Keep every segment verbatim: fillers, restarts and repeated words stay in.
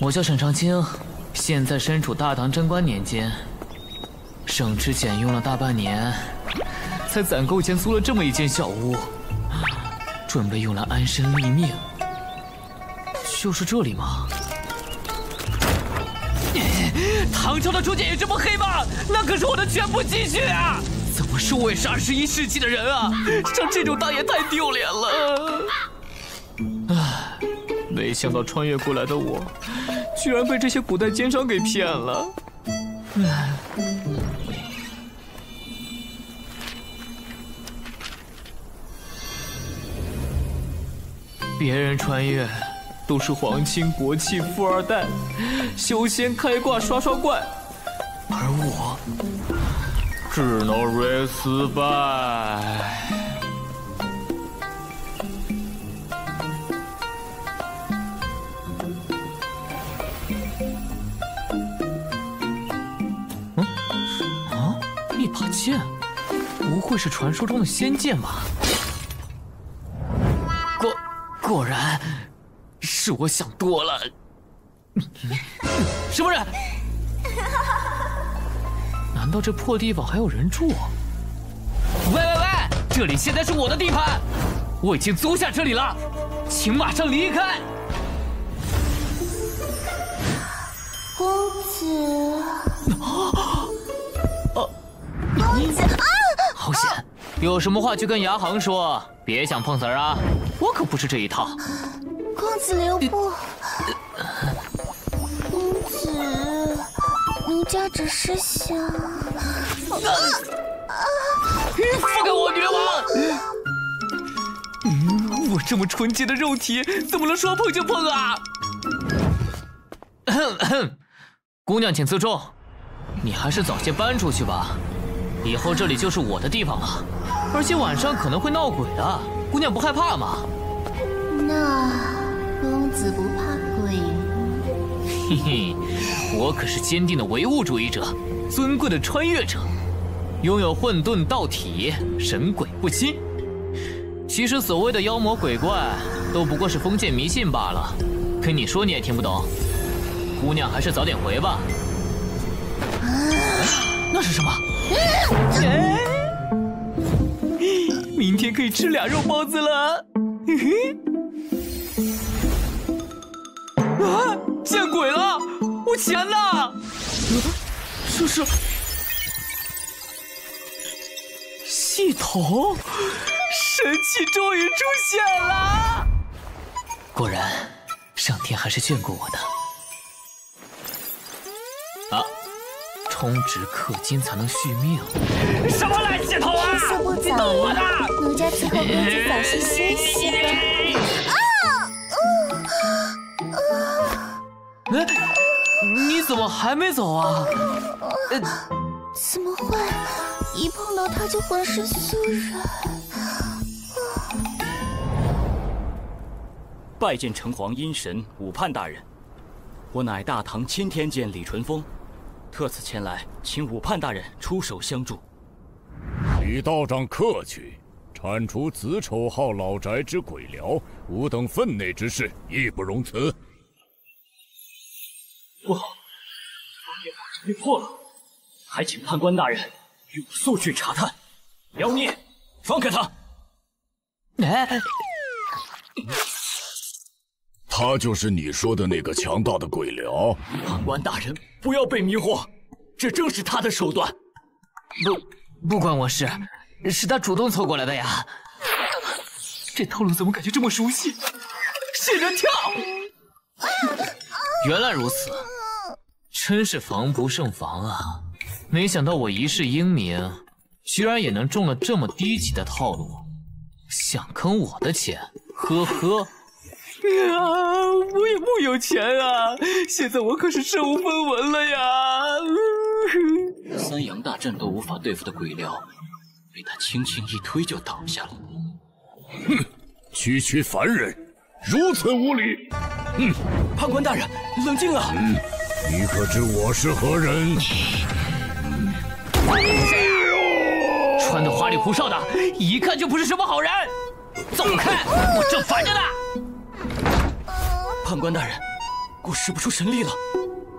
我叫沈长清，现在身处大唐贞观年间，省吃俭用了大半年，才攒够钱租了这么一间小屋，准备用来安身立命。就是这里吗？唐朝的竹简也这么黑吗？那可是我的全部积蓄啊！怎么说我也是二十一世纪的人啊？像这种当也太丢脸了。唉。 没想到穿越过来的我，居然被这些古代奸商给骗了。别人穿越都是皇亲国戚、富二代、修仙、开挂、刷刷怪，而我只能 re 失败。 剑，不会是传说中的仙剑吧？果果然，是我想多了。什么人？难道这破地方还有人住？喂喂喂！这里现在是我的地盘，我已经租下这里了，请马上离开。公子。啊！ 好险！有什么话就跟牙行说，别想碰瓷儿啊！我可不是这一套。公子留步。公子，奴家只是想……放开我，女王！我这么纯洁的肉体，怎么能说碰就碰啊？姑娘，请自重，你还是早些搬出去吧。 以后这里就是我的地方了，而且晚上可能会闹鬼的，姑娘不害怕吗？那公子不怕鬼吗？嘿嘿，我可是坚定的唯物主义者，尊贵的穿越者，拥有混沌道体，神鬼不侵。其实所谓的妖魔鬼怪，都不过是封建迷信罢了，跟你说你也听不懂。姑娘还是早点回吧。啊，那是什么？ 明天可以吃俩肉包子了。啊！见鬼了！我钱呢？这是系统，神器终于出现了。果然，上天还是眷顾我的。啊！ 充值氪金才能续命，什么烂系统啊！天色不早了，奴家伺候公子早些休息吧。啊！哎，你怎么还没走啊？呃，怎么会？一碰到他就浑身酥软。拜见城隍阴神武判大人，我乃大唐钦天监李淳风。 特此前来，请武判大人出手相助。李道长客气，铲除子丑号老宅之鬼僚，吾等分内之事义不容辞。不好，妖孽法阵被破了，还请判官大人与我速去查探。妖孽，放开他！哎，他就是你说的那个强大的鬼僚。判官大人。 不要被迷惑，这正是他的手段。不，不关我事，是他主动凑过来的呀。这套路怎么感觉这么熟悉？信人跳！原来如此，真是防不胜防啊！没想到我一世英名，居然也能中了这么低级的套路，想坑我的钱，呵呵。 啊！我也木有钱啊！现在我可是身无分文了呀！嗯、三阳大阵都无法对付的鬼僚，被他轻轻一推就倒下了。哼！区区凡人，如此无礼！嗯，判官大人，冷静啊！嗯，你可知我是何人？穿的花里胡哨的，一看就不是什么好人。走开！我正烦着呢。 判官大人，我使不出神力了。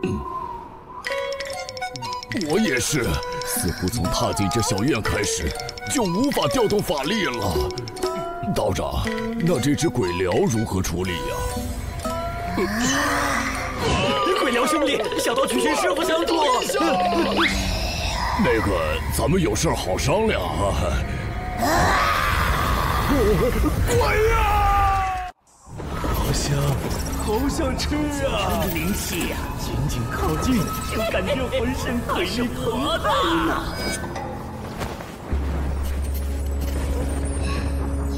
嗯，我也是，似乎从踏进这小院开始，就无法调动法力了。道长，那这只鬼獠如何处理呀、啊？鬼獠兄弟，小道去寻师傅相助。那个，咱们有事好商量啊。滚呀！ 好香，好想吃啊！这灵气呀，紧紧靠近，就感觉浑身鬼力活动呢。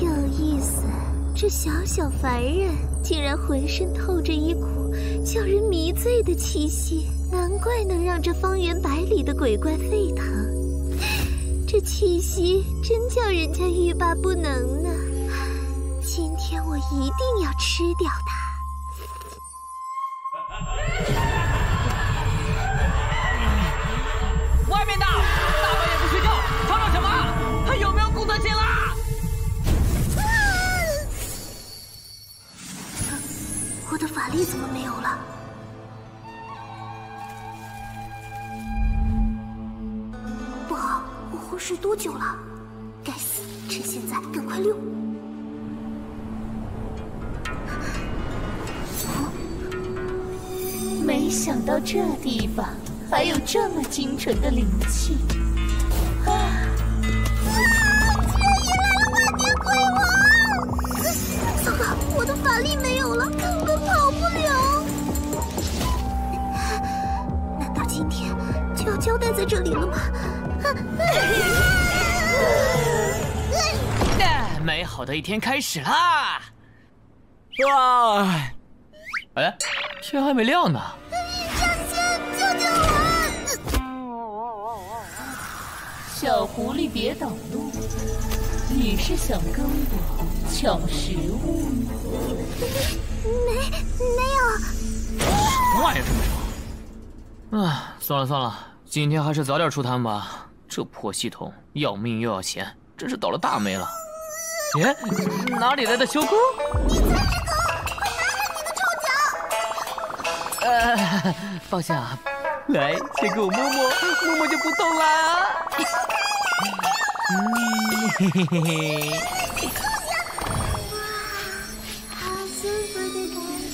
有意思，这小小凡人竟然浑身透着一股叫人迷醉的气息，难怪能让这方圆百里的鬼怪沸腾。这气息真叫人家欲罢不能呢。 今天我一定要吃掉它！外面的，大半夜不睡觉，吵吵什么？还有没有公德心啦？啊！我的法力怎么没有了？不好，我昏睡多久了？该死！趁现在赶快溜！ 没想到这地方还有这么精纯的灵气啊！啊！竟然迎来了万年鬼王！糟糕，我的法力没有了，根本跑不了。难道今天就要交代在这里了吗？啊！那美好的一天开始啦！哇！哎，天还没亮呢。 小狐狸，别挡路！你是想跟我抢食物吗？没没有。什么玩意儿这么吵！啊，算了算了，今天还是早点出摊吧。这破系统要命又要钱，真是倒了大霉了。耶，哪里来的修狗？你才是狗！快拿了你的臭脚！呃，抱歉啊。来，先给我摸摸，摸摸就不动啦。 嘿嘿嘿嘿！好舒服的感觉。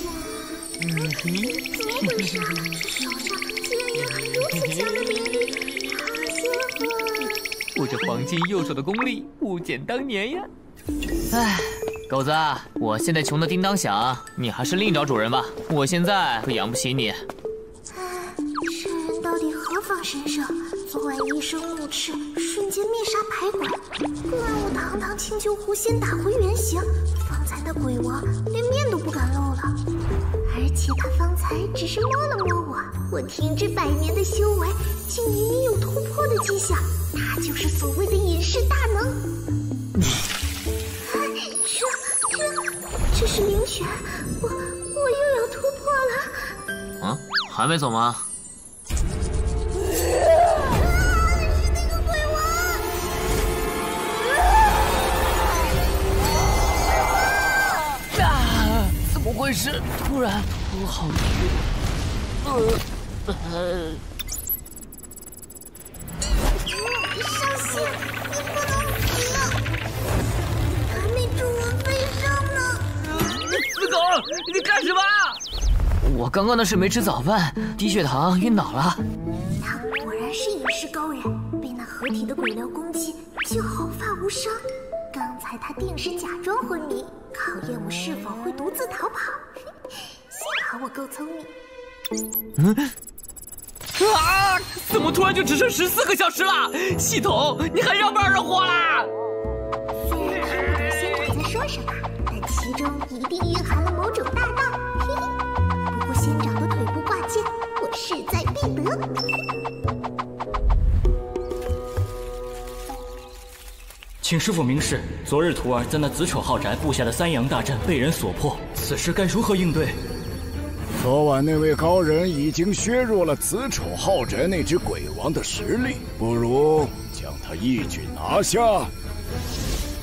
嗯，怎么回事？手上竟然也很如此强的灵力，好舒服。我这黄金右手的功力不减当年呀！哎，狗子，我现在穷得叮当响，你还是另找主人吧，我现在可养不起你。哎，这人到底何方神圣？昨晚一声怒斥，瞬间灭杀排鬼。 不然我堂堂青丘狐仙打回原形，方才那鬼王连面都不敢露了。而且他方才只是摸了摸我，我听之百年的修为竟隐有突破的迹象，他就是所谓的隐世大能。哎，这这这是灵泉，我我又要突破了。啊，还没走吗？ 会是突然头好晕，呃呃，上仙，你不能停，还没助我飞升呢。死狗，你干什么？我刚刚那是没吃早饭，低血糖晕倒了。他果然是隐世高人，被那合体的鬼獠攻击，竟毫发无伤。 刚才他定是假装昏迷，考验我是否会独自逃跑。幸好我够聪明。嗯。啊！怎么突然就只剩十四个小时了？系统，你还让不让人活啦？虽然听不懂仙鬼在说什么，但其中一定蕴含了某种大道。嘿嘿。不过仙长的腿部挂件，我势在必得。 请师傅明示，昨日徒儿在那子丑号宅布下的三阳大阵被人所破，此事该如何应对？昨晚那位高人已经削弱了子丑号宅那只鬼王的实力，不如将他一举拿下。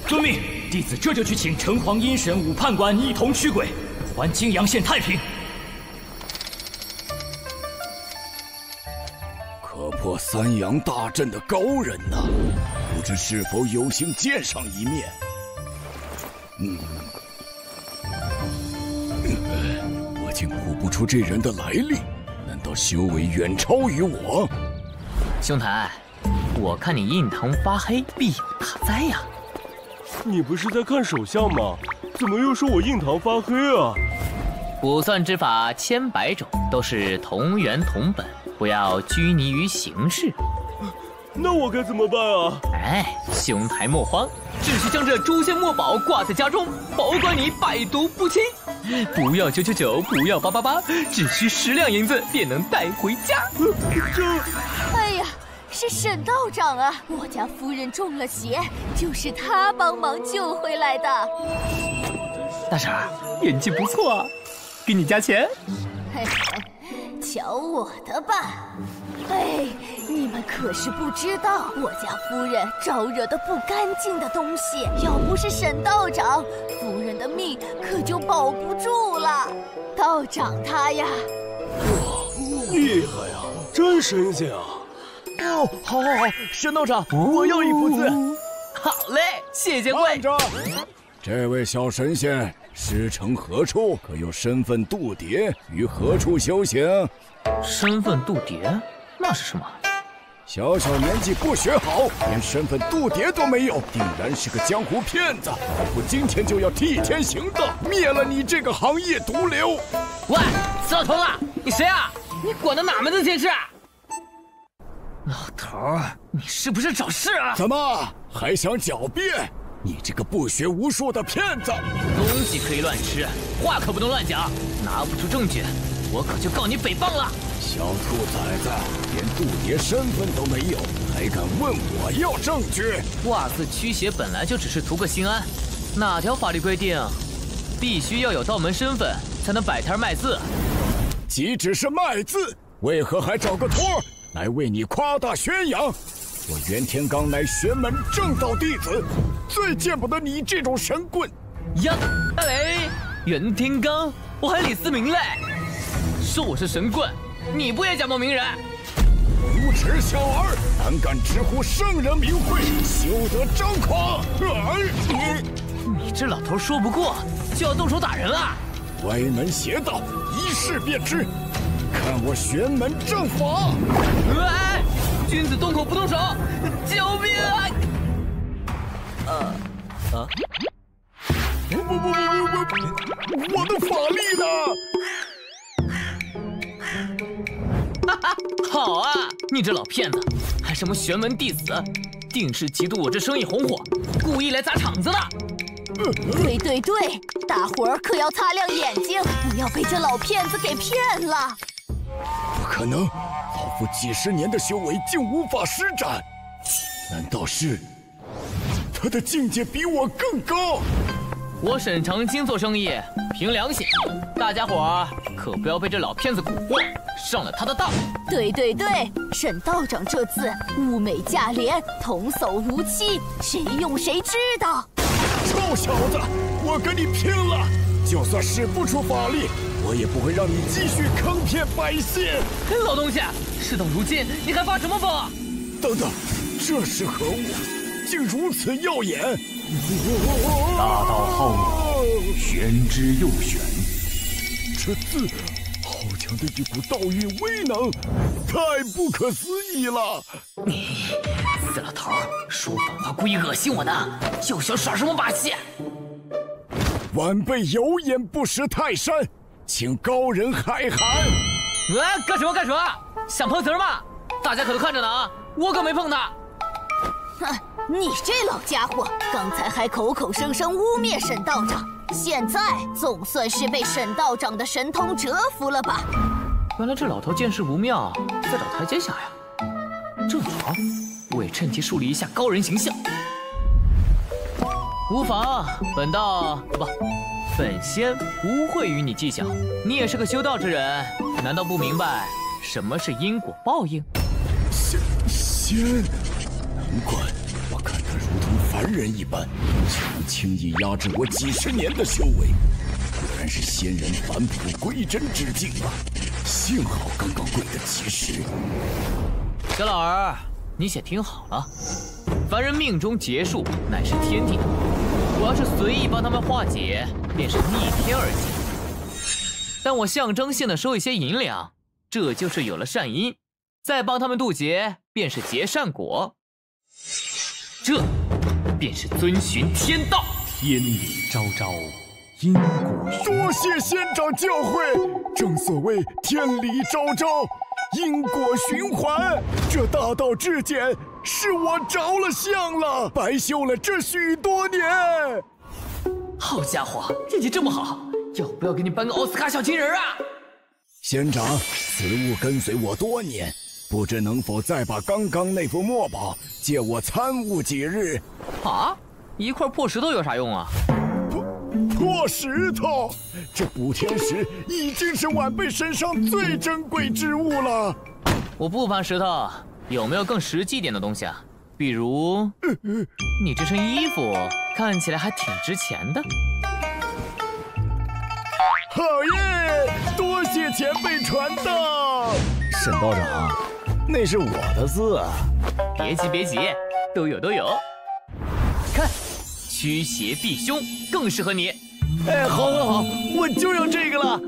遵命，弟子这就去请城隍阴神武判官一同驱鬼，还泾阳县太平。可破三阳大阵的高人呐、啊，不知是否有幸见上一面？嗯，我竟估不出这人的来历，难道修为远超于我？兄台，我看你印堂发黑，必有大灾呀、啊！ 你不是在看手相吗？怎么又说我印堂发黑啊？卜算之法千百种，都是同源同本，不要拘泥于形式。那我该怎么办啊？哎，兄台莫慌，只需将这诛仙墨宝挂在家中，保管你百毒不侵。不要九九九，不要八八八，只需十两银子便能带回家。这……哎呀！ 是沈道长啊！我家夫人中了邪，就是他帮忙救回来的。大婶，演技不错啊，给你加钱。嘿嘿，瞧我的吧！哎，你们可是不知道，我家夫人招惹的不干净的东西，要不是沈道长，夫人的命可就保不住了。道长他呀，哇，厉害呀、啊，真神仙啊！ 哦，好，好，好，沈道长，我要一幅字。好嘞，谢谢贵长。这位小神仙，师承何处？可有身份度牒？于何处修行？身份度牒？那是什么？小小年纪不学好，连身份度牒都没有，定然是个江湖骗子。老夫今天就要替天行道，灭了你这个行业毒瘤！喂，死老头子，你谁啊？你管的哪门子闲事啊？ 老头儿，你是不是找事啊？怎么还想狡辩？你这个不学无术的骗子！东西可以乱吃，话可不能乱讲。拿不出证据，我可就告你诽谤了。小兔崽子，连度牒身份都没有，还敢问我要证据？卦字驱邪本来就只是图个心安，哪条法律规定，必须要有道门身份才能摆摊卖字？即使是卖字，为何还找个托？ 来为你夸大宣扬，我袁天罡乃玄门正道弟子，最见不得你这种神棍呀！哎，袁天罡，我还李思明嘞，说我是神棍，你不也假冒名人？无耻小儿，胆敢直呼圣人名讳，休得张狂！哎，你这老头说不过，就要动手打人了？歪门邪道，一试便知。 看我玄门正法！哎，君子动口不动手！救命啊！呃啊！不不不不不不！我的法力呢？哈哈，好啊！你这老骗子，还什么玄门弟子？定是嫉妒我这生意红火，故意来砸场子的。 对对对，大伙儿可要擦亮眼睛，不要被这老骗子给骗了。不可能，老夫几十年的修为竟无法施展，难道是他的境界比我更高？我沈长青做生意凭良心，大家伙儿可不要被这老骗子蛊惑，上了他的当。对对对，沈道长这次物美价廉，童叟无欺，谁用谁知道。 臭小子，我跟你拼了！就算使不出法力，我也不会让你继续坑骗百姓。老东西，事到如今，你还发什么疯啊？等等，这是何物？竟如此耀眼！大道浩渺，玄之又玄。这字，好强的一股道韵威能，太不可思议了！你。 死老头，说反话故意恶心我呢，又想耍什么把戏？晚辈有眼不识泰山，请高人海涵。哎，干什么干什么？想碰瓷儿吗？大家可都看着呢啊，我可没碰他。哼，你这老家伙，刚才还口口声声污蔑沈道长，现在总算是被沈道长的神通折服了吧？原来这老头见势不妙，在找台阶下呀。正好。 我也趁机树立一下高人形象，无妨，本道不，本仙无会与你计较。你也是个修道之人，难道不明白什么是因果报应？仙仙，难怪我看他如同凡人一般，竟轻易压制我几十年的修为，果然是仙人返璞归真之境啊！幸好刚刚跪得及时。小老儿，你且听好了，凡人命中劫数乃是天定，我要是随意帮他们化解，便是逆天而行。但我象征性的收一些银两，这就是有了善因，再帮他们渡劫，便是结善果。这便是遵循天道。天理昭昭，因果循环。多谢仙长教诲，正所谓天理昭昭。 因果循环，这大道至简是我着了相了，白修了这许多年。好家伙，业绩这么好，要不要给你颁个奥斯卡小金人啊？仙长，此物跟随我多年，不知能否再把刚刚那副墨宝借我参悟几日？啊，一块破石头有啥用啊？ 破石头，这补天石已经是晚辈身上最珍贵之物了。我不盘石头，有没有更实际点的东西啊？比如，呃呃、你这身衣服看起来还挺值钱的。好耶！多谢前辈传道。沈道长，那是我的字啊。别急别急，都有都有。看，驱邪避凶，更适合你。 哎，好，好，好，我就要这个了，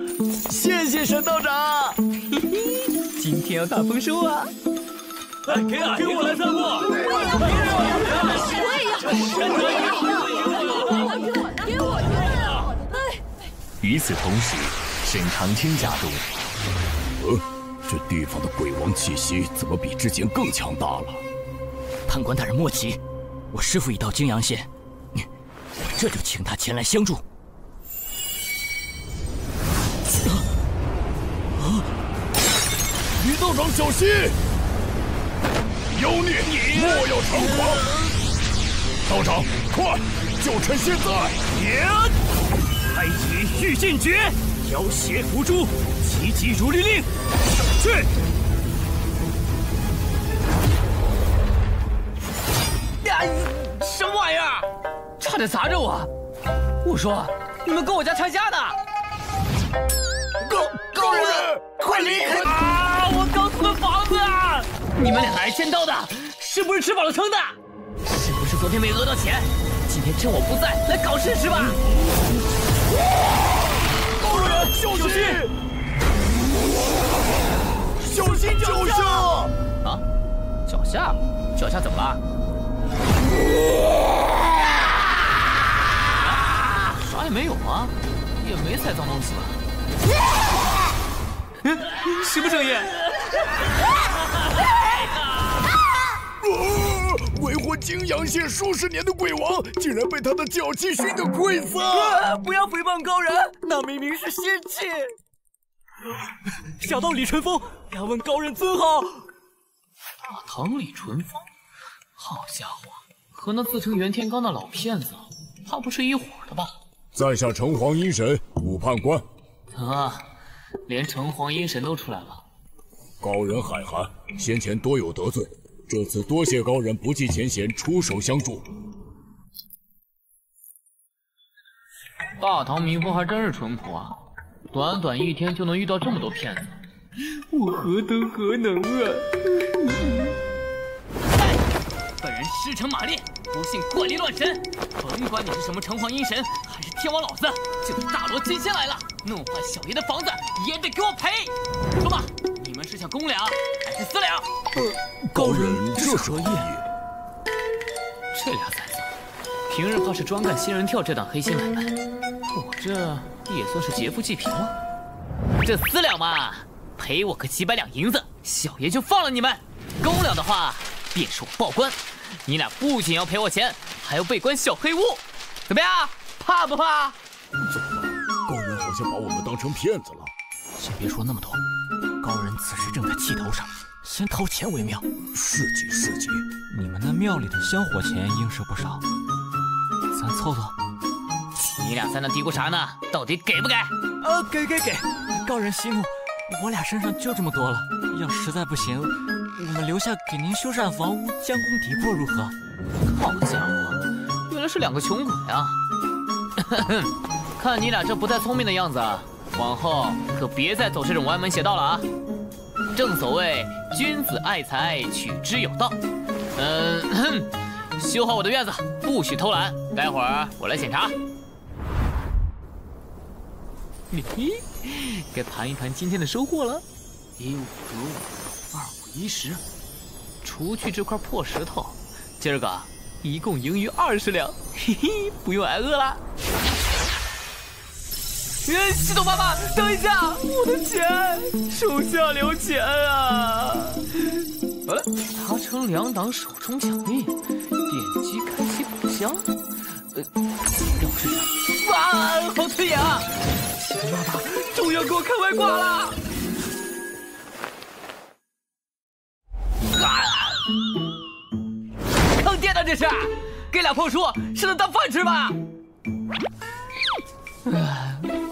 谢谢沈道长。嘿嘿，今天要大丰收啊！哎，给俺，给我来三个！我也要，我也要，给我的，给我的！哎。与此同时，沈长青家中，呃，这地方的鬼王气息怎么比之前更强大了？判官大人莫急，我师傅已到泾阳县，我这就请他前来相助。 吕道长小心！妖孽莫要猖狂！道长，快，就趁现在！开启御剑诀，妖邪伏诛，急急如律令，去！哎，什么玩意儿？差点砸着我！我说，你们跟我家拆家的！高高人，快离开！啊 房子啊！你们俩来签到的，是不是吃饱了撑的？是不是昨天没讹到钱？今天趁我不在来搞事是吧？高人小心！小心脚下！啊，脚下？脚下怎么了？啊，啥也没有啊，也没踩脏东西吧？嗯，什么声音？ 啊！为祸泾阳县数十年的鬼王，竟然被他的脚气熏得溃散、啊！不要诽谤高人，那明明是仙气。小道李淳风，敢问高人尊号？大唐李淳风，好家伙，和那自称袁天罡那老骗子，他不是一伙的吧？在下城隍阴神武判官。啊，连城隍阴神都出来了。 高人海涵，先前多有得罪，这次多谢高人不计前嫌，出手相助。大唐民风还真是淳朴啊，短短一天就能遇到这么多骗子，我何德何能啊！哎，本人师承马烈，不信怪力乱神，甭管你是什么城隍阴神还是天王老子，就大罗金仙来了，弄坏小爷的房子，爷得给我赔！说吧。 你们是想公粮还是私粮？呃，高人这何意？这俩崽子，平日怕是专干仙人跳这档黑心买卖，我这也算是劫富济贫了。这私粮嘛，赔我个几百两银子，小爷就放了你们；公粮的话，便是我报官。你俩不仅要赔我钱，还要被关小黑屋，怎么样？怕不怕？怎么了？高人好像把我们当成骗子了。先别说那么多。 高人此时正在气头上，先掏钱为妙。是急是急，你们那庙里的香火钱应是不少，咱凑凑。你俩在那嘀咕啥呢？到底给不给？呃，给给给。高人息怒，我俩身上就这么多了，要实在不行，我们留下给您修缮房屋，将功抵过如何？好家伙，原来是两个穷鬼啊！看你俩这不太聪明的样子。 往后可别再走这种歪门邪道了啊！正所谓君子爱财，取之有道。嗯、呃，修好我的院子，不许偷懒。待会儿我来检查。嘿嘿，该盘一盘今天的收获了。一五九五，二五一十，除去这块破石头，今儿个一共盈余二十两。嘿嘿，不用挨饿了。 系统爸爸，等一下，我的钱，手下留钱啊！哎，达成两档手冲奖励，点击开启宝箱。呃，让我试试。哇，好刺眼啊！系统爸爸终于要给我看外挂了！啊！坑爹的这是，给俩破书是能当饭吃吧？唉。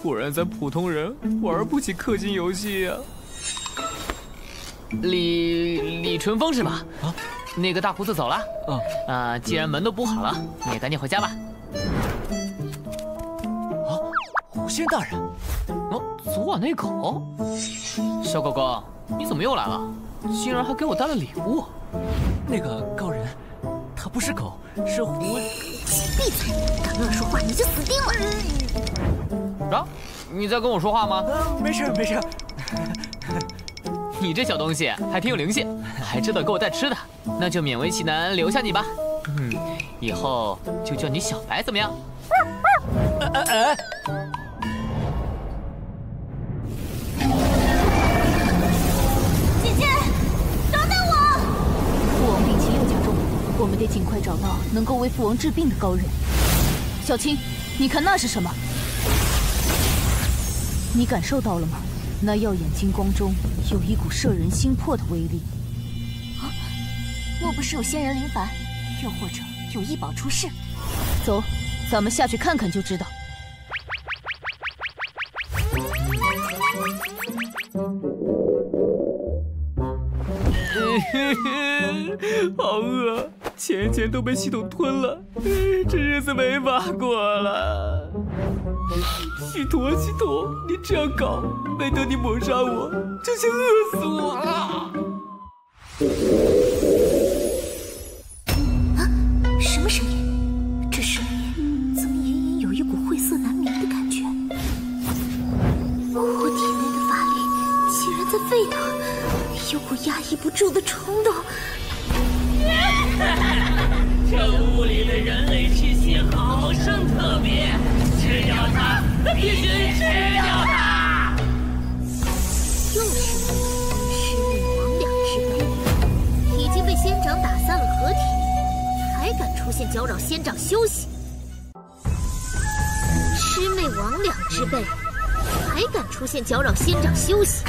果然，咱普通人玩不起氪金游戏呀、啊。李李淳风是吧？啊，那个大胡子走了。啊、嗯、啊，既然门都补好了，你也赶紧回家吧。啊，狐仙大人，哦、啊，昨晚那狗，小狗狗，你怎么又来了？竟然还给我带了礼物。那个高人，他不是狗，是狐。闭嘴！敢乱说话，你就死定了。 啊！你在跟我说话吗？啊、没事没事。你这小东西还挺有灵性，还知道给我带吃的，那就勉为其难留下你吧。嗯，以后就叫你小白怎么样？呃呃呃、姐姐，饶了我！父王病情又加重了，我们得尽快找到能够为父王治病的高人。小青，你看那是什么？ 你感受到了吗？那耀眼金光中有一股摄人心魄的威力。啊，莫不是有仙人临凡，又或者有异宝出世？走，咱们下去看看就知道。好饿，钱钱都被系统吞了，这日子没法过了。 系统啊系统，你这样搞，没等你抹杀我，就先饿死我了！啊，什么声音？这声音怎么隐隐有一股晦涩难明的感觉？我体内的法力竟然在沸腾，有股压抑不住的冲动。这屋里的人类气息好生特别。 吃掉它！必须吃掉它！又是你，是你魍魉之辈，已经被仙长打散了合体，还敢出现搅扰仙长休息？魑魅魍魉之辈，还敢出现搅扰仙长休息？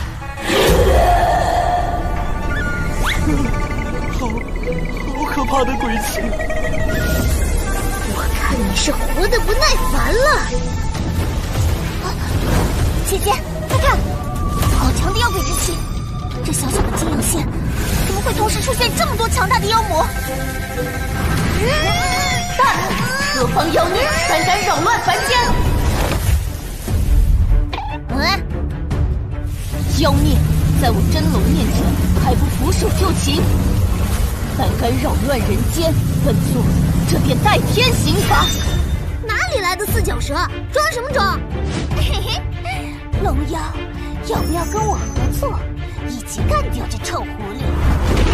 好，好可怕的鬼气！ 你是活得不耐烦了，啊！姐姐，快看，好强的妖鬼之气！这小小的金阳县，怎么会同时出现这么多强大的妖魔？大胆，何方妖孽，胆敢扰乱凡间！嗯，妖孽，在我真龙面前还不俯首就擒，胆敢扰乱人间，本座！ 这便代天刑罚！哪里来的四脚蛇？装什么装？嘿嘿，龙妖，要不要跟我合作，一起干掉这臭狐狸？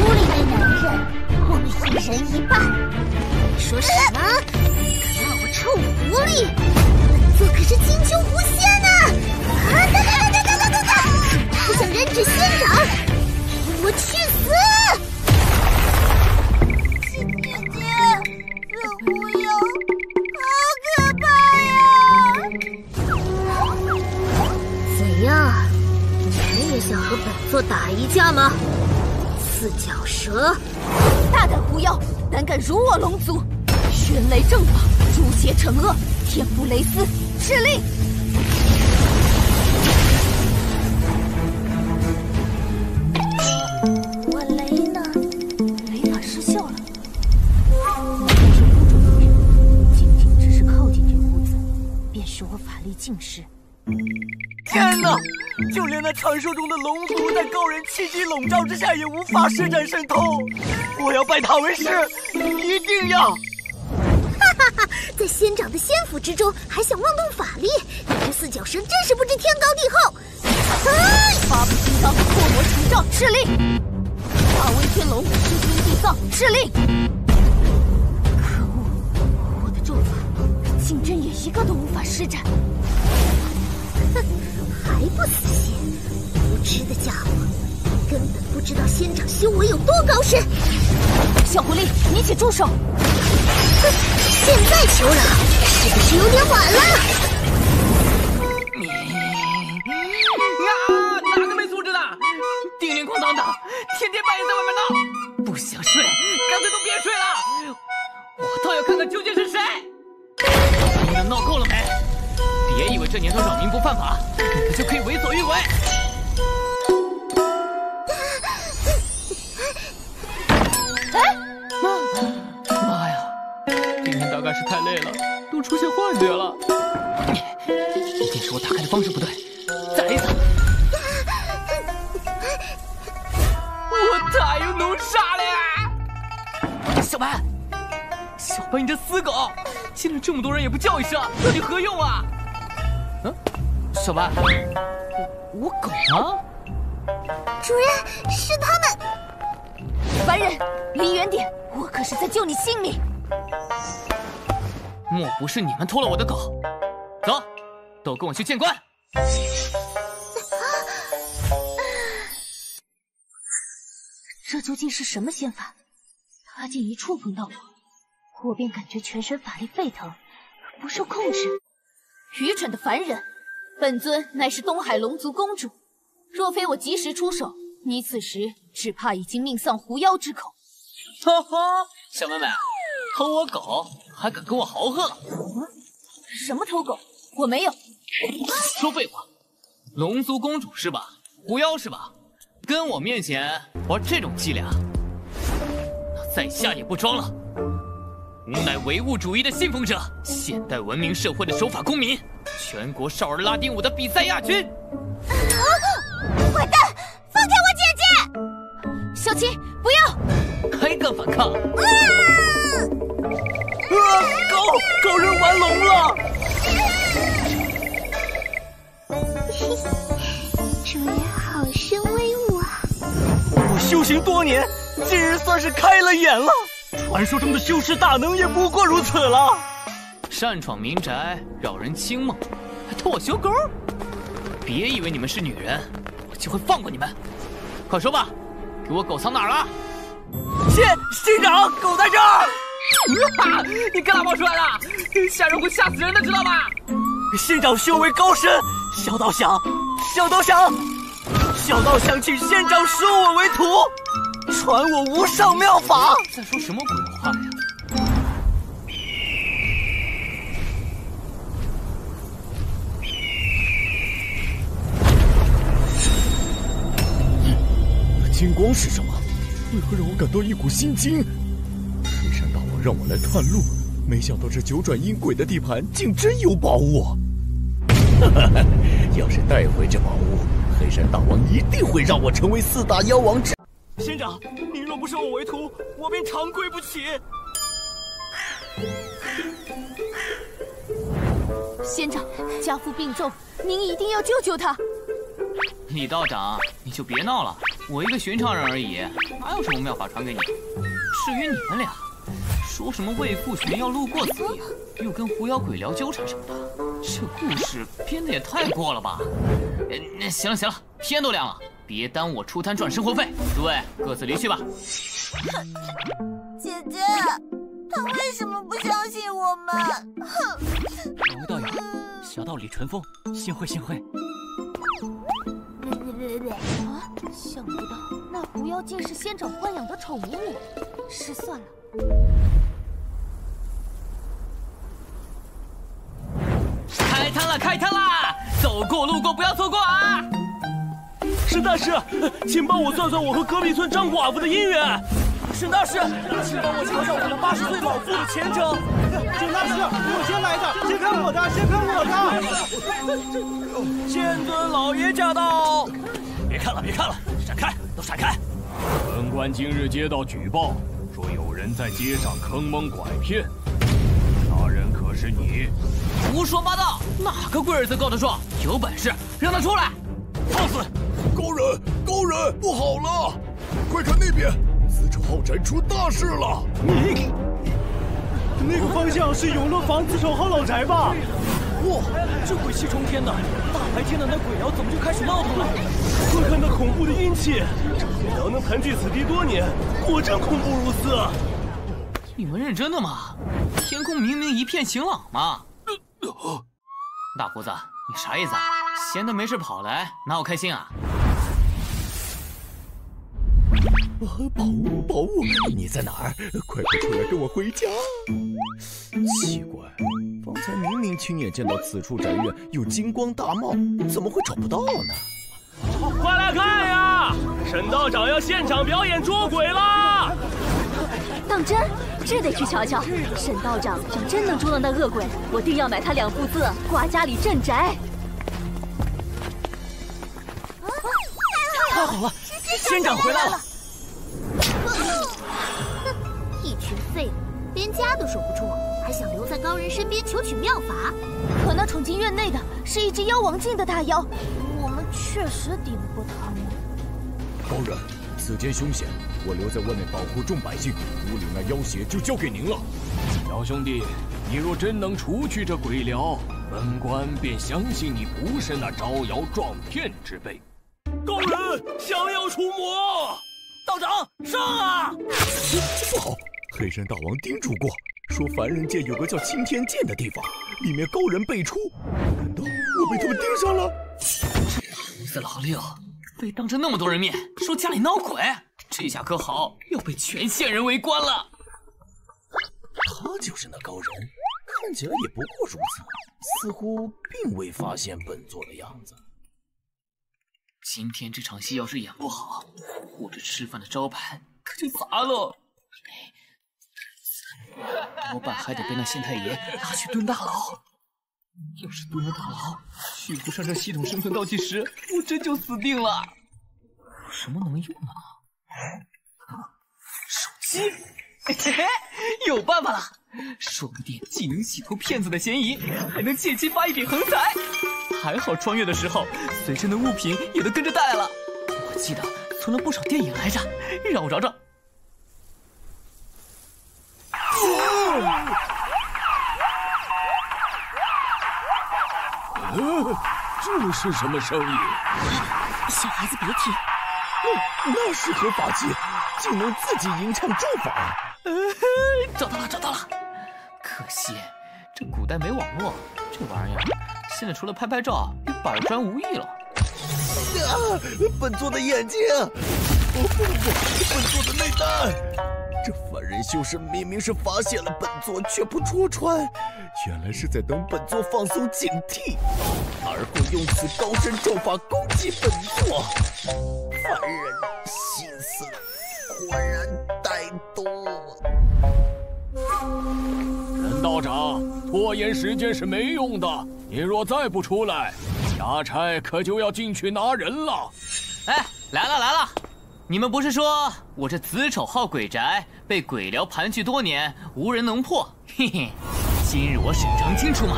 屋里那男人，我们一人一半。你说什么？敢骂我臭狐狸？本座可是金秋狐仙呢！啊！哒哒哒哒哒哒哒！不想染指仙长，给我去死！ 想和本座打一架吗？四脚蛇，大胆狐妖，胆敢辱我龙族！迅雷正法，诛邪惩恶，天不雷丝，敕令！我雷呢？雷法失效了。仅仅只是靠近这屋子，便使我法力尽失。天哪！就连那传说中的龙族，在高人气机笼罩之下，也无法施展神通。我要拜他为师，一定要！哈哈哈，在仙长的仙府之中，还想妄动法力，你这四脚蛇真是不知天高地厚！哎，八臂金刚，破魔除障，敕令！大威天龙，知天地藏，敕令！ 竟真也一个都无法施展，哼，还不死心！无知的家伙，根本不知道仙长修为有多高深。小狐狸，你且住手！哼，现在求饶是不是有点晚了？你啊，哪个没素质的，叮铃哐当的，天天半夜在外面闹，不想睡，干脆都别睡了，我倒要看看究竟是谁！ 你们闹够了没？别以为这年头扰民不犯法，你们就可以为所欲为。哎，妈！妈呀，今天大概是太累了，都出现幻觉了。一定是我打开的方式不对，再来一次。我太有弄傻了！小白，小白，你这死狗！ 现在这么多人也不叫一声，到底何用啊？嗯、啊，小白，我我狗呢？主人，是他们！凡人，离远点！我可是在救你性命。莫不是你们偷了我的狗？走，都跟我去见官。这究竟是什么仙法？他竟一触碰到我！ 我便感觉全身法力沸腾，不受控制。愚蠢的凡人，本尊乃是东海龙族公主，若非我及时出手，你此时只怕已经命丧狐妖之口。哈哈，小妹妹，偷我狗还敢跟我豪横？嗯、什么偷狗？我没有。说废话，龙族公主是吧？狐妖是吧？跟我面前玩这种伎俩，那在下也不装了。 吾乃唯物主义的信奉者，现代文明社会的守法公民，全国少儿拉丁舞的比赛亚军。啊！坏蛋，放开我姐姐！小七，不要！还敢反抗？啊！啊！狗狗扔完笼了！主人好生威武啊！我修行多年，今日算是开了眼了。 传说中的修士大能也不过如此了。擅闯民宅，扰人清梦，还偷我小狗！别以为你们是女人，我就会放过你们。快说吧，给我狗藏哪儿了？仙仙长，狗在这儿！啊、你干嘛冒出来了？吓人会吓死人的，知道吧？仙长修为高深，小道想，小道想，小道想请仙长收我为徒。 传我无上妙法！在说什么鬼话呀？金光是什么？为何让我感到一股心惊？黑山大王让我来探路，没想到这九转阴鬼的地盘竟真有宝物！哈哈，要是带回这宝物，黑山大王一定会让我成为四大妖王之。 仙长，您若不收我为徒，我便长跪不起。仙长，家父病重，您一定要救救他。李道长，你就别闹了，我一个寻常人而已，哪有什么妙法传给你？至于你们俩，说什么为父寻药路过此地，又跟狐妖鬼聊纠缠什么的，这故事编的也太过了吧？那行了行了，天都亮了。 别耽误我出摊赚生活费，诸位各自离去吧。姐姐，他为什么不相信我们？哼！两位道友，小道李淳风，幸会幸会。啊！想不到那狐妖竟是仙长豢养的宠物，失算了。开摊了，开摊啦！走过路过不要错过啊！ 沈大师，请帮我算算我和隔壁村张寡妇的姻缘。沈大师，请帮我瞧瞧我们八十岁老妇的前程。沈大师，我先来的，先看我的，先看我的。剑尊老爷驾到！别看了，别看了，闪开，都闪开！本官今日接到举报，说有人在街上坑蒙拐骗，那人可是你？胡说八道！哪个龟儿子告的状？有本事让他出来！放肆！高人，高人，不好了！快看那边！ 后宅出大事了！嗯、那个方向是永乐坊自首号老宅吧？哇，这鬼气冲天的，大白天的那鬼妖怎么就开始闹腾了？快看那恐怖的阴气，这鬼妖能盘踞此地多年，果真恐怖如斯。你们认真的吗？天空明明一片晴朗嘛。呃、大胡子，你啥意思啊？闲的没事跑来，哪有开心啊？ 宝物，宝物，你在哪儿？快快出来跟我回家！奇怪，方才明明亲眼见到此处宅院有金光大帽，怎么会找不到呢？快来看呀！沈道长要现场表演捉鬼啦！当真？这得去瞧瞧。沈道长要真能捉到那恶鬼，我定要买他两幅字挂家里镇宅。啊、太好了！仙长回来了！ 一群废物，连家都守不住，还想留在高人身边求取妙法。可那闯进院内的是一只妖王境的大妖，我们确实敌不过他们。高人，此间凶险，我留在外面保护众百姓，屋里那妖邪就交给您了。小兄弟，你若真能除去这鬼僚，本官便相信你不是那招摇撞骗之辈。高人降妖除魔。 道长上啊！不好，黑神大王叮嘱过，说凡人界有个叫青天剑的地方，里面高人辈出。难道我被他们盯上了？这胡子老六被当着那么多人面说家里闹鬼，这下可好，要被全县人围观了。他就是那高人，看起来也不过如此，似乎并未发现本座的样子。 今天这场戏要是演不好，我这吃饭的招牌可就砸了。多半还得被那县太爷拿去蹲大牢。要是蹲了大牢，续不上这系统生存倒计时，我真就死定了。有什么能用啊？手机，有办法了！说不定既能洗脱骗子的嫌疑，还能借机发一笔横财。 还好穿越的时候，随身的物品也都跟着带了。我记得存了不少电影来着，让我找找。哦、这是什么声音？小孩子别听，那那是合法器，竟能自己吟唱咒法。呃、找到了，找到了。可惜这古代没网络，这玩意儿。 现在除了拍拍照，与板砖无异了。啊！本座的眼睛，不不不，本座的内丹。这凡人修士明明是发现了本座，却不戳穿，原来是在等本座放松警惕，而后用此高深咒法攻击本座。凡人心思果然歹毒。 道长，拖延时间是没用的。你若再不出来，衙差可就要进去拿人了。哎，来了来了！你们不是说我这子丑号鬼宅被鬼僚盘踞多年，无人能破？嘿嘿，今日我沈长清出马，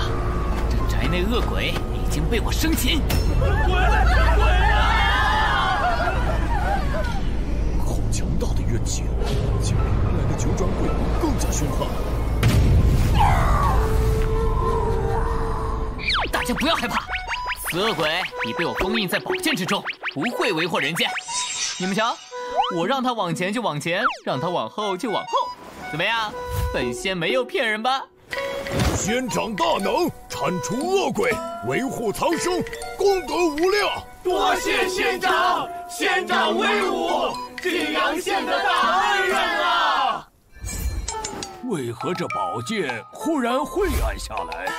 这宅内恶鬼已经被我生擒。鬼鬼啊！好强大的怨气，今日迎来的九转鬼王更加凶悍。 大家不要害怕，此恶鬼已被我封印在宝剑之中，不会为祸人间。你们瞧，我让他往前就往前，让他往后就往后，怎么样？本仙没有骗人吧？仙长大能，铲除恶鬼，维护苍生，功德无量。多谢仙长，仙长威武，晋阳县的大恩人啊！ 为何这宝剑忽然晦暗下来？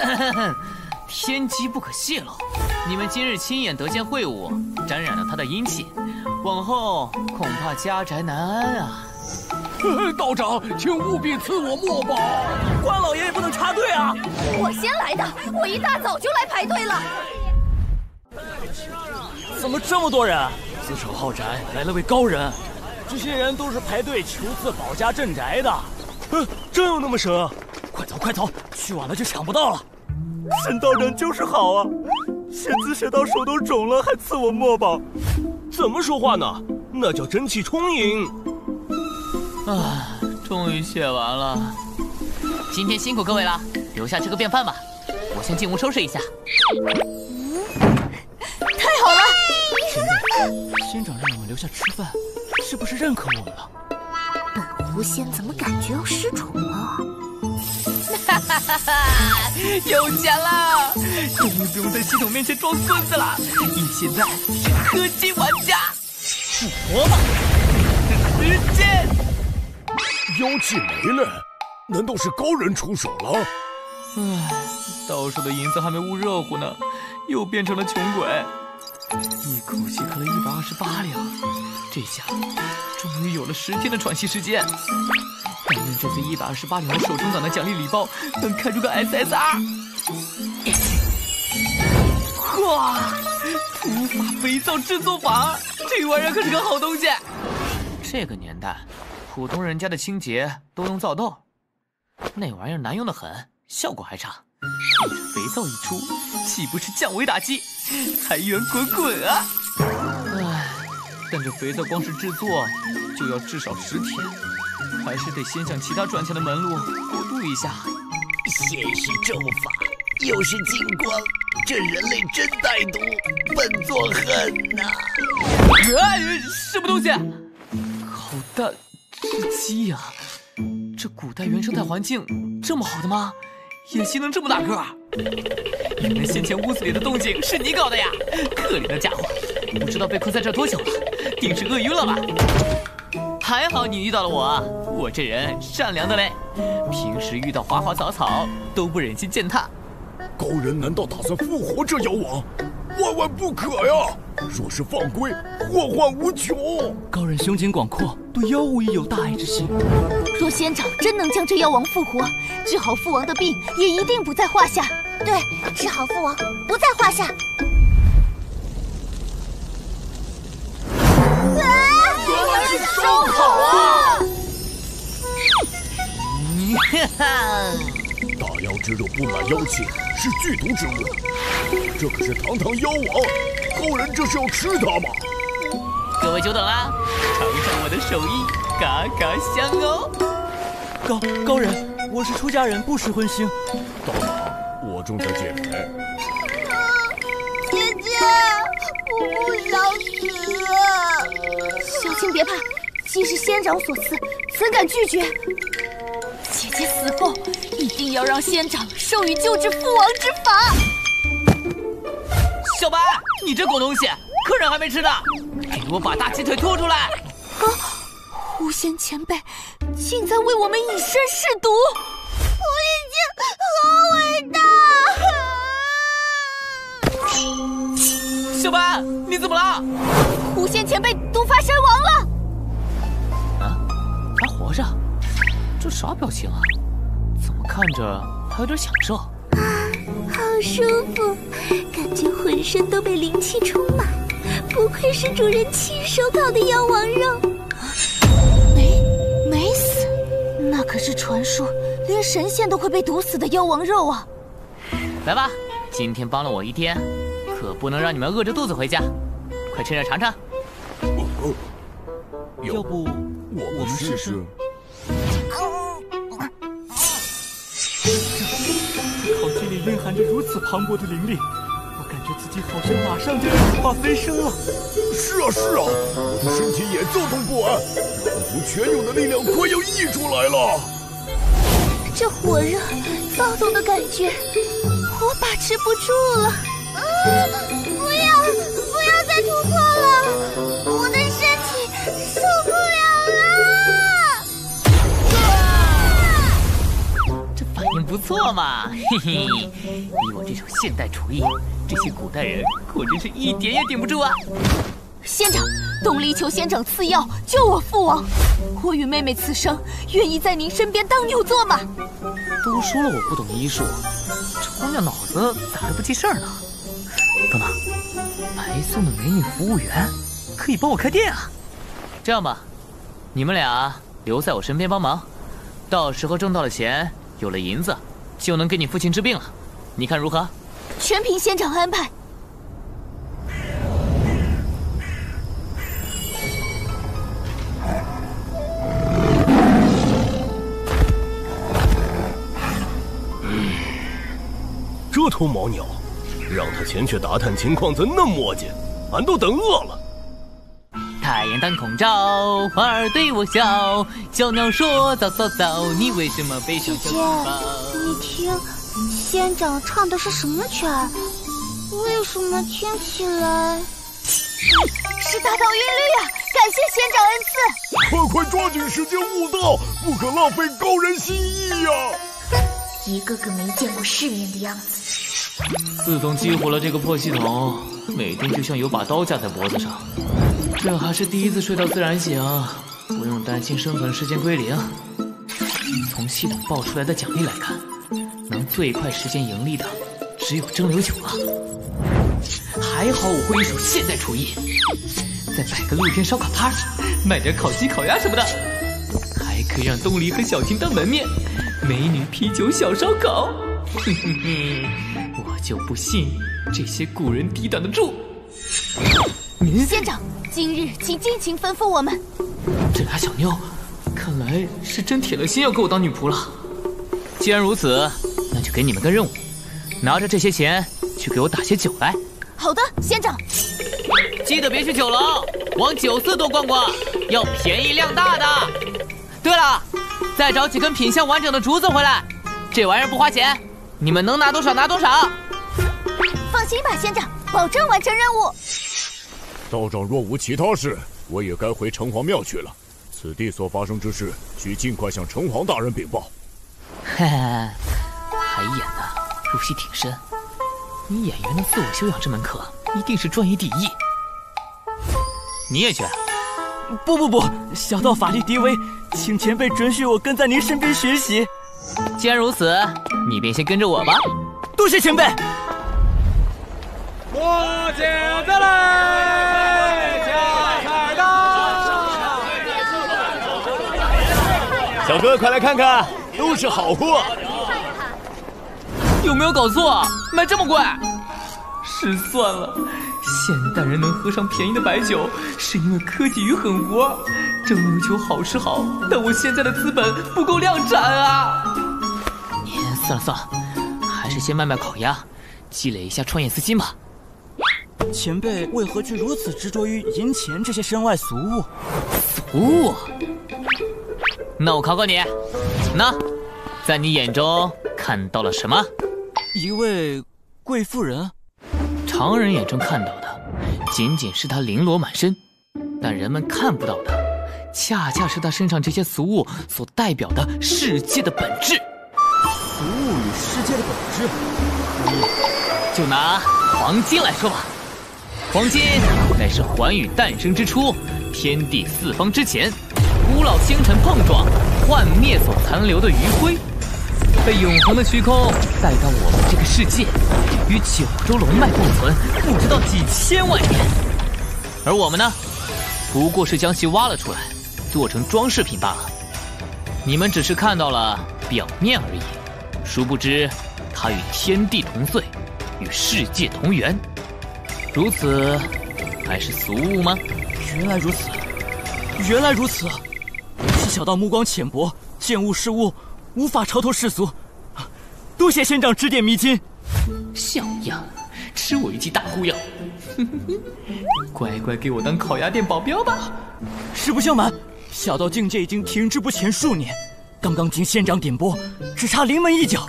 嗯、天机不可泄露，你们今日亲眼得见秽物，沾染了他的阴气，往后恐怕家宅难安啊！道长，请务必赐我墨宝。关老爷也不能插队啊！我先来的，我一大早就来排队了。怎么这么多人？自守浩宅来了位高人，这些人都是排队求赐保家镇宅的。嗯，真有那么神啊？快走快走，去晚了就抢不到了。沈道长就是好啊！ 写字写到手都肿了，还赐我墨宝，怎么说话呢？那叫真气充盈。啊，终于写完了，今天辛苦各位了，留下吃个便饭吧，我先进屋收拾一下。嗯、太好了！仙子，仙长让我们留下吃饭，是不是认可我们了？本狐仙怎么感觉要失宠了？ 哈哈哈哈！有奖啦！终于不用在系统面前装孙子了，你现在是氪金玩家。复活吧！时间。妖气没了，难道是高人出手了？唉，到手的银子还没捂热乎呢，又变成了穷鬼。一口气氪了一百二十八两，这下终于有了十天的喘息时间。 但愿这次一百二十八两的手中党的奖励礼包能开出个 S S R。哇，土法肥皂制作法，这玩意儿可是个好东西。这个年代，普通人家的清洁都用皂豆，那玩意儿难用的很，效果还差。肥皂一出，岂不是降维打击，财源滚滚啊！唉，但这肥皂光是制作就要至少十天。 还是得先想其他赚钱的门路，过渡一下。先是咒法，又是金光，这人类真歹毒，本座恨呐！啊，什么东西？好大只鸡呀！这古代原生态环境这么好的吗？野鸡能这么大个儿？原来先前屋子里的动静是你搞的呀！可怜的家伙，不知道被困在这多久了，定是饿晕了吧？ 还好你遇到了我，我这人善良的嘞，平时遇到花花草草都不忍心践踏。高人难道打算复活这妖王？万万不可呀！若是放归，祸患无穷。高人胸襟广阔，对妖物亦有大爱之心。若仙长真能将这妖王复活，治好父王的病也一定不在话下。对，治好父王不在话下。 烧烤啊！大妖之肉布满妖气，是剧毒之物。这可是堂堂妖王，高人这是要吃它吗？各位久等啦，尝尝我的手艺，嘎嘎香哦。高高人，我是出家人，不食荤腥。道长，我正在减肥。姐姐，我不想死。小青别怕。 既是仙长所赐，怎敢拒绝？姐姐死后，一定要让仙长授予救治父王之法。小白，你这狗东西，客人还没吃呢，给我把大鸡腿吐出来！啊，狐仙前辈，竟在为我们以身试毒！我已经好伟大！小白，你怎么了？狐仙前辈毒发身亡了。 还活着，这啥表情啊？怎么看着还有点享受？啊，好舒服，感觉浑身都被灵气充满。不愧是主人亲手烤的妖王肉。没没死，那可是传说连神仙都会被毒死的妖王肉啊！来吧，今天帮了我一天，可不能让你们饿着肚子回家，快趁热尝尝。哦哦、要不？ 我们试试。这烤鸡里蕴含着如此磅礴的灵力，我感觉自己好像马上就要羽化飞升了。是啊是啊，我的身体也躁动不安，仿佛全有的力量快要溢出来了。这火热、躁动的感觉，我把持不住了。啊！不要，不要再突破了，我的身体受不了。 不错嘛，嘿嘿！以我这手现代厨艺，这些古代人果真是一点也顶不住啊！仙长，东离求仙长赐药救我父王，我与妹妹此生愿意在您身边当牛做马。都说了我不懂医术，这光掉脑子咋还不记事儿呢？等等，白送的美女服务员可以帮我开店啊！这样吧，你们俩留在我身边帮忙，到时候挣到了钱，有了银子，就能给你父亲治病了。你看如何？全凭仙长安排。 这头牦鸟，让他前去打探情况，怎那磨叽？俺都等饿了。太阳当空照，花儿对我笑，小鸟说早早早，你为什么悲伤？姐姐，你听，仙长唱的是什么曲儿？为什么听起来是大道音律啊？感谢仙长恩赐！快快抓紧时间悟道，不可浪费高人心意呀、啊！ 一个个没见过世面的样子。自从激活了这个破系统，每天就像有把刀架在脖子上。这还是第一次睡到自然醒，不用担心生存时间归零。从系统报出来的奖励来看，能最快实现盈利的只有蒸馏酒了。还好我会一手现代厨艺，再摆个露天烧烤 party， 卖点烤鸡、烤鸭什么的，还可以让东篱和小婷当门面。 美女啤酒小烧烤，哼哼哼，我就不信这些古人抵挡得住。县长，今日请尽情吩咐我们。这俩小妞，看来是真铁了心要给我当女仆了。既然如此，那就给你们个任务，拿着这些钱去给我打些酒来。好的，县长。记得别去酒楼，往酒肆多逛逛，要便宜量大的。对了。 再找几根品相完整的竹子回来，这玩意儿不花钱，你们能拿多少拿多少。放心吧，县长，保证完成任务。道长若无其他事，我也该回城隍庙去了。此地所发生之事，需尽快向城隍大人禀报。嘿，还演呢，入戏挺深。你演员的自我修养这门课，一定是专业第一。你也去。 不不不，小道法力低微，请前辈准许我跟在您身边学习。既然如此，你便先跟着我吧。多谢前辈。我姐子嘞，下菜刀。小哥，快来看看，都是好货。有没有搞错？卖这么贵？失算了。 现代人能喝上便宜的白酒，是因为科技与狠活。蒸馏酒好是好，但我现在的资本不够量产啊！算了算了，还是先卖卖烤鸭，积累一下创业资金吧。前辈为何却如此执着于银钱这些身外俗物？俗物？那我考考你，那，在你眼中看到了什么？一位贵妇人。常人眼中看到的。 仅仅是他绫罗满身，但人们看不到的，恰恰是他身上这些俗物所代表的世界的本质。俗物与世界的本质，就拿黄金来说吧，黄金乃是寰宇诞生之初，天地四方之前，古老星辰碰撞幻灭所残留的余晖，被永恒的虚空带到我们这个世界。 与九州龙脉共存，不知道几千万年。而我们呢，不过是将其挖了出来，做成装饰品罢了。你们只是看到了表面而已，殊不知它与天地同岁，与世界同源。如此，还是俗物吗？原来如此，原来如此。是小道目光浅薄，见物是物，无法超脱世俗。多谢仙长指点迷津。 小样，吃我一记大忽悠！乖乖给我当烤鸭店保镖吧。实不相瞒，小道境界已经停滞不前数年，刚刚经仙长点拨，只差临门一脚，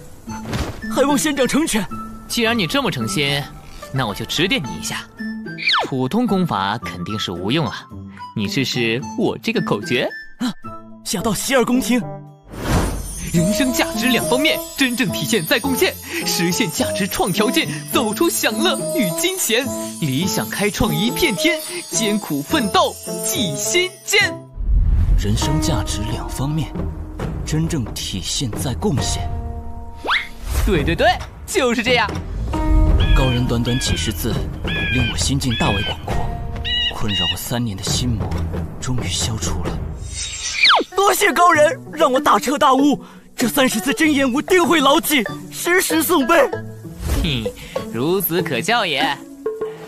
还望仙长成全。既然你这么诚心，那我就指点你一下。普通功法肯定是无用了，你试试我这个口诀。啊，小道洗耳恭听。人生价值两方面真正体现在贡献，实现价值创条件，走出享乐与金钱，理想开创一片天，艰苦奋斗记心间。人生价值两方面真正体现在贡献。对对对，就是这样。高人短短几十字，令我心境大为广阔，困扰我三年的心魔终于消除了。多谢高人，让我大彻大悟，这三十字真言我定会牢记，时时诵背。哼，孺子可教也。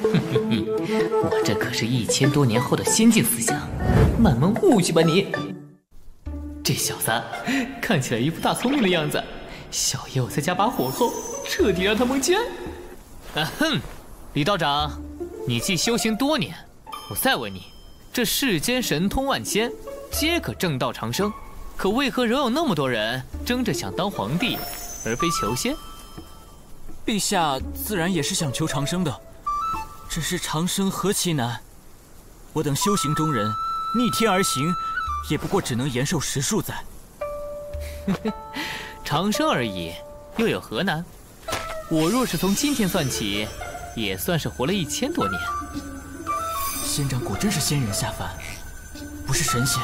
哼哼哼，我这可是一千多年后的先进思想，满门误去吧你！这小子看起来一副大聪明的样子，小爷我再加把火候，彻底让他蒙圈。啊哼，李道长，你既修行多年，我再问你，这世间神通万千，皆可正道长生，可为何仍有那么多人争着想当皇帝，而非求仙？陛下自然也是想求长生的，只是长生何其难，我等修行中人逆天而行，也不过只能延寿十数载。长生而已，又有何难？我若是从今天算起，也算是活了一千多年。仙长果真是仙人下凡。不是神仙，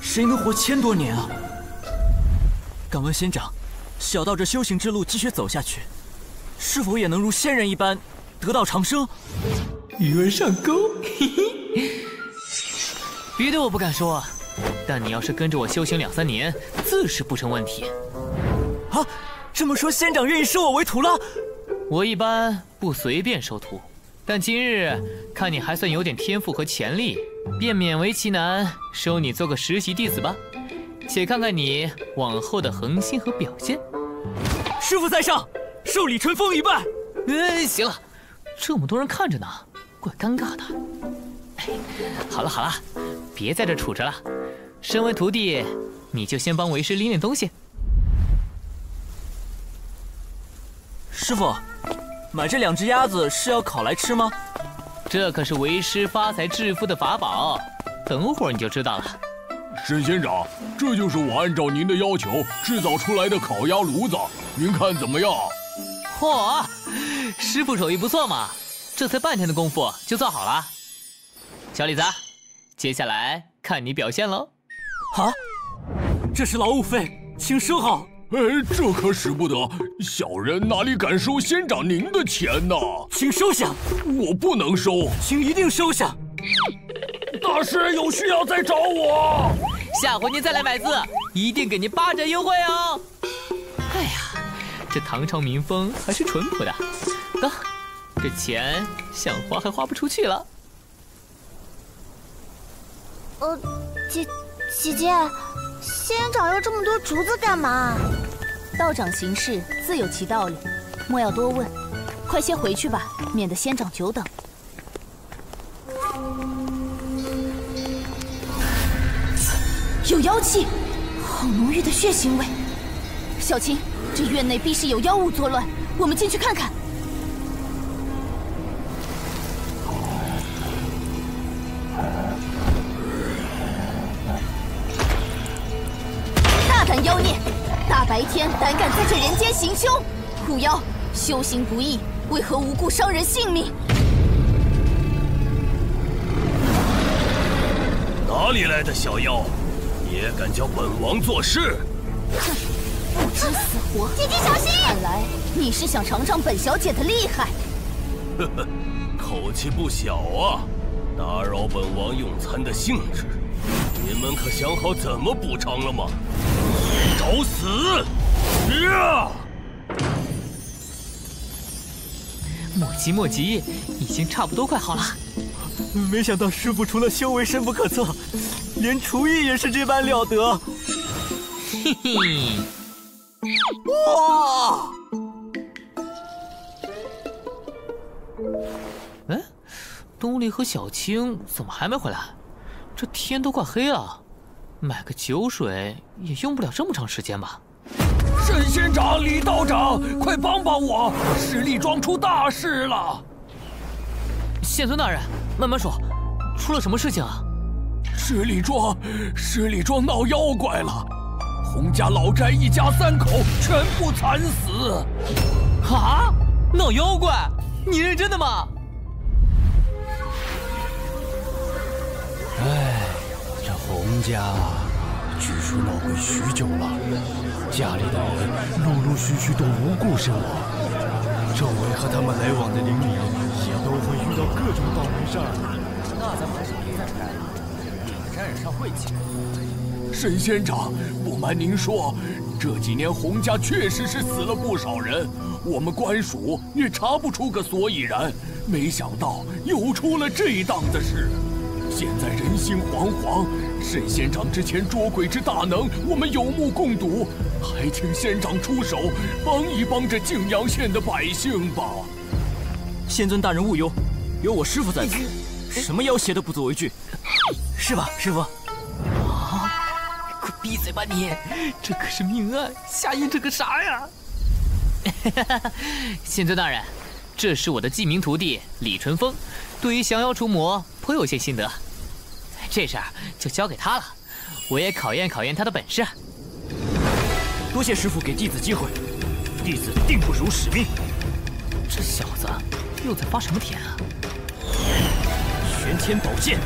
谁能活千多年啊？敢问仙长，小道这修行之路继续走下去，是否也能如仙人一般得到长生？鱼儿上钩，嘿嘿。别的我不敢说，但你要是跟着我修行两三年，自是不成问题。啊，这么说仙长愿意收我为徒了？我一般不随便收徒，但今日看你还算有点天赋和潜力，便勉为其难，收你做个实习弟子吧，且看看你往后的恒心和表现。师父在上，受李淳风一拜。嗯，行了，这么多人看着呢，怪尴尬的。哎，好了好了，别在这杵着了。身为徒弟，你就先帮为师拎点东西。师父，买这两只鸭子是要烤来吃吗？这可是为师发财致富的法宝，等会儿你就知道了。沈仙长，这就是我按照您的要求制造出来的烤鸭炉子，您看怎么样？嚯、哦，师傅手艺不错嘛，这才半天的功夫就做好了。小李子，接下来看你表现喽。啊，这是劳务费，请收好。哎，这可使不得！小人哪里敢收仙长您的钱呢？请收下！我不能收，请一定收下！大师有需要再找我，下回您再来买字，一定给您八折优惠哦！哎呀，这唐朝民风还是淳朴的，啊，这钱想花还花不出去了。呃，姐姐姐。仙长要这么多竹子干嘛？道长行事自有其道理，莫要多问。快些回去吧，免得仙长久等。有妖气，好浓郁的血腥味！小青，这院内必是有妖物作乱，我们进去看看。妖孽，大白天胆敢在这人间行凶，狐妖，修行不易，为何无故伤人性命？哪里来的小妖，也敢教本王做事？哼，不知死活！姐姐小心！看来你是想尝尝本小姐的厉害。呵呵，口气不小啊，打扰本王用餐的兴致，你们可想好怎么补偿了吗？找死！呀！莫急莫急，已经差不多快好了。没想到师父除了修为深不可测，连厨艺也是这般了得。嘿嘿！哇！哎，东离和小青怎么还没回来？这天都快黑了。买个酒水也用不了这么长时间吧？沈仙长、李道长，快帮帮我！石力庄出大事了！县尊大人，慢慢说，出了什么事情啊？石力庄，石力庄闹妖怪了，洪家老宅一家三口全部惨死。啊！闹妖怪？你认真的吗？哎，这洪家据说闹鬼许久了，家里的人陆陆续续都无故身亡，周围和他们来往的邻里也都会遇到各种倒霉事儿。那咱们还是别在这待了，免沾染上晦气。 沈仙长，不瞒您说，这几年洪家确实是死了不少人，我们官署也查不出个所以然。没想到又出了这档子事，现在人心惶惶。沈仙长之前捉鬼之大能，我们有目共睹，还请仙长出手帮一帮这泾阳县的百姓吧。仙尊大人勿忧，有我师傅在此，什么要挟都不足为惧，是吧，师傅？ 闭嘴吧你！这可是命案，瞎应这个啥呀？仙尊大人，这是我的记名徒弟李淳风，对于降妖除魔颇有些心得，这事儿就交给他了，我也考验考验他的本事。多谢师傅给弟子机会，弟子定不辱使命。这小子又在发什么甜啊？玄天宝剑，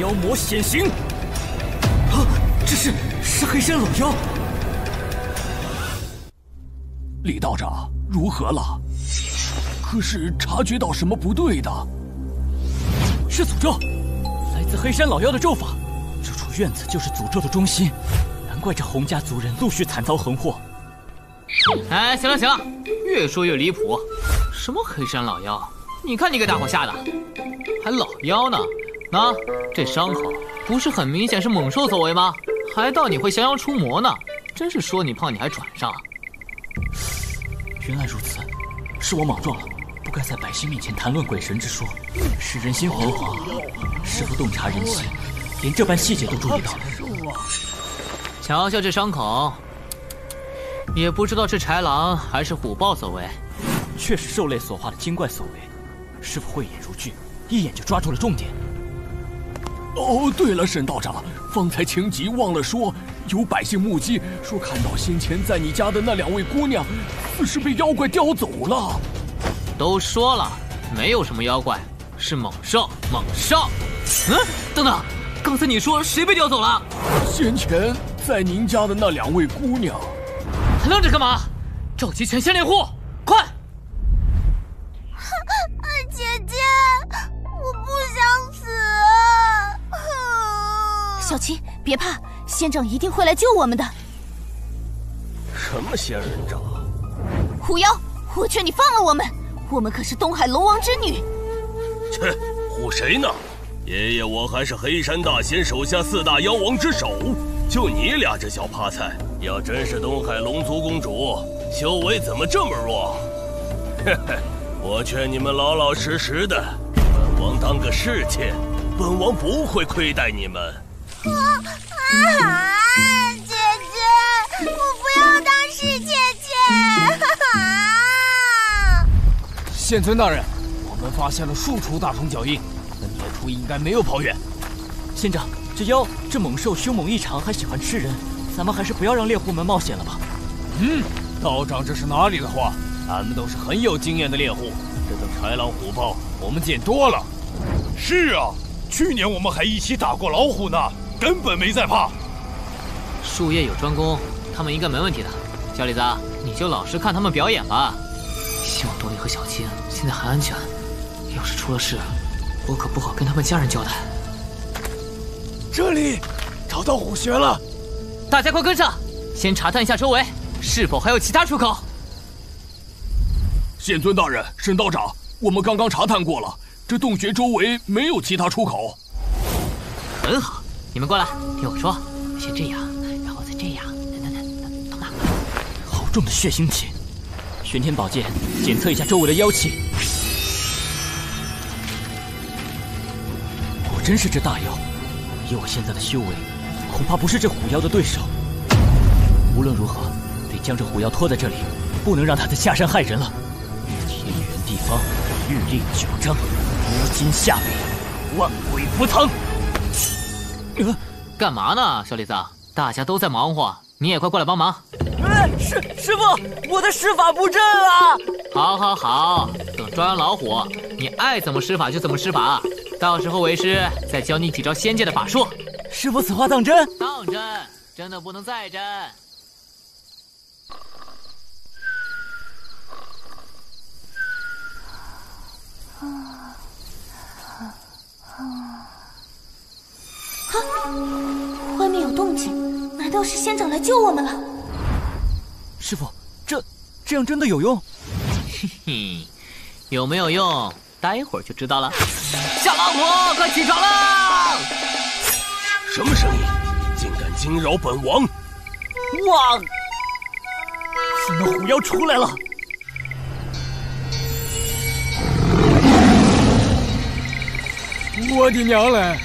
妖魔显形。啊！ 这是是黑山老妖，李道长如何了？可是察觉到什么不对的？是诅咒，来自黑山老妖的咒法。这处院子就是诅咒的中心，难怪这洪家族人陆续惨遭横祸。哎，行了行了，越说越离谱。什么黑山老妖？你看你给大伙吓的，还老妖呢？啊，这伤口不是很明显是猛兽所为吗？ 还道你会降妖除魔呢，真是说你胖你还喘上啊。原来如此，是我莽撞了，不该在百姓面前谈论鬼神之说。是人心惶惶，师傅洞察人心，连这般细节都注意到了。瞧瞧这伤口，也不知道是豺狼还是虎豹所为。确实兽类所化的精怪所为，师傅慧眼如炬，一眼就抓住了重点。 哦，对了，沈道长，方才情急忘了说，有百姓目击说看到先前在你家的那两位姑娘，似是被妖怪叼走了。都说了，没有什么妖怪，是猛兽，猛兽。嗯，等等，刚才你说谁被叼走了？先前在您家的那两位姑娘。还愣着干嘛？召集全县猎户，快！姐姐，我不想死。 小七，别怕，仙长一定会来救我们的。什么仙人掌？狐妖，我劝你放了我们，我们可是东海龙王之女。切，唬谁呢？爷爷，我还是黑山大仙手下四大妖王之首，就你俩这小趴菜，要真是东海龙族公主，修为怎么这么弱？嘿嘿，我劝你们老老实实的，本王当个侍妾，本王不会亏待你们。 啊！姐姐，我不要当侍妾姐。县尊大人，我们发现了数处大虫脚印，那孽畜应该没有跑远。县长，这妖这猛兽凶猛异常，还喜欢吃人，咱们还是不要让猎户们冒险了吧。嗯，道长这是哪里的话？咱们都是很有经验的猎户，这种豺狼虎豹我们见多了。是啊，去年我们还一起打过老虎呢。 根本没在怕，术业有专攻，他们应该没问题的。小李子，你就老实看他们表演吧。希望多莉和小七现在还安全，要是出了事，我可不好跟他们家人交代。这里找到虎穴了，大家快跟上，先查探一下周围，是否还有其他出口。县尊大人，沈道长，我们刚刚查探过了，这洞穴周围没有其他出口。很好。 你们过来，听我说，先这样，然后再这样，等等等，等等。好重的血腥气！玄天宝剑，检测一下周围的妖气。果真是这大妖，以我现在的修为，恐怕不是这虎妖的对手。无论如何，得将这虎妖拖在这里，不能让他再下山害人了。天圆地方，玉立九章，无金下北，万鬼不疼。 干嘛呢，小李子？大家都在忙活，你也快过来帮忙。哎，师师傅，我的施法布阵啊！好，好，好，等抓完老虎，你爱怎么施法就怎么施法，到时候为师再教你几招仙界的法术。师傅，此话当真？当真，真的不能再真。 外面有动静，难道是仙长来救我们了？师傅，这这样真的有用？嘿嘿，有没有用，待会儿就知道了。小老虎，快起床啦！什么声音？竟敢惊扰本王！哇！是那狐妖出来了！我的娘嘞！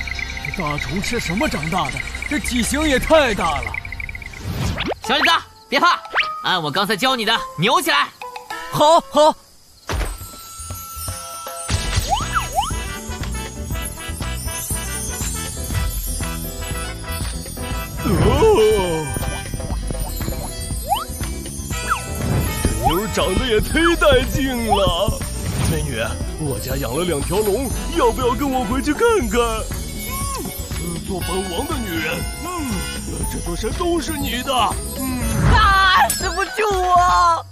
大虫吃什么长大的？这体型也太大了！小李子，别怕，按我刚才教你的扭起来。好，好。哦，这牛长得也忒带劲了。美女，我家养了两条龙，要不要跟我回去看看？ 做本王的女人，嗯，这座山都是你的。嗯，啊！师傅救我！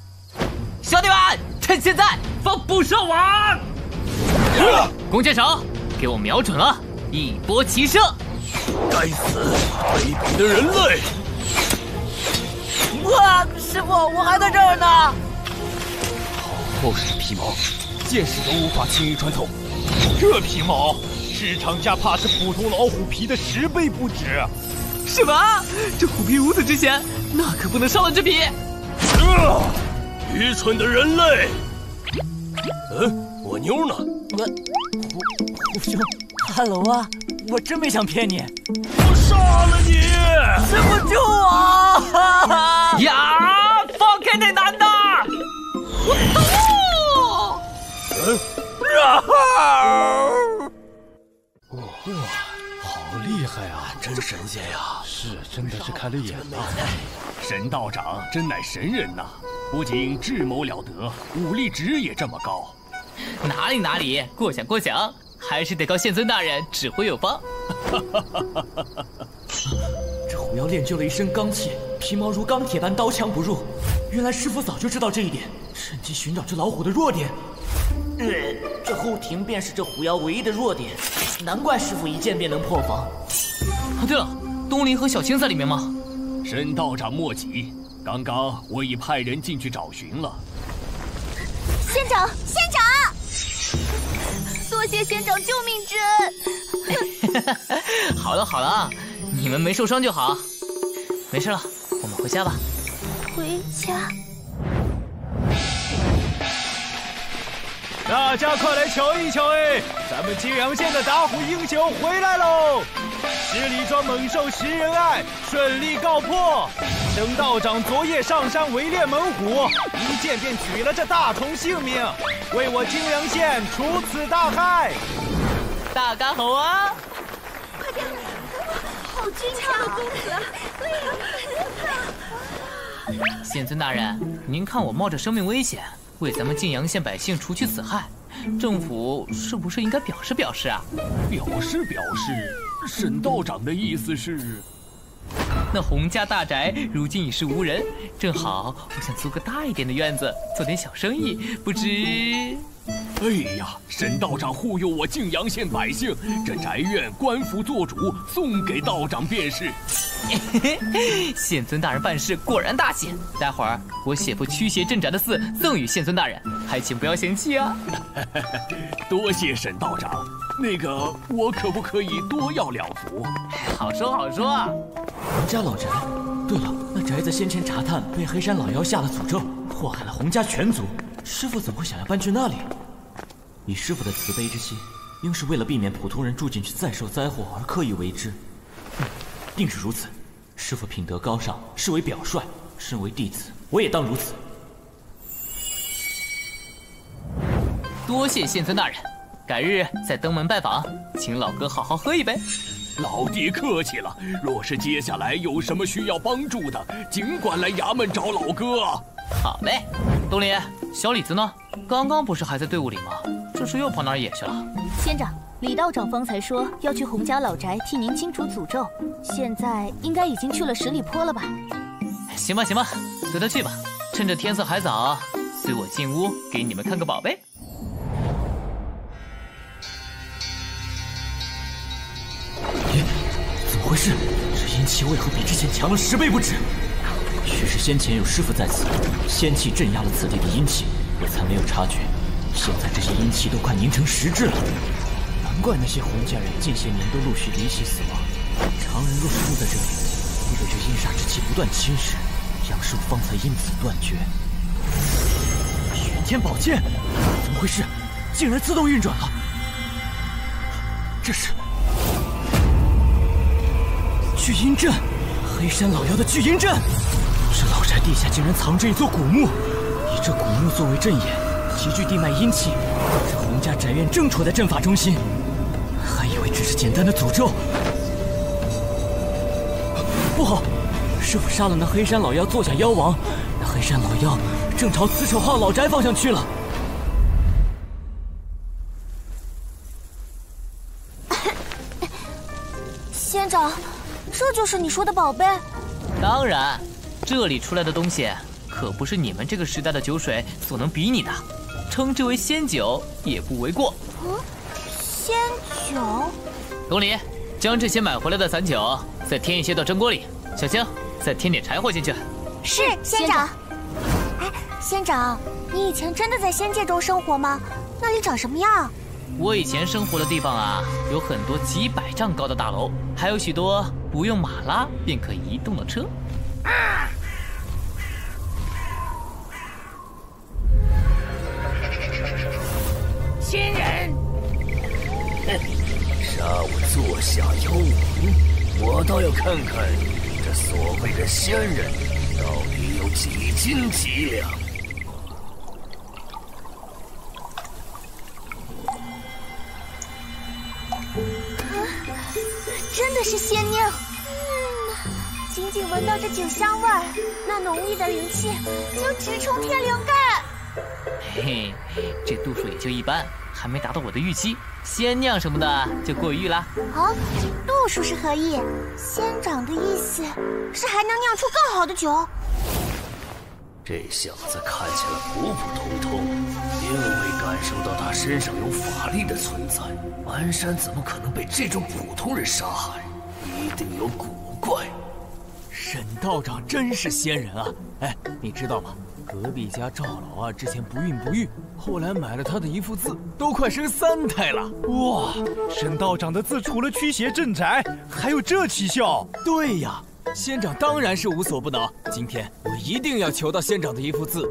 兄弟们，趁现在放捕兽网！啊、弓箭手，给我瞄准了，一波齐射！该死，卑鄙的人类！哇，师傅，我还在这儿呢！好厚实的皮毛，箭矢都无法轻易穿透。这皮毛。 市场价怕是普通老虎皮的十倍不止。什么？这虎皮如此值钱，那可不能伤了这皮。啊！愚蠢的人类！嗯，我妞呢？我，虎虎兄，哈喽啊！我真没想骗你。我杀了你！师傅救我！呀！放开那男的！我走。嗯。啊哈！ 哇，好厉害啊！真神仙呀！是，真的是开了眼了。神道长真乃神人呐，不仅智谋了得，武力值也这么高。哪里哪里，过奖过奖，还是得靠宪尊大人指挥有方。这狐妖练就了一身罡气，皮毛如钢铁般刀枪不入。原来师傅早就知道这一点，趁机寻找这老虎的弱点。 对，这后庭便是这狐妖唯一的弱点，难怪师傅一剑便能破防。啊，对了，东林和小青在里面吗？沈道长莫急，刚刚我已派人进去找寻了。仙长，仙长，多谢仙长救命之恩。好了好了，你们没受伤就好。没事了，我们回家吧。回家。 大家快来瞧一瞧哎，咱们揭阳县的打虎英雄回来喽！十里庄猛兽食人案顺利告破，沈道长昨夜上山围猎猛虎，一剑便取了这大虫性命，为我揭阳县除此大害。大家好啊！快点，好俊俏的公子啊！对呀，县尊大人，您看我冒着生命危险。 为咱们晋阳县百姓除去此害，政府是不是应该表示表示啊？表示表示，沈道长的意思是，那洪家大宅如今已是无人，正好我想租个大一点的院子，做点小生意，不知……哎呀，沈道长护佑我晋阳县百姓，这宅院官府做主，送给道长便是。县尊大人办事果然大气，待会儿我写副驱邪镇宅的字赠与县尊大人，还请不要嫌弃啊！多谢沈道长，那个我可不可以多要两幅？好说好说。洪家老宅，对了，那宅子先前查探被黑山老妖下了诅咒，祸害了洪家全族，师傅怎么会想要搬去那里？以师傅的慈悲之心，应是为了避免普通人住进去再受灾祸而刻意为之。嗯 定是如此，师傅品德高尚，是为表率。身为弟子，我也当如此。多谢县尊大人，改日再登门拜访，请老哥好好喝一杯。老弟客气了。若是接下来有什么需要帮助的，尽管来衙门找老哥。好嘞，东林，小李子呢？刚刚不是还在队伍里吗？这是又跑哪儿野去了？仙长，李道长方才说要去洪家老宅替您清除诅咒，现在应该已经去了十里坡了吧？行吧，行吧，随他去吧。趁着天色还早，随我进屋给你们看个宝贝。 回事？这阴气位可比之前强了十倍不止。许是先前有师傅在此，仙气镇压了此地的阴气，我才没有察觉。现在这些阴气都快凝成实质了，难怪那些洪家人近些年都陆续离奇死亡。常人若是住在这里，会被这阴煞之气不断侵蚀。杨师傅方才因此断绝。玄天宝剑，怎么回事？竟然自动运转了！这是。 聚阴阵，黑山老妖的聚阴阵。这老宅地下竟然藏着一座古墓，以这古墓作为阵眼，集聚地脉阴气。这洪家宅院正处在阵法中心，还以为只是简单的诅咒。不好，师傅杀了那黑山老妖，坐下妖王。那黑山老妖正朝慈手号老宅方向去了。仙长。 这就是你说的宝贝？当然，这里出来的东西可不是你们这个时代的酒水所能比拟的，称之为仙酒也不为过。嗯，仙酒。董林，将这些买回来的散酒再添一些到蒸锅里。小青，再添点柴火进去。是，仙长。哎，仙长，你以前真的在仙界中生活吗？那里长什么样？ 我以前生活的地方啊，有很多几百丈高的大楼，还有许多不用马拉便可移动的车。啊、新人，杀我座下妖王，我倒要看看这所谓的仙人到底有几斤几两。 真的是仙酿，嗯，仅仅闻到这酒香味儿，那浓郁的灵气就直冲天灵盖。嘿，这度数也就一般，还没达到我的预期。仙酿什么的就过誉了。啊，度数是何意？仙长的意思是还能酿出更好的酒。这小子看起来普普通通。 并未感受到他身上有法力的存在，安山怎么可能被这种普通人杀害？一定有古怪。沈道长真是仙人啊！哎，你知道吗？隔壁家赵老啊，之前不孕不育，后来买了他的一幅字，都快生三胎了。哇，沈道长的字除了驱邪镇宅，还有这奇效。对呀，仙长当然是无所不能。今天我一定要求到仙长的一幅字。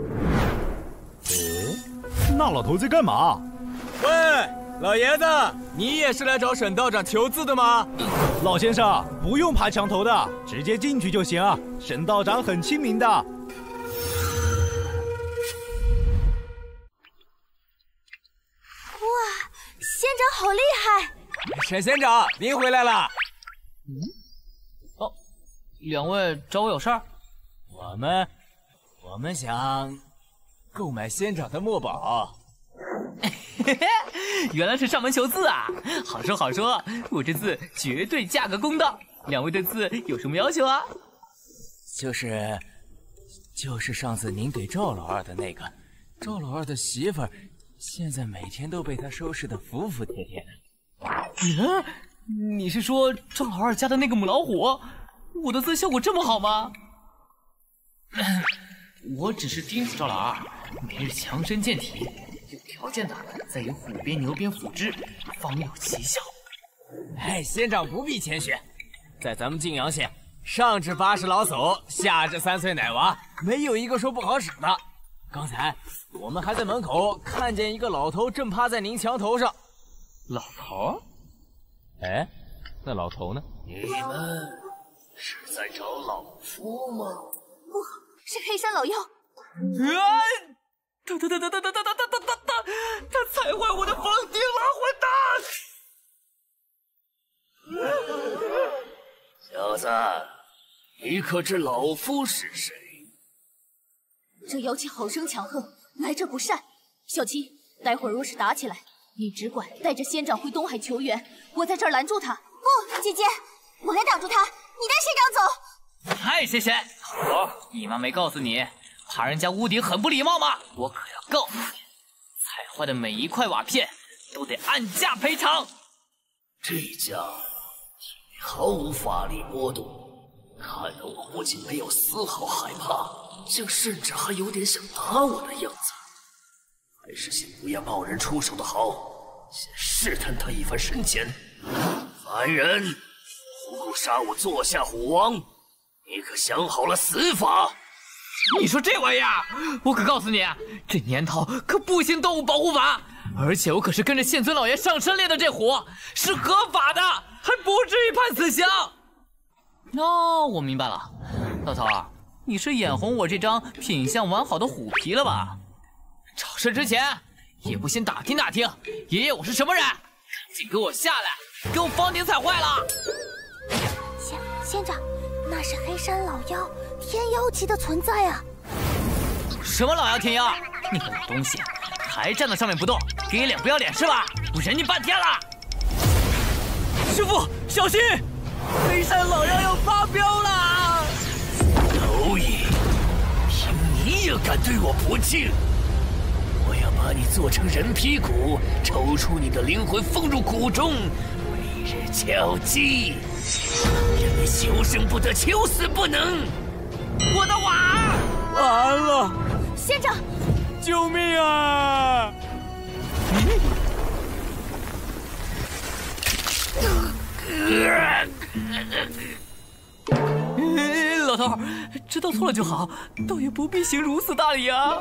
那老头在干嘛？喂，老爷子，你也是来找沈道长求字的吗？老先生，不用爬墙头的，直接进去就行。沈道长很亲民的。哇，仙长好厉害！沈仙长，您回来了。嗯。哦，两位找我有事儿？我们，我们想。 购买仙长的墨宝，原来是上门求字啊！好说好说，我这字绝对价格公道。两位对字有什么要求啊？就是，就是上次您给赵老二的那个。赵老二的媳妇儿，现在每天都被他收拾得服服帖帖的。嗯、啊，你是说赵老二家的那个母老虎？我的字效果这么好吗？我只是叮嘱赵老二，每日强身健体，有条件的再由虎鞭、牛鞭辅之，方有奇效。哎，仙长不必谦虚，在咱们晋阳县，上至八十老叟，下至三岁奶娃，没有一个说不好使的。刚才我们还在门口看见一个老头正趴在您墙头上。老头？哎，那老头呢？你们是在找老夫吗？不。 是黑山老妖！啊！他他他他他他他他他他他他踩坏我的房顶了！混蛋！小子，你可知老夫是谁？这妖气好生强横，来者不善。小七，待会儿若是打起来，你只管带着仙长回东海求援，我在这儿拦住他。不，姐姐，我来挡住他，你带仙长走。嗨，仙仙，我你妈没告诉你，爬人家屋顶很不礼貌吗？我可要告诉你，踩坏的每一块瓦片都得按价赔偿。这家。 毫无法力波动，看得我不仅没有丝毫害怕，竟甚至还有点想打我的样子。还是先不要贸然出手的好，先试探他一番神前。凡人，无故杀我座下虎王，你可想好了死法？你说这玩意儿，我可告诉你，这年头可不行动物保护法，而且我可是跟着县尊老爷上山练的这虎，是合法的。 还不至于判死刑。哦，我明白了，老头儿，你是眼红我这张品相完好的虎皮了吧？找事之前也不先打听打听，爷爷我是什么人？赶紧给我下来，给我房顶踩坏了！县县长，那是黑山老妖天妖级的存在啊！什么老妖天妖？你个老东西，还站在上面不动，给你脸不要脸是吧？我忍你半天了。 师傅，小心！黑山老妖要发飙了！蝼蚁，凭你也敢对我不敬？我要把你做成人皮骨，抽出你的灵魂，放入骨中，每日敲击，让你求生不得，求死不能！我的娃，完了！县长，救命啊！嗯 老头，知道错了就好，倒也不必行如此大礼啊！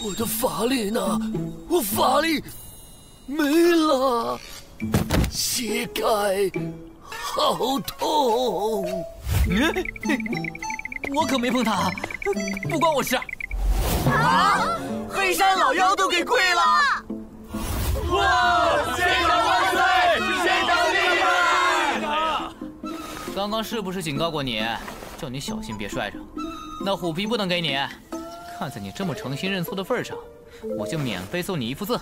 我的法力呢？我法力没了，膝盖好痛！我可没碰他，不关我事。啊！黑山老妖都给跪了！哇！县长万岁！县长。 刚刚是不是警告过你，叫你小心别摔着？那虎皮不能给你，看在你这么诚心认错的份上，我就免费送你一幅字。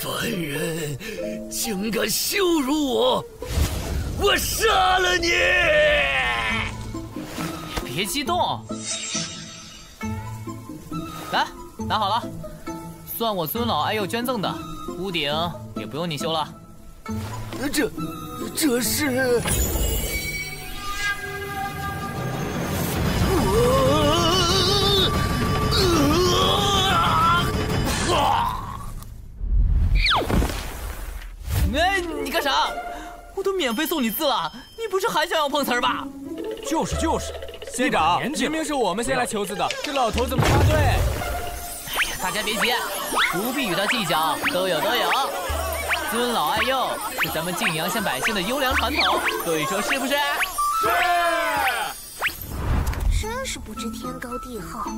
凡人竟敢羞辱我，我杀了你！别激动，来，拿好了，算我尊老爱幼捐赠的，屋顶也不用你修了。这，这是。 哎，你干啥？我都免费送你字了，你不是还想要碰瓷儿吧？就是就是，县长，明明是我们先来求字的，这老头怎么插队？哎呀，大家别急，不必与他计较，都有都有。尊老爱幼是咱们晋阳县百姓的优良传统，各位说是不是？是。真是不知天高地厚，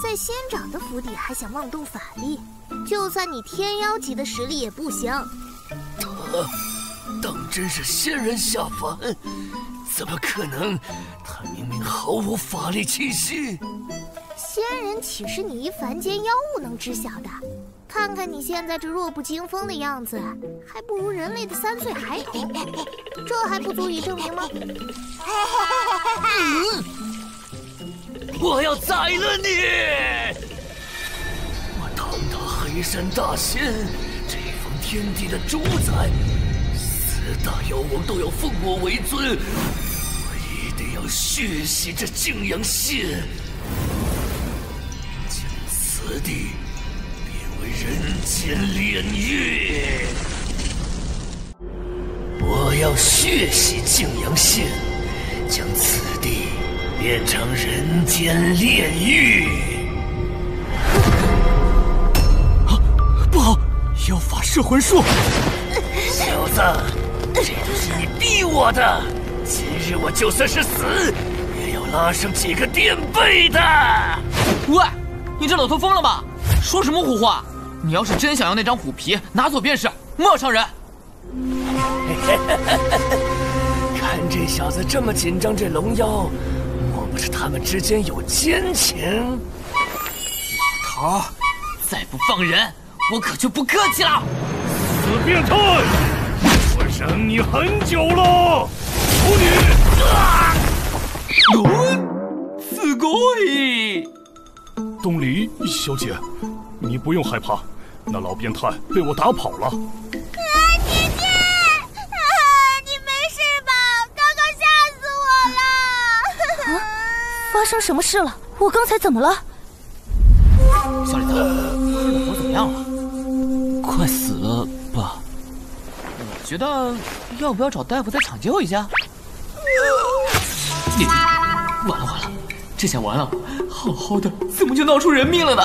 在县长的府邸还想妄动法力，就算你天妖级的实力也不行。 啊、当真是仙人下凡，怎么可能？他明明毫无法力气息。仙人岂是你一凡间妖物能知晓的？看看你现在这弱不禁风的样子，还不如人类的三岁孩童，这还不足以证明吗？嗯、我要宰了你！我堂堂黑山大仙。 天地的主宰，四大妖王都要奉我为尊，我一定要血洗这晋阳县，将此地变为人间炼狱。我要血洗晋阳县，将此地变成人间炼狱。 要法噬魂术，小子，这都是你逼我的。今日我就算是死，也要拉上几个垫背的。喂，你这老头疯了吧？说什么胡话？你要是真想要那张虎皮，拿走便是，莫伤人。看这小子这么紧张这龙妖，莫不是他们之间有奸情？老头，再不放人，我可就不客气了！死变态！我忍你很久了，处女。嗯、啊，すごい。东篱小姐，你不用害怕，那老变态被我打跑了。 发生什么事了？我刚才怎么了？小李头，老头怎么样了？快死了吧？我觉得要不要找大夫再抢救一下？你完了完了，这下完了！好好的怎么就闹出人命了呢？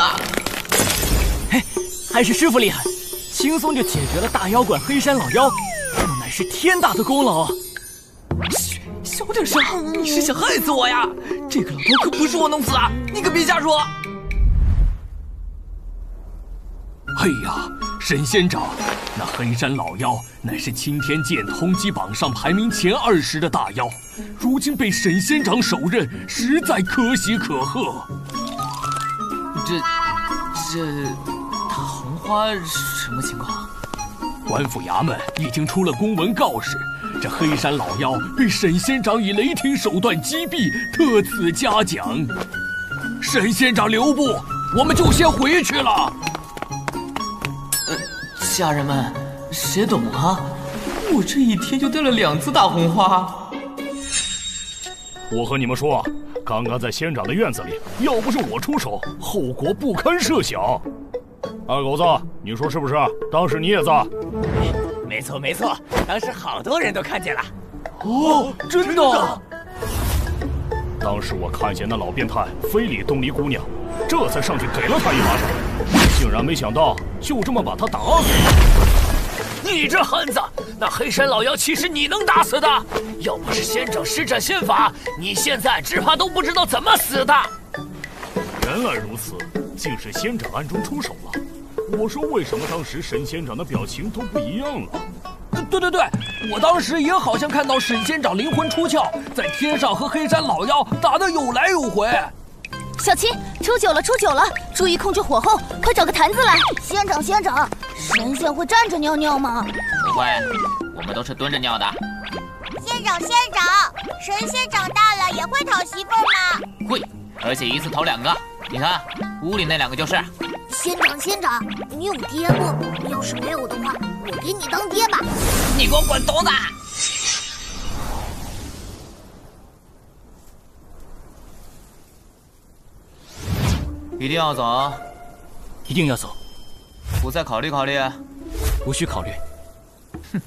嘿，还是师傅厉害，轻松就解决了大妖怪黑山老妖，这乃是天大的功劳啊！ 小点声！你是想害死我呀？这个老头可不是我弄死啊！你可别瞎说！嘿呀，神仙掌，那黑山老妖乃是青天剑通缉榜上排名前二十的大妖，如今被神仙掌手刃，实在可喜可贺。这这，大红花是什么情况？官府衙门已经出了公文告示。 这黑山老妖被沈仙长以雷霆手段击毙，特此嘉奖。沈仙长留步，我们就先回去了。呃，家人们，谁懂啊？我这一天就带了两次大红花。我和你们说，刚刚在仙长的院子里，要不是我出手，后果不堪设想。二狗子，你说是不是？当时你也在。 没错没错，当时好多人都看见了。哦，真的！当时我看见那老变态非礼东篱姑娘，这才上去给了他一巴掌，竟然没想到就这么把他打死了。你这汉子，那黑山老妖岂是你能打死的？要不是仙长施展仙法，你现在只怕都不知道怎么死的。原来如此，竟是仙长暗中出手了。 我说为什么当时沈仙长的表情都不一样了？对对对，我当时也好像看到沈仙长灵魂出窍，在天上和黑山老妖打得有来有回。小七，出酒了出酒了，注意控制火候，快找个坛子来。仙长仙长，神仙会站着尿尿吗？不会，我们都是蹲着尿的。仙长仙长，神仙长大了也会讨媳妇吗？会，而且一次讨两个。你看屋里那两个就是。 仙长，仙长，你有爹吗？要是没有的话，我给你当爹吧。你给我滚犊子！一定要走，一定要走。不再考虑考虑？无需考虑。哼，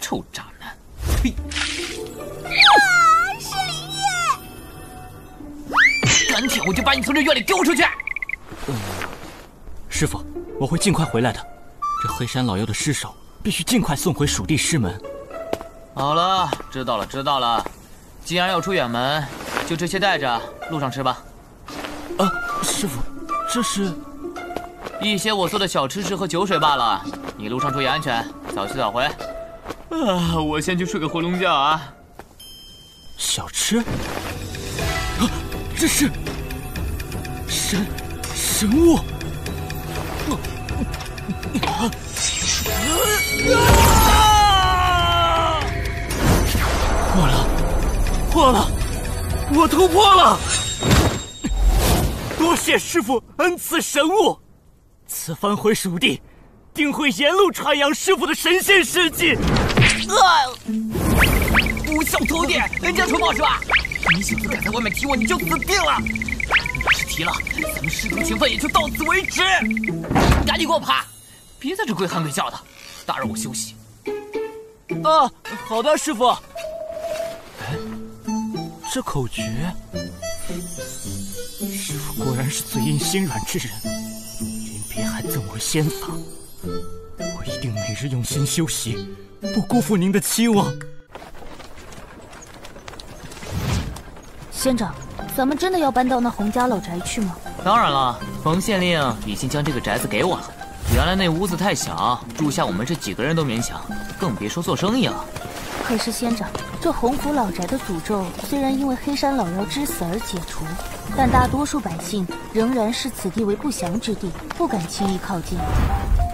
臭渣男！呸！啊，是林烨！敢舔我就把你从这院里丢出去！嗯 师傅，我会尽快回来的。这黑山老妖的尸首必须尽快送回蜀地师门。好了，知道了，知道了。既然要出远门，就这些带着，路上吃吧。啊，师傅，这是一些我做的小吃食和酒水罢了。你路上注意安全，早去早回。啊，我先去睡个回笼觉啊。小吃？啊，这是神神物。 啊！破了，破了，我突破了！多谢师傅恩赐神物，此番回蜀地，定会沿路传扬师傅的神仙事迹。啊！不孝偷电，人家纯宝是吧？你小子敢在外面提我，你就死定了！要是提了，咱们师徒情分也就到此为止。赶紧给我爬！ 别在这鬼喊鬼叫的，打扰我休息。啊，好的，师傅。哎，这口诀，师傅果然是嘴硬心软之人，临别还赠我仙法，我一定每日用心修习，不辜负您的期望。仙长，咱们真的要搬到那洪家老宅去吗？当然了，冯县令已经将这个宅子给我了。 原来那屋子太小，住下我们这几个人都勉强，更别说做生意了。可是仙长，这红府老宅的诅咒虽然因为黑山老妖之死而解除，但大多数百姓仍然视此地为不祥之地，不敢轻易靠近。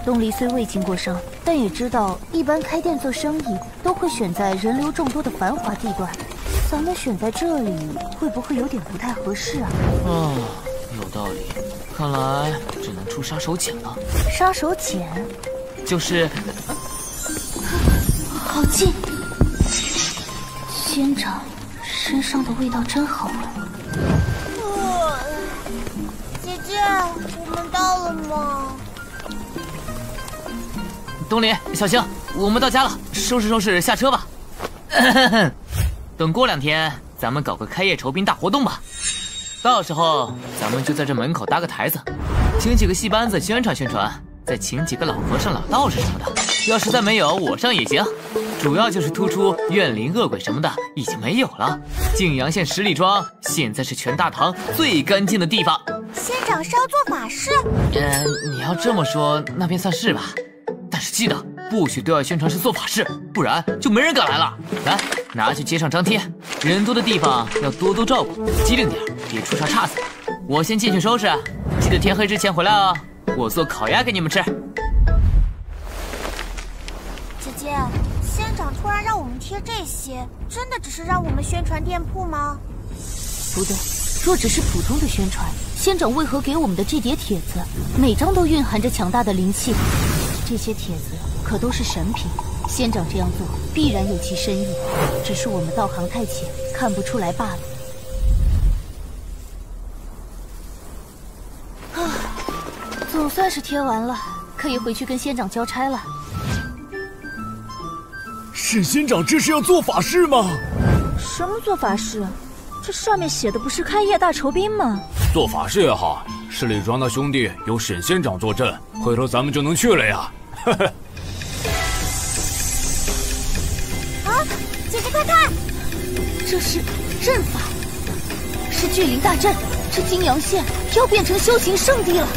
东离虽未经过商，但也知道一般开店做生意都会选在人流众多的繁华地段，咱们选在这里会不会有点不太合适啊？啊，有道理，看来只能出杀手锏了。杀手锏，就是、啊、好近。 仙长身上的味道真好闻、啊。姐姐，我们到了吗？东林，小星，我们到家了，收拾收拾，下车吧。等过两天，咱们搞个开业酬宾大活动吧。到时候咱们就在这门口搭个台子，请几个戏班子宣传宣传，再请几个老和尚、老道士什么的。要实在没有，我上也行。 主要就是突出怨灵恶鬼什么的已经没有了。泾阳县十里庄现在是全大唐最干净的地方。仙长是要做法事？呃，你要这么说，那便算是吧。但是记得不许对外宣传是做法事，不然就没人敢来了。来，拿去街上张贴，人多的地方要多多照顾，机灵点，别出啥岔子。我先进去收拾，记得天黑之前回来哦。我做烤鸭给你们吃。姐姐。 突然让我们贴这些，真的只是让我们宣传店铺吗？不对，若只是普通的宣传，仙长为何给我们的这叠帖子，每张都蕴含着强大的灵气？这些帖子可都是神品，仙长这样做必然有其深意，只是我们道行太浅，看不出来罢了。啊，总算是贴完了，可以回去跟仙长交差了。 沈仙长这是要做法事吗？什么做法事？这上面写的不是开业大酬宾吗？做法事也好，市里庄那兄弟有沈仙长坐镇，回头咱们就能去了呀。呵呵。啊，姐姐快看，这是阵法，是聚灵大阵，这泾阳县要变成修行圣地了。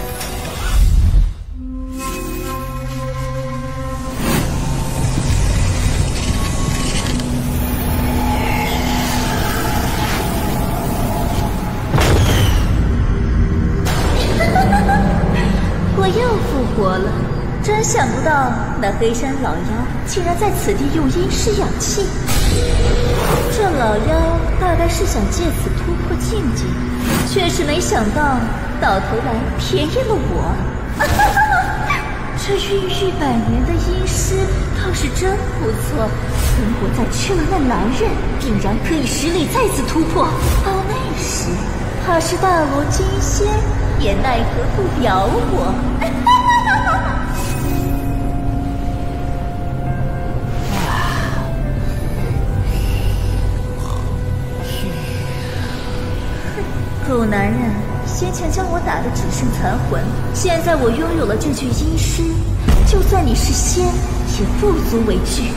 想不到那黑山老妖竟然在此地用阴湿养气，这老妖大概是想借此突破禁忌，却是没想到到头来便宜了我。这孕育百年的阴尸倒是真不错，等我再吃完那男人，定然可以实力再次突破。到那时，怕是大罗金仙也奈何不了我。狗男人先前将我打得只剩残魂，现在我拥有了这具阴尸，就算你是仙，也不足为惧。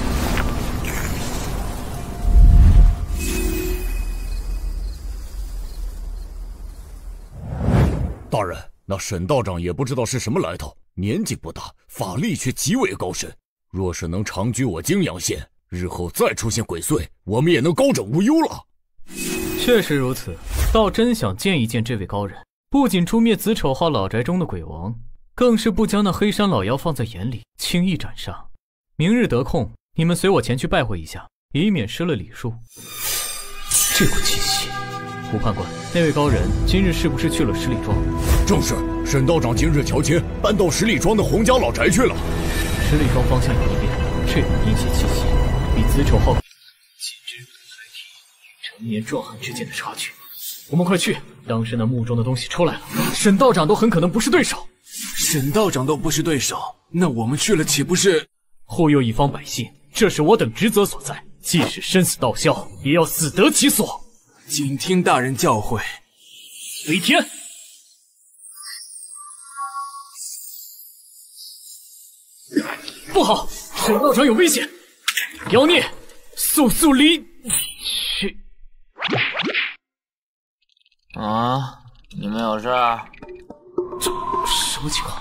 大人，那沈道长也不知道是什么来头，年纪不大，法力却极为高深。若是能长居我泾阳县，日后再出现鬼祟，我们也能高枕无忧了。 确实如此，倒真想见一见这位高人。不仅诛灭子丑号老宅中的鬼王，更是不将那黑山老妖放在眼里，轻易斩杀。明日得空，你们随我前去拜会一下，以免失了礼数。这股气息，胡判官，那位高人今日是不是去了十里庄？正是，沈道长今日乔迁，搬到十里庄的洪家老宅去了。十里庄方向有异变，这股阴邪气息比子丑号。 成年壮汉之间的差距，我们快去！当时那墓中的东西出来了，沈道长都很可能不是对手。沈道长都不是对手，那我们去了岂不是护佑一方百姓？这是我等职责所在，即使身死道消，也要死得其所。谨听大人教诲。飞天，不好！沈道长有危险！妖孽，速速离去！ 啊！你们有事？这什么情况？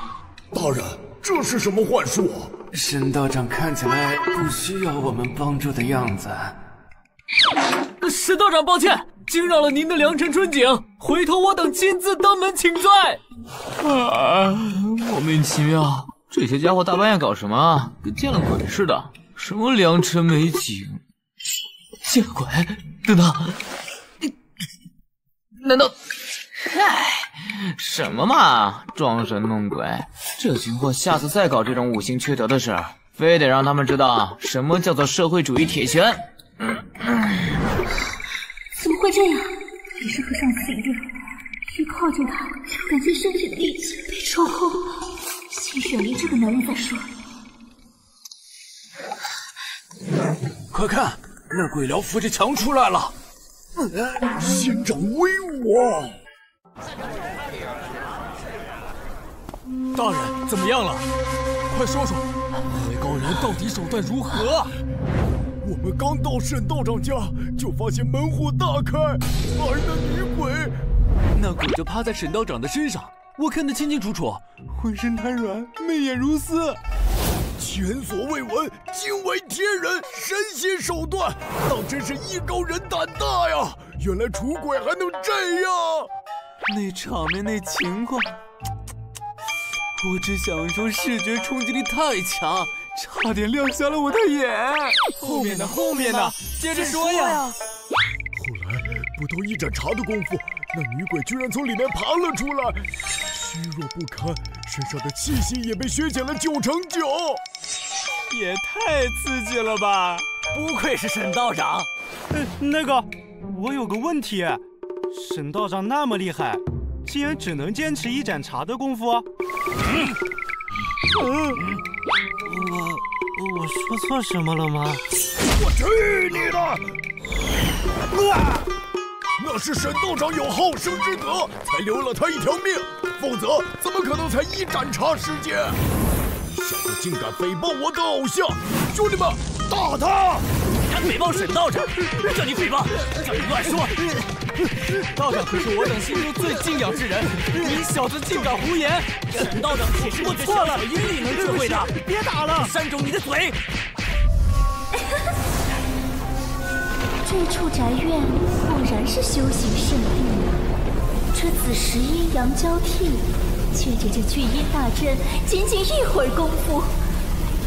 大人，这是什么幻术？沈道长看起来不需要我们帮助的样子。沈道长，抱歉，惊扰了您的良辰春景，回头我等亲自登门请罪。啊！莫名其妙，这些家伙大半夜搞什么？跟见了鬼似的。什么良辰美景？见了鬼？等等，难道？唉，什么嘛，装神弄鬼！这群货下次再搞这种五行缺德的事，非得让他们知道什么叫做社会主义铁拳。嗯嗯 怎么会这样？你是和尚醒着，一靠近他，就感觉身体的力气被抽空。先远离这个男人再说。快看，那鬼寮扶着墙出来了，仙长威武啊！大人怎么样了？快说说，那位高人到底手段如何啊？ 我们刚到沈道长家，就发现门户大开，而那女鬼，那鬼就趴在沈道长的身上，我看得清清楚楚，浑身瘫软，媚眼如丝，前所未闻，惊为天人，神仙手段，当真是艺高人胆大呀！原来除鬼还能这样，那场面那情况，我只想说视觉冲击力太强。 差点亮瞎了我的眼！后面呢？后面呢？接着说呀！后来不到一盏茶的功夫，那女鬼居然从里面爬了出来，虚弱不堪，身上的气息也被削减了九成九。也太刺激了吧！不愧是沈道长。呃，那个，我有个问题，沈道长那么厉害，竟然只能坚持一盏茶的功夫？嗯嗯嗯 我我说错什么了吗？我去你的！啊！那是沈道长有好生之德，才留了他一条命，否则怎么可能才一盏茶时间？小子竟敢诽谤我的偶像，兄弟们打他！敢诽谤沈道长，叫你诽谤，叫你乱说！道长可是我等心中最敬仰之人，你小子竟敢胡言！沈道长，我错了，云里能智慧的，别打了，扇肿你的嘴！这处宅院果然是修行圣地啊！这子时阴阳交替，借着这聚阴大阵，仅仅一会儿功夫，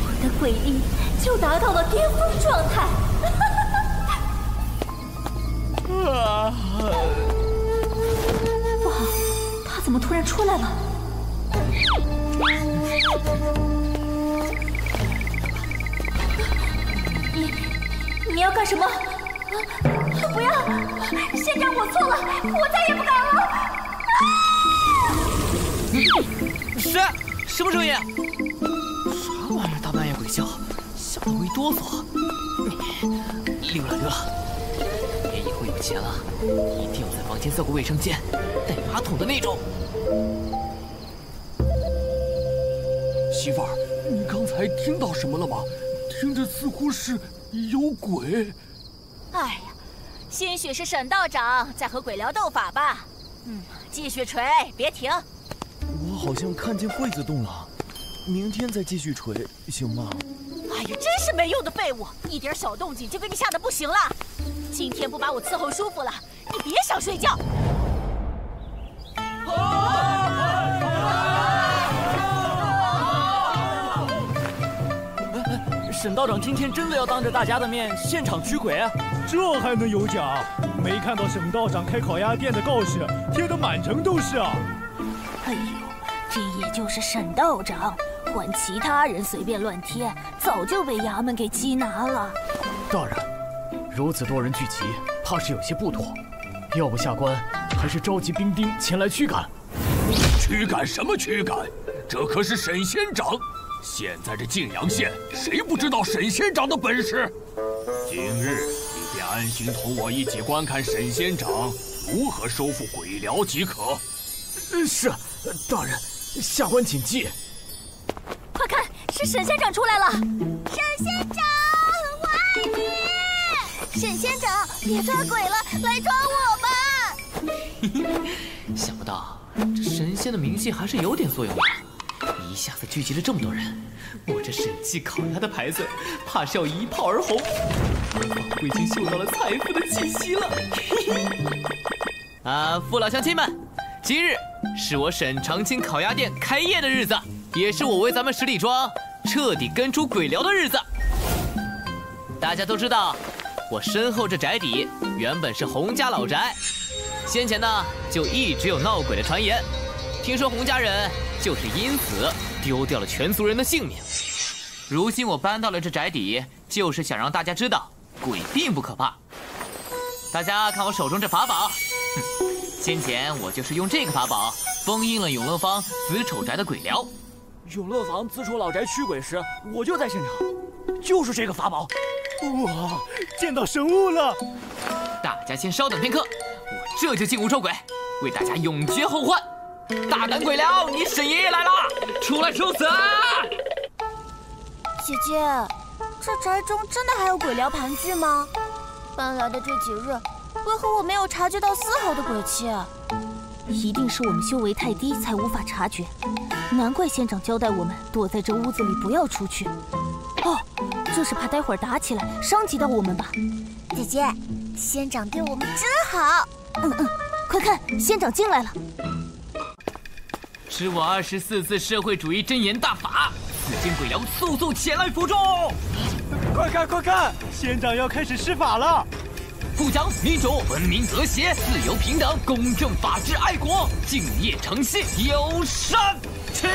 我的鬼力就达到了巅峰状态。 啊！不好，他怎么突然出来了？你你要干什么？啊！不要！县长，我错了，我再也不敢了。啊！谁？什么声音？啥玩意儿？大半夜鬼叫，吓得我一哆嗦。溜了溜了。 钱了，一定要在房间造个卫生间，带马桶的那种。媳妇儿，你刚才听到什么了吗？听着似乎是有鬼。哎呀，兴许是沈道长在和鬼聊斗法吧。嗯，继续锤，别停。我好像看见惠子动了，明天再继续锤，行吗？哎呀，真是没用的废物，一点小动静就给你吓得不行了。 今天不把我伺候舒服了，你别想睡觉。沈道长今天真的要当着大家的面现场驱鬼啊？这还能有假？没看到沈道长开烤鸭店的告示贴得满城都是啊！哎呦，这也就是沈道长，换其他人随便乱贴，早就被衙门给缉拿了。大人。 如此多人聚集，怕是有些不妥。要不下官还是召集兵丁前来驱赶。驱赶什么驱赶？这可是沈仙长。现在这泾阳县，谁不知道沈仙长的本事？今日你便安心同我一起观看沈仙长如何收复鬼寮即可。是，大人，下官谨记。快看，是沈仙长出来了！沈仙长，我爱你。 沈仙长，别抓鬼了，来抓我吧！想不到这神仙的名气还是有点作用的，一下子聚集了这么多人，我这沈记烤鸭的牌子怕是要一炮而红。我已经嗅到了财富的气息了。啊，父老乡亲们，今日是我沈长青烤鸭店开业的日子，也是我为咱们十里庄彻底根除鬼寮的日子。大家都知道，我身后这宅邸原本是洪家老宅，先前呢就一直有闹鬼的传言，听说洪家人就是因此丢掉了全族人的性命。 如今我搬到了这宅邸，就是想让大家知道，鬼并不可怕。大家看我手中这法宝，哼，先前我就是用这个法宝封印了永乐坊子丑宅的鬼寮。永乐坊子丑老宅驱鬼时，我就在现场，就是这个法宝。哇，见到神物了！大家先稍等片刻，我这就进屋捉鬼，为大家永绝后患。大胆鬼寮，你沈爷爷来了，出来受死啊！ 姐姐，这宅中真的还有鬼寮盘踞吗？搬来的这几日，为何我没有察觉到丝毫的鬼气啊？一定是我们修为太低，才无法察觉。难怪仙长交代我们躲在这屋子里不要出去。哦，这是怕待会儿打起来伤及到我们吧？姐姐，仙长对我们真好。嗯嗯，快看，仙长进来了。知我二十四字社会主义真言大法。 紫金鬼寮，速速前来扶众！快看，快看，仙长要开始施法了。富强、民主、文明、和谐、自由、平等、公正、法治、爱国、敬业、诚信、友善，起！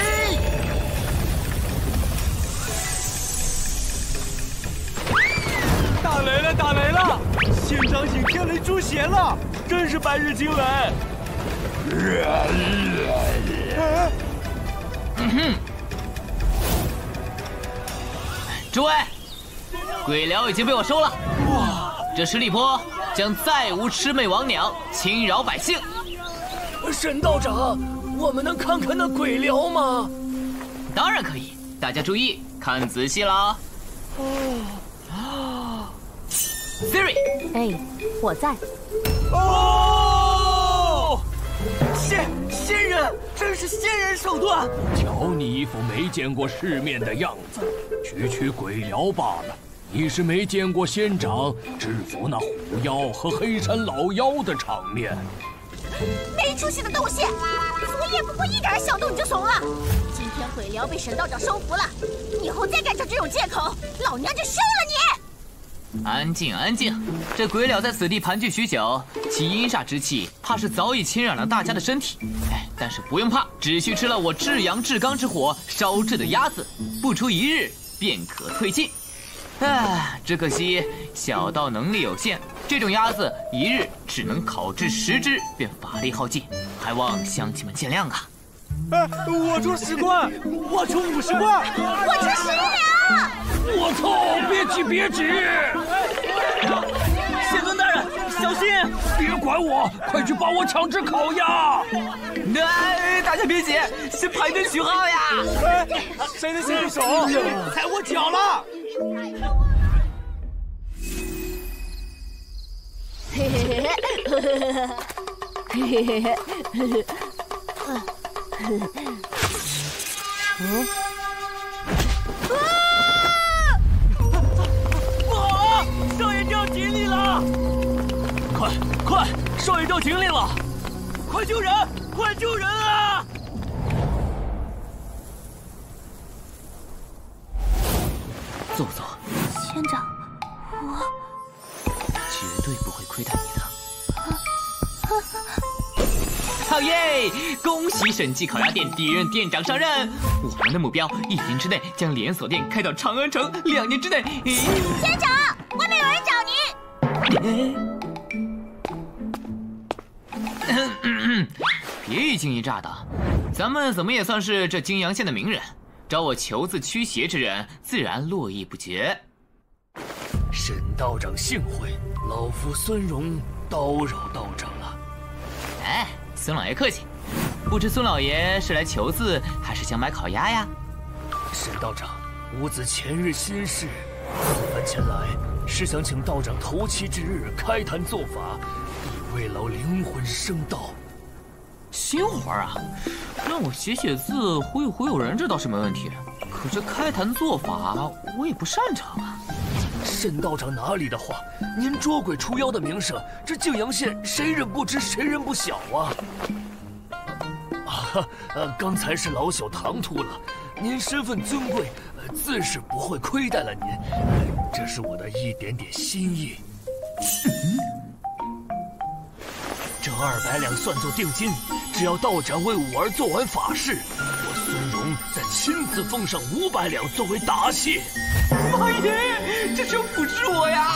打雷了，打雷了！仙长请天雷诛邪了，真是白日惊雷！哎、嗯哼。 诸位，鬼寮已经被我收了。哇！这十里坡将再无魑魅魍魉侵扰百姓。沈道长，我们能看看那鬼寮吗？当然可以，大家注意看仔细啦。哦啊 ！Siri， 哎，我在。哦！仙仙人，真是仙人手段！瞧你一副没见过世面的样子。 区区鬼寮罢了，你是没见过仙长制服那虎妖和黑山老妖的场面。没出息的东西，俗也不过一点小洞你就怂了。今天鬼寮被沈道长收服了，以后再敢找这种借口，老娘就收了你！安静，安静！这鬼寮在此地盘踞许久，其阴煞之气怕是早已侵染了大家的身体。哎，但是不用怕，只需吃了我至阳至刚之火烧制的鸭子，不出一日。 便可退尽。哎，只可惜小道能力有限，这种鸭子一日只能烤制十只，便法力耗尽，还望乡亲们见谅啊！哎，我出十贯，我出五十贯，我出十两。我操！别挤，别挤！仙尊大人，小心！别管我，快去帮我抢只烤鸭！哎。 大家别急，先排队取号呀！哎、谁能先动手？踩我脚了！嘿嘿嘿嘿嘿嘿嘿嘿！嗯？啊！少爷掉井里了！快快，少爷掉井里了！快救人！快救人啊！ 坐坐，仙长，我绝对不会亏待你的。好耶！恭喜沈记烤鸭店第一任店长上任。我们的目标，一年之内将连锁店开到长安城，两年之内。仙长，外面有人找您。别一惊一乍的，咱们怎么也算是这泾阳县的名人。 找我求字驱邪之人，自然络绎不绝。沈道长幸会，老夫孙荣叨扰道长了。哎，孙老爷客气。不知孙老爷是来求字，还是想买烤鸭呀？沈道长，吾子前日心事，此番前来是想请道长头七之日开坛做法，以慰劳灵魂升道。 新活啊，让我写写字、忽悠忽悠人，这倒是没问题。可这开坛做法，我也不擅长啊。县道长哪里的话，您捉鬼除妖的名声，这泾阳县谁人不知，谁人不晓啊！啊，呃，刚才是老朽唐突了，您身份尊贵，自是不会亏待了您，这是我的一点点心意。嗯、这二百两算作定金，只要道长为五儿做完法事。 孙荣再亲自封上五百两作为答谢。八爷，这是不是我呀？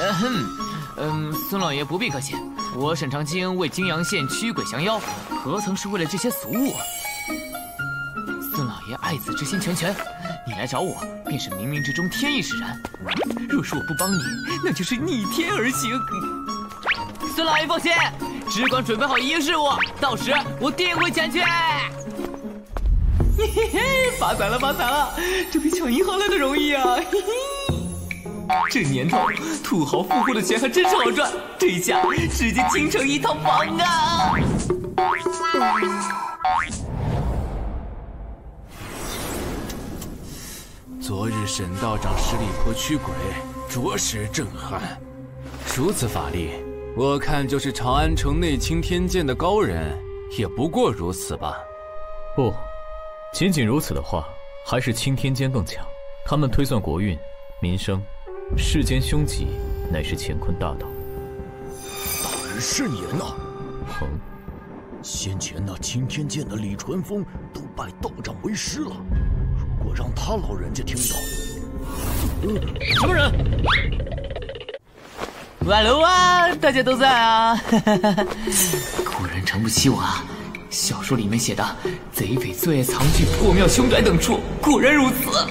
嗯哼，嗯，孙老爷不必客气，我沈长清为泾阳县驱鬼降妖，何曾是为了这些俗物啊？孙老爷爱子之心全全，你来找我便是冥冥之中天意使然。若是我不帮你，那就是逆天而行。孙老爷放心，只管准备好一切事务，到时我定会前去。 嘿嘿嘿，发财了发财了！这比抢银行来的容易啊！嘿嘿，这年头土豪富户的钱还真是好赚，这一下直接京城一套房啊！昨日沈道长十里坡驱鬼，着实震撼。如此法力，我看就是长安城内钦天监的高人，也不过如此吧？不。 仅仅如此的话，还是钦天监更强。他们推算国运、民生、世间凶吉，乃是乾坤大道。大人慎言呐！哼，先前那钦天监的李传风都拜道长为师了，如果让他老人家听到，嗯、什么人？晚楼啊，大家都在啊！古人诚不欺我啊！ 小说里面写的，贼匪最爱藏去破庙、凶宅等处，果然如此。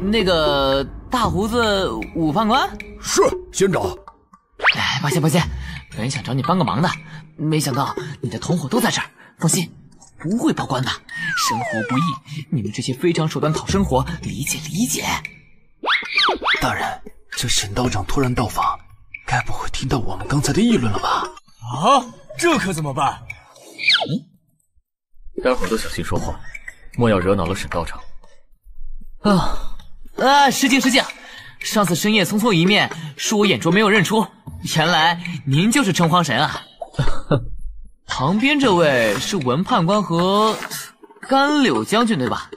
那个大胡子武判官是先长。哎，抱歉抱歉，本想找你帮个忙的，没想到你的同伙都在这儿。放心，我不会报官的。生活不易，你们这些非常手段讨生活，理解理解。大人，这沈道长突然到访，该不会听到我们刚才的议论了吧？啊，这可怎么办？ 待会儿都小心说话，莫要惹恼了沈道长。啊啊！失敬失敬，上次深夜匆匆一面，恕我眼拙没有认出，原来您就是城隍神啊。旁边这位是文判官和甘柳将军对吧？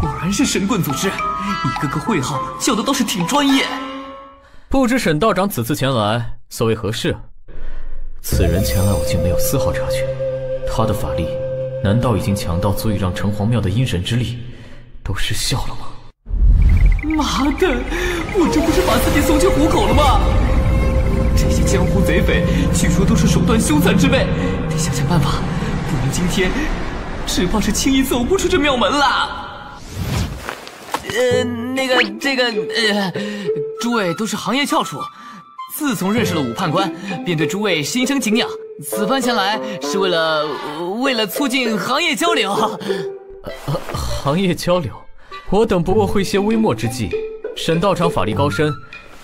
果然是神棍组织，一个个会号叫的倒是挺专业。不知沈道长此次前来，所谓何事？ 此人前来，我竟没有丝毫察觉。他的法力，难道已经强到足以让城隍庙的阴神之力都失效了吗？妈的，我这不是把自己送进虎口了吗？这些江湖贼匪，据说都是手段凶残之辈，得想想办法。不然今天，只怕是轻易走不出这庙门了。呃，那个，这个，呃，诸位都是行业翘楚。 自从认识了武判官，便对诸位心生敬仰。此番前来是为了为了促进行业交流、啊啊。行业交流，我等不过会些微末之技。沈道长法力高深，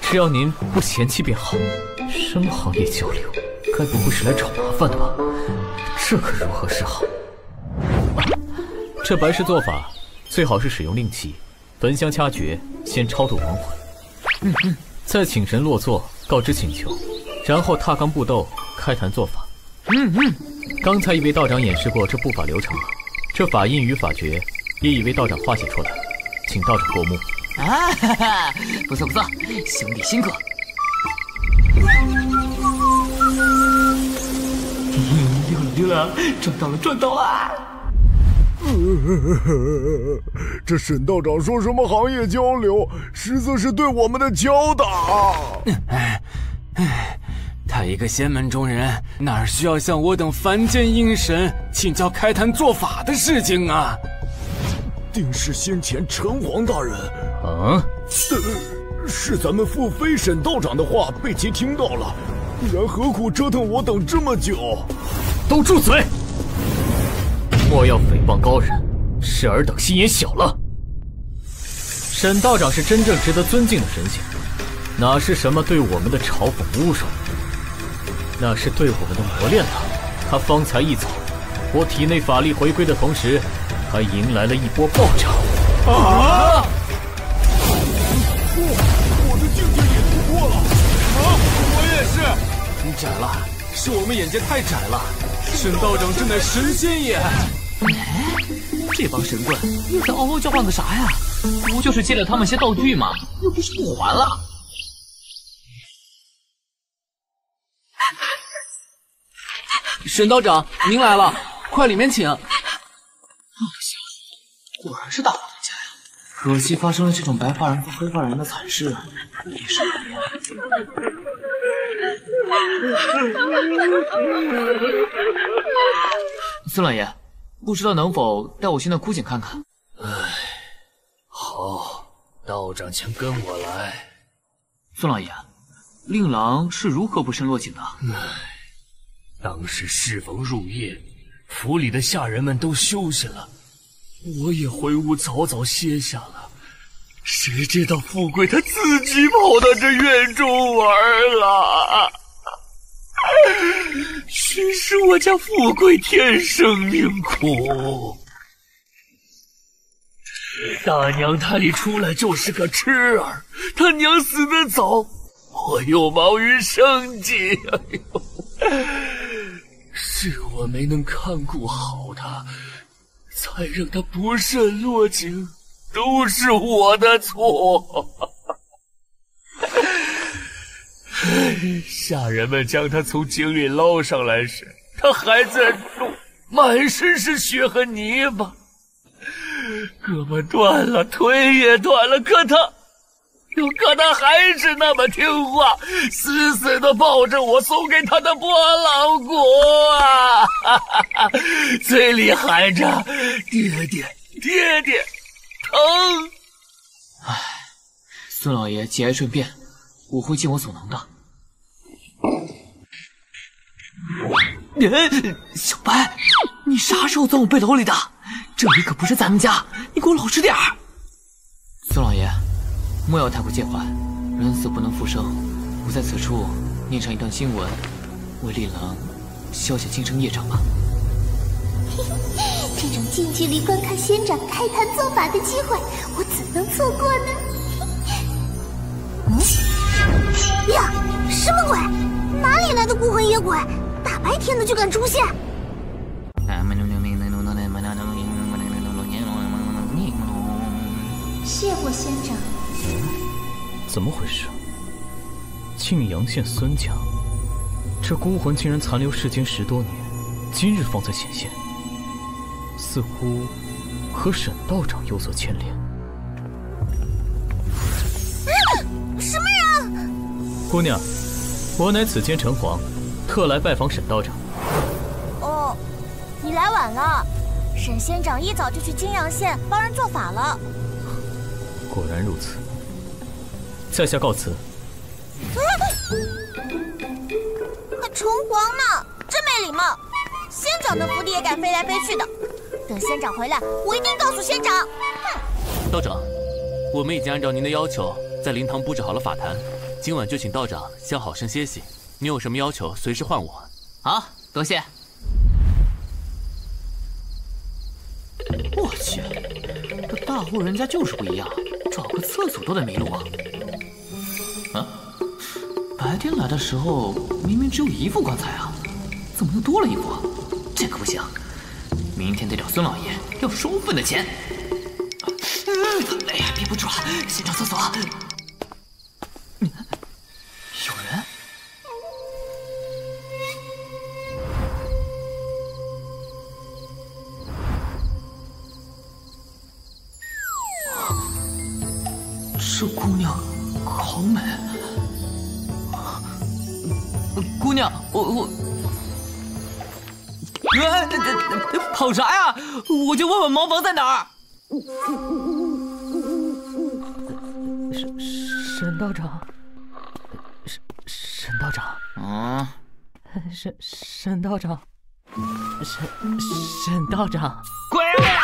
只要您不嫌弃便好。什么行业交流？该不会是来找麻烦的吧？这可如何是好？啊、这白氏做法，最好是使用令旗，焚香掐诀，先超度亡魂，嗯嗯、再请神落座。 告知请求，然后踏罡步斗，开坛做法。嗯嗯，刚才已为道长演示过这步法流程了，这法印与法诀也已为道长化解出来，请道长过目。啊哈哈，不错不错，兄弟辛苦。溜了溜了，赚到了赚到了！ 这沈道长说什么行业交流，实则是对我们的敲打。哎，他一个仙门中人，哪需要向我等凡间阴神请教开坛做法的事情啊？定是先前城隍大人啊、呃，是咱们父妃沈道长的话被其听到了，不然何苦折腾我等这么久？都住嘴！ 莫要诽谤高人，是尔等心眼小了。沈道长是真正值得尊敬的神仙，哪是什么对我们的嘲讽侮辱？那是对我们的磨练了。他方才一走，我体内法力回归的同时，还迎来了一波暴涨。啊！窄了，是我们眼界太窄了。沈道长正乃神仙也。哎，这帮神棍又在嗷嗷叫唤个啥呀？不就是借了他们些道具吗？又不是不还了。沈道长，您来了，快里面请。好家伙，果然是大户人家呀！可惜发生了这种白发人和黑发人的惨事，也是可怜。 孙老爷，不知道能否带我去那枯井看看？哎，好，道长请跟我来。孙老爷，令郎是如何不慎落井的？哎，当时适逢入夜，府里的下人们都休息了，我也回屋早早歇下了。 谁知道富贵他自己跑到这院中玩了。真是我家富贵天生命苦，大娘胎里出来就是个痴儿，他娘死得早，我又忙于生计，哎呦，是我没能看顾好他，才让他不慎落井。 都是我的错，下人们将他从井里捞上来时，他还在动，满身是血和泥巴，胳膊断了，腿也断了，可他，可他还是那么听话，死死的抱着我送给他的拨浪鼓啊，嘴里喊着“爹爹，爹爹”。 疼！哎，孙老爷节哀顺变，我会尽我所能的。哎，小白，你啥时候钻我背篓里的？这里可不是咱们家，你给我老实点儿。孙老爷，莫要太过介怀，人死不能复生。我在此处念上一段经文，为令郎消解今生业障吧。 这种近距离观看仙长开坛做法的机会，我怎能错过呢？嗯，呀，什么鬼？哪里来的孤魂野鬼？大白天的就敢出现？谢过仙长。嗯，怎么回事？庆阳县孙家，这孤魂竟然残留世间十多年，今日方才显现。 似乎和沈道长有所牵连。什么人？姑娘，我乃此间城隍，特来拜访沈道长。哦，你来晚了。沈仙长一早就去金阳县帮人做法了。果然如此，在下告辞。城隍呢？真没礼貌！仙长的府邸也敢飞来飞去的。 等仙长回来，我一定告诉仙长。道长，我们已经按照您的要求，在灵堂布置好了法坛，今晚就请道长先好生歇息。您有什么要求，随时唤我。好，多谢。我去，这大户人家就是不一样，找个厕所都得迷路啊！啊，白天来的时候明明只有一副棺材啊，怎么又多了一副？这可不行。 明天得找孙老爷要双份的钱。哎呀，憋不住了，先找厕所。有人？这姑娘好美。姑娘，我我。 哎，跑啥呀？我就问问茅房在哪儿。沈沈道长，沈沈道长，啊，沈沈道长，沈沈道长，滚啊！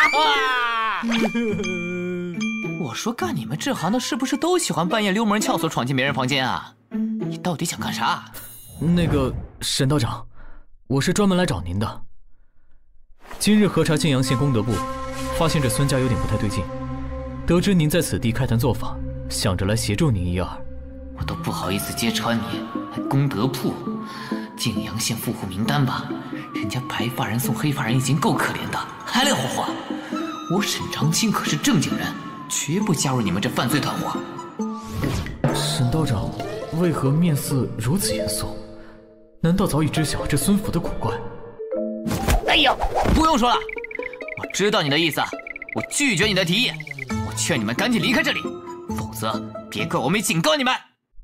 我说干你们这行的，是不是都喜欢半夜溜门撬锁闯进别人房间啊？你到底想干啥？那个沈道长，我是专门来找您的。 今日核查晋阳县功德部，发现这孙家有点不太对劲。得知您在此地开坛做法，想着来协助您一二。我都不好意思揭穿你，还功德簿，进阳县富户名单吧，人家白发人送黑发人已经够可怜的，还来火化。我沈长青可是正经人，绝不加入你们这犯罪团伙。沈道长为何面色如此严肃？难道早已知晓这孙府的古怪？哎呀，不用说了，我知道你的意思，我拒绝你的提议。我劝你们赶紧离开这里，否则别怪我没警告你们。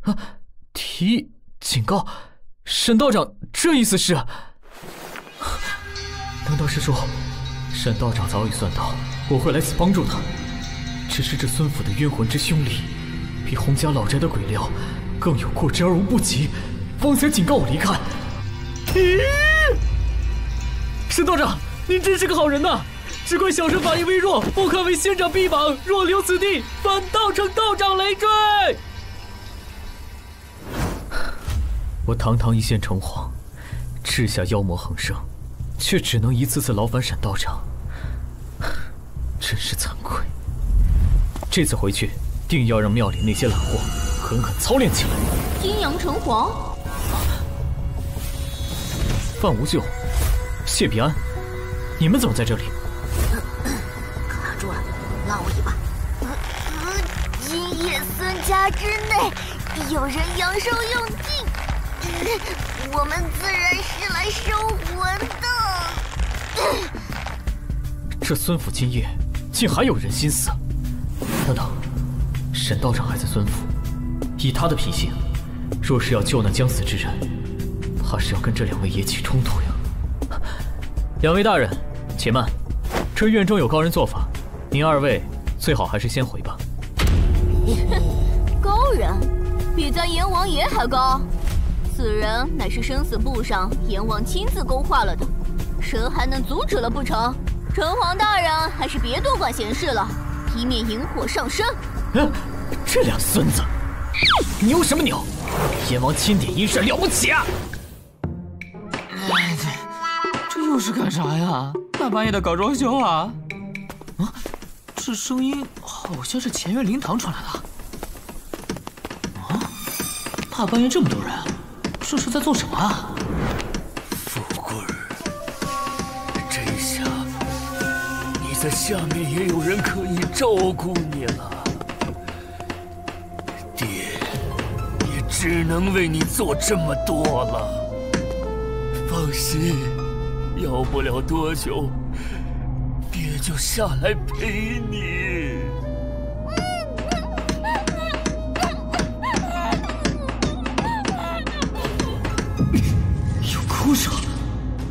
啊，提警告？ 沈道长，这意思是？难道是说，沈道长早已算到我会来此帮助他？只是这孙府的冤魂之凶厉，比洪家老宅的鬼寮更有过之而无不及，方才警告我离开。咦！沈道长，您真是个好人呐！只怪小生法力微弱，不堪为仙长臂膀，若留此地，反倒成道长累赘。 我堂堂一县城隍，治下妖魔横生，却只能一次次劳烦沈道长，真是惭愧。这次回去，定要让庙里那些懒货狠狠操练起来。阴阳城隍，范无咎、谢必安，你们怎么在这里？卡住了，拉我一把。今夜孙家之内，有人阳寿用尽。 我们自然是来收魂的。这孙府今夜竟还有人心思！等等，沈道长还在孙府，以他的脾性，若是要救那将死之人，怕是要跟这两位爷起冲突呀。两位大人，且慢，这院中有高人做法，您二位最好还是先回吧。高人，比咱阎王爷还高。 此人乃是生死簿上阎王亲自勾画了的，神还能阻止了不成？城隍大人还是别多管闲事了，以免引火上身。哎、啊，这俩孙子，牛什么牛？阎王钦点一事了不起啊！哎，这又是干啥呀？大半夜的搞装修啊！啊，这声音好像是前院灵堂传来的。啊，大半夜这么多人。 这是在做什么啊？富贵儿，这下你在下面也有人可以照顾你了，爹也只能为你做这么多了。放心，要不了多久，爹就下来陪你。 哭声，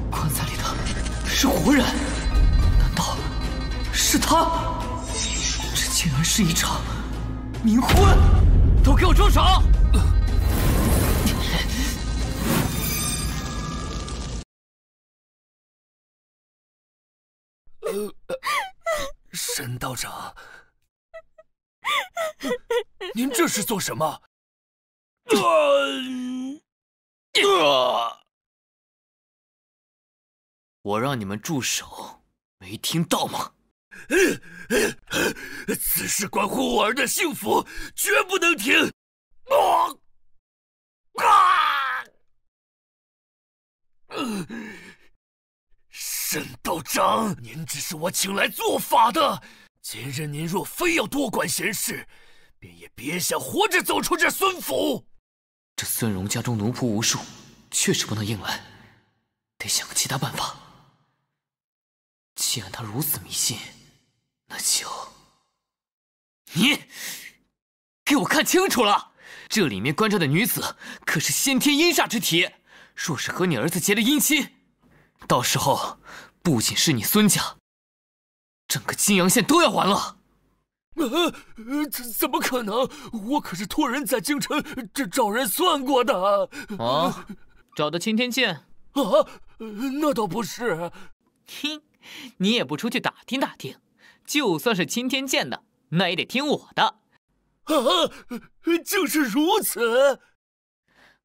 棺材里的是活人，难道是他？这竟然是一场冥婚！都给我住手！呃，沈道长，您这是做什么？呃呃 我让你们住手，没听到吗？此事关乎我儿的幸福，绝不能停！啊！啊！沈道长，您只是我请来做法的。今日您若非要多管闲事，便也别想活着走出这孙府。这孙荣家中奴仆无数，确实不能硬来，得想个其他办法。 既然他如此迷信，那就你给我看清楚了！这里面关着的女子可是先天阴煞之体，若是和你儿子结了姻亲，到时候不仅是你孙家，整个金阳县都要完了。呃、啊，怎怎么可能？我可是托人在京城这找人算过的。啊，找的秦天剑？啊，那倒不是。哼。 你也不出去打听打听，就算是钦天监的，那也得听我的。啊，竟是如此！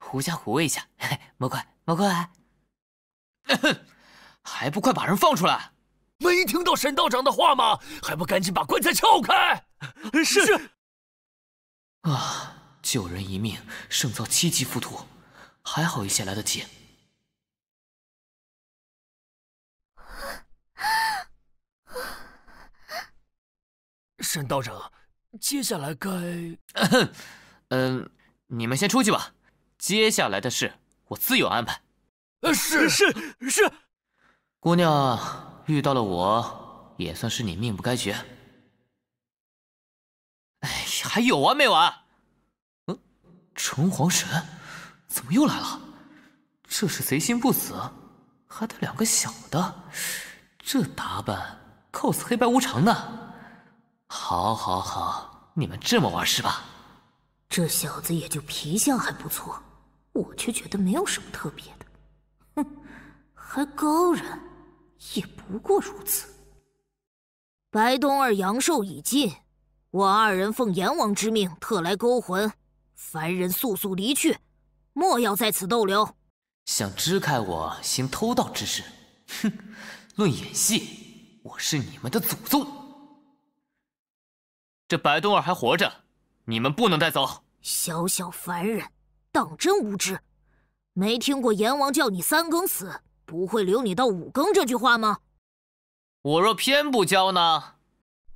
狐假虎威一下，魔怪，魔怪，还不快把人放出来！没听到沈道长的话吗？还不赶紧把棺材撬开！是。是啊，救人一命胜造七级浮屠，还好一些来得及。沈道长，接下来该……嗯，你们先出去吧。接下来的事，我自有安排。呃，是是是。姑娘遇到了我，也算是你命不该绝。哎呀，还有完没完？嗯，城隍神怎么又来了？这是贼心不死，还带两个小的，这打扮 cos 黑白无常呢。 好，好，好，你们这么玩是吧？这小子也就皮相还不错，我却觉得没有什么特别的。哼，还高人，也不过如此。白冬儿阳寿已尽，我二人奉阎王之命特来勾魂，凡人速速离去，莫要在此逗留。想支开我行偷盗之事，哼！论演戏，我是你们的祖宗。 这白冬儿还活着，你们不能带走。小小凡人，当真无知，没听过阎王叫你三更死，不会留你到五更这句话吗？我若偏不教呢？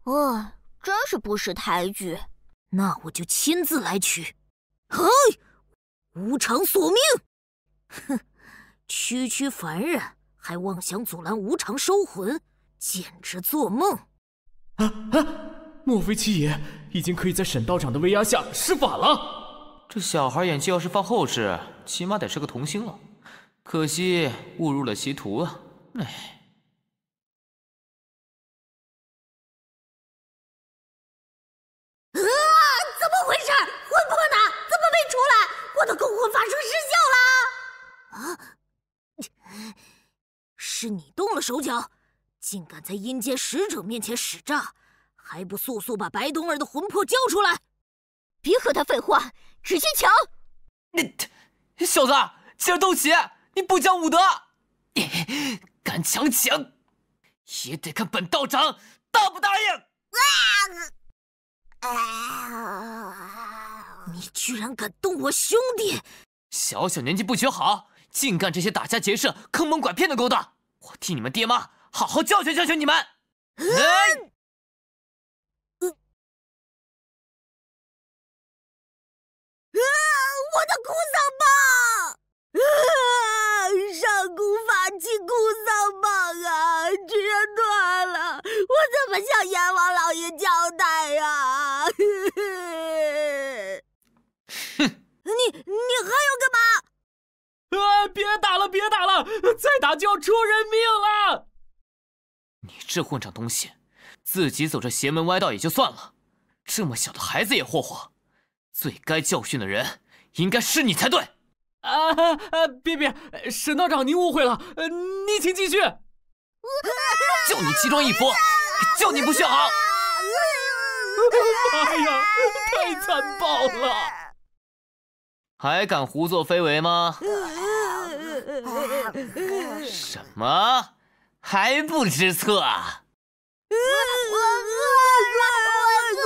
哦，真是不识抬举。那我就亲自来取。嘿，无常索命！哼，区区凡人还妄想阻拦无常收魂，简直做梦！啊啊！ 莫非七爷已经可以在沈道长的威压下施法了？这小孩演技要是放后世，起码得是个童星了。可惜误入了歧途啊！哎，啊！怎么回事？魂魄呢？怎么没出来？我的勾魂法术失效了！啊！是你动了手脚，竟敢在阴间使者面前使诈！ 还不速速把白冬儿的魂魄交出来！别和他废话，直接抢！你小子，竟然斗气！你不讲武德，敢强抢，也得看本道长答不答应！啊！你居然敢动我兄弟！小小年纪不学好，净干这些打家劫舍、坑蒙拐骗的勾当！我替你们爹妈好好教训教训你们！嗯 我的姑丧棒，啊！上古法器姑丧棒啊，居然断了！我怎么向阎王老爷交代呀？哼！你你还要干嘛？啊！别打了，别打了，再打就要出人命了！你这混账东西，自己走这邪门歪道也就算了，这么小的孩子也霍霍，最该教训的人。 应该是你才对，啊啊！别别，沈道长您误会了，呃，您请继续。就你奇装异服，就你不学好！哎呀，太残暴了！还敢胡作非为吗？什么？还不知错？啊？我错了，我错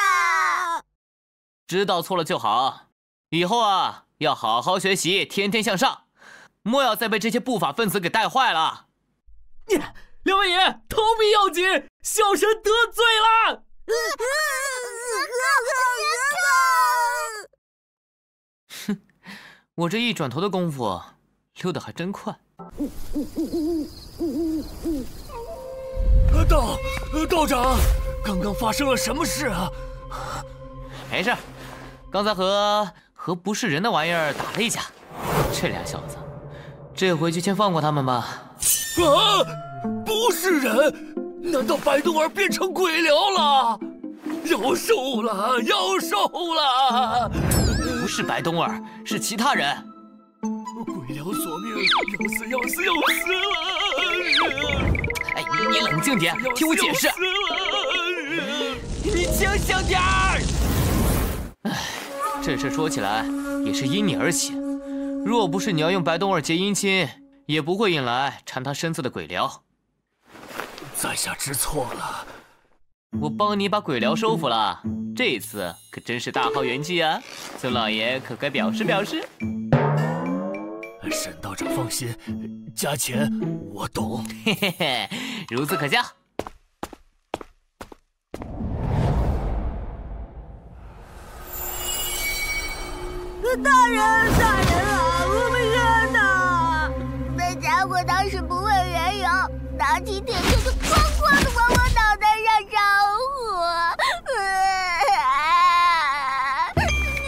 了！知道错了就好。 以后啊，要好好学习，天天向上，莫要再被这些不法分子给带坏了。两位爷，头皮要紧，小神得罪了。哼，我这一转头的功夫，溜得还真快。道道长，刚刚发生了什么事啊？没事，刚才和。 和不是人的玩意儿打了一架，这俩小子，这回就先放过他们吧。啊！不是人？难道白冬儿变成鬼聊了？妖兽了，妖兽了！不是白冬儿，是其他人。鬼聊索命，要死要死要死了！哎，你冷静点，听我解释。你清醒点儿！哎。 这事说起来也是因你而起，若不是你要用白冬儿结姻亲，也不会引来缠她身子的鬼寮。在下知错了，我帮你把鬼寮收服了，这一次可真是大好缘起啊！孙老爷可该表示表示。沈道长放心，价钱我懂。嘿嘿嘿，孺子可教。大人大人啊，我被吓到。那家伙当时不问缘由，拿起铁锨就哐哐地往我脑袋上着火。啊、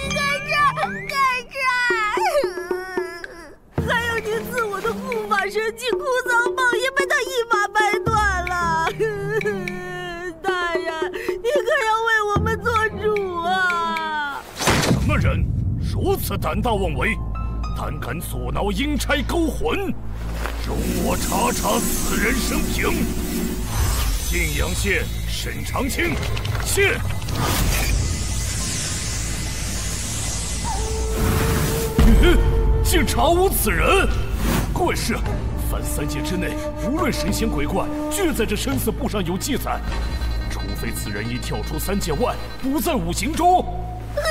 你干啥？干啥？还有你自我的护法神器枯草棒也被他一把掰断了。大人，你可要为我们做主啊！什么人？ 如此胆大妄为，胆敢阻挠阴差勾魂，容我查查此人生平。晋阳县沈长清，谢。嗯，竟查无此人！怪事，凡三界之内，无论神仙鬼怪，俱在这生死簿上有记载，除非此人已跳出三界外，不在五行中。啊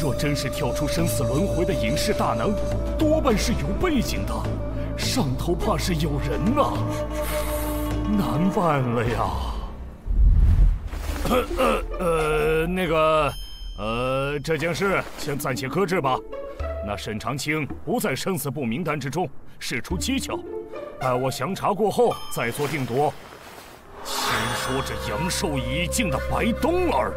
若真是跳出生死轮回的隐世大能，多半是有背景的，上头怕是有人呐，难办了呀。呃呃呃，那个，呃，这件事先暂且搁置吧。那沈长清不在生死簿名单之中，事出蹊跷，待我详查过后再做定夺。先说这阳寿已尽的白冬儿。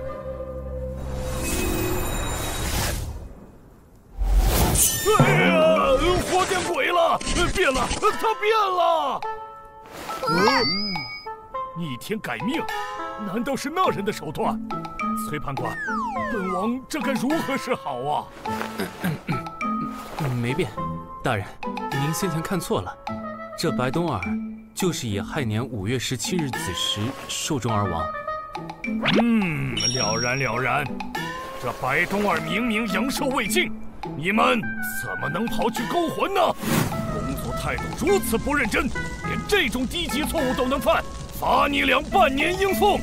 哎呀，活见鬼了！变了，他变了。嗯，逆天改命，难道是那人的手段？崔判官，本王这该如何是好啊？没变，大人，您先前看错了，这白冬儿就是以亥年五月十七日子时寿终而亡。嗯，了然了然，这白冬儿明明阳寿未尽。 你们怎么能跑去勾魂呢？工作态度如此不认真，连这种低级错误都能犯，罚你俩半年应俸。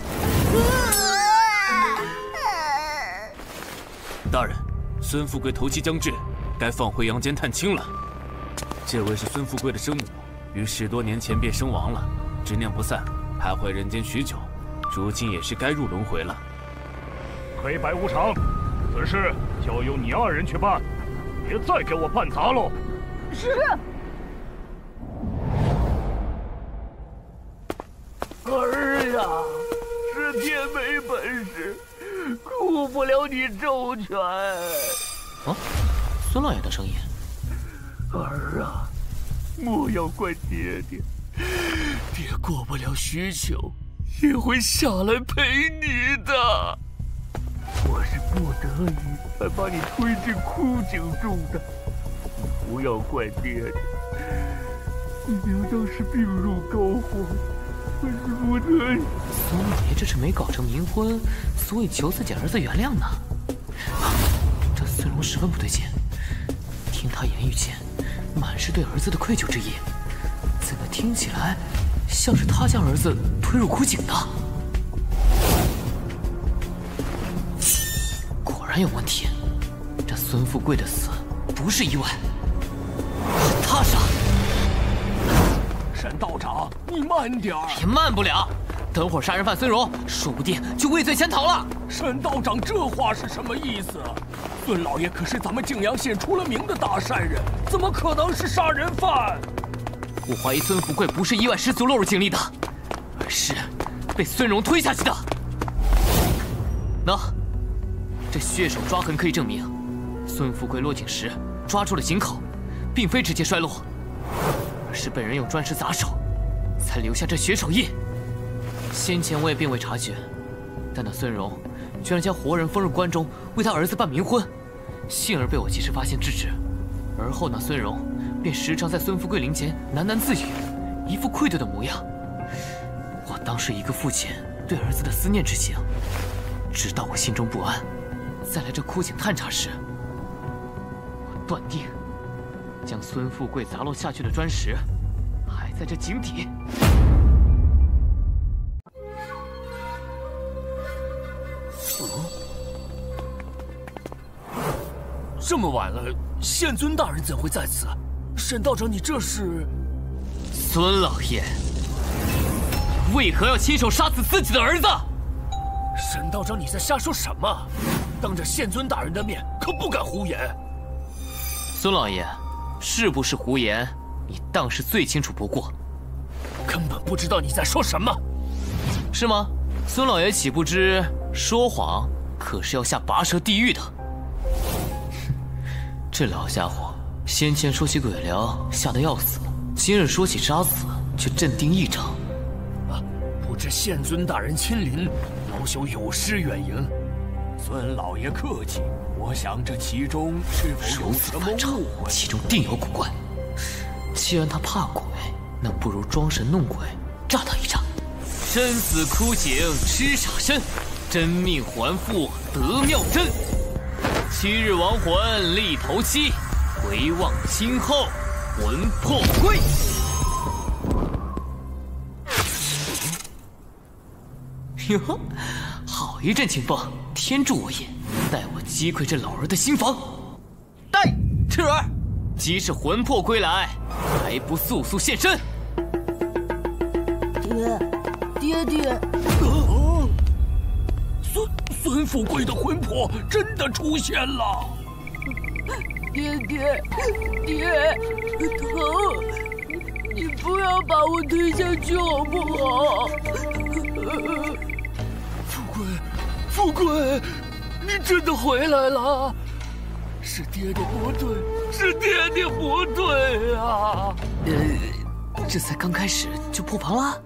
大人，孙富贵头七将至，该放回阳间探亲了。这位是孙富贵的生母，于十多年前便身亡了，执念不散，徘徊人间许久，如今也是该入轮回了。黑白无常。 此事交由你二人去办，别再给我办砸喽！是。儿呀，是爹没本事，顾不了你周全。哦，孙老爷的声音。儿啊，莫要怪爹爹，爹过不了许久，也会下来陪你的。 我是不得已才把你推进枯井中的，你不要怪爹爹。你娘当时病入膏肓，我是不得已。苏爷这是没搞成冥婚，所以求自己儿子原谅呢。啊，这孙龙十分不对劲，听他言语间，满是对儿子的愧疚之意，怎么听起来像是他将儿子推入枯井的？ 果然有问题，这孙富贵的死不是意外，是他杀。沈道长，你慢点儿。也慢不了，等会儿杀人犯孙荣，说不定就畏罪潜逃了。沈道长，这话是什么意思？孙老爷可是咱们泾阳县出了名的大善人，怎么可能是杀人犯？我怀疑孙富贵不是意外失足落入井里的，而是被孙荣推下去的。喏。 这血手抓痕可以证明，孙富贵落井时抓住了井口，并非直接摔落，而是被人用砖石砸手，才留下这血手印。先前我也并未察觉，但那孙荣居然将活人封入棺中，为他儿子办冥婚，幸而被我及时发现制止。而后那孙荣便时常在孙富贵灵前喃喃自语，一副愧对的模样。我当是一个父亲对儿子的思念之情，直到我心中不安。 再来这枯井探查时，我断定，将孙富贵砸落下去的砖石，还在这井底。这么晚了，县尊大人怎会在此？沈道长，你这是？孙老爷，为何要亲手杀死自己的儿子？沈道长，你在瞎说什么？当着县尊大人的面，可不敢胡言。孙老爷，是不是胡言，你当是最清楚不过。根本不知道你在说什么，是吗？孙老爷岂不知说谎可是要下拔舌地狱的？这老家伙先前说起鬼寮吓得要死，今日说起渣滓却镇定异常。 不知县尊大人亲临，老朽有失远迎。孙老爷客气，我想这其中是否有什么误会？其中定有古怪。既然他怕鬼，那不如装神弄鬼，炸他一炸。生死枯井痴傻身，真命还复得妙真。七日亡魂立头七，回望今后魂魄归。 哟，好一阵清风，天助我也！待我击溃这老儿的心房。待赤儿，即使魂魄归来，还不速速现身？爹，爹爹，啊、孙孙富贵的魂魄真的出现了！爹爹，爹，疼！你不要把我推下去好不好？ 富贵，你真的回来了！是爹爹不对，是爹爹不对啊！呃，这才刚开始就破防了？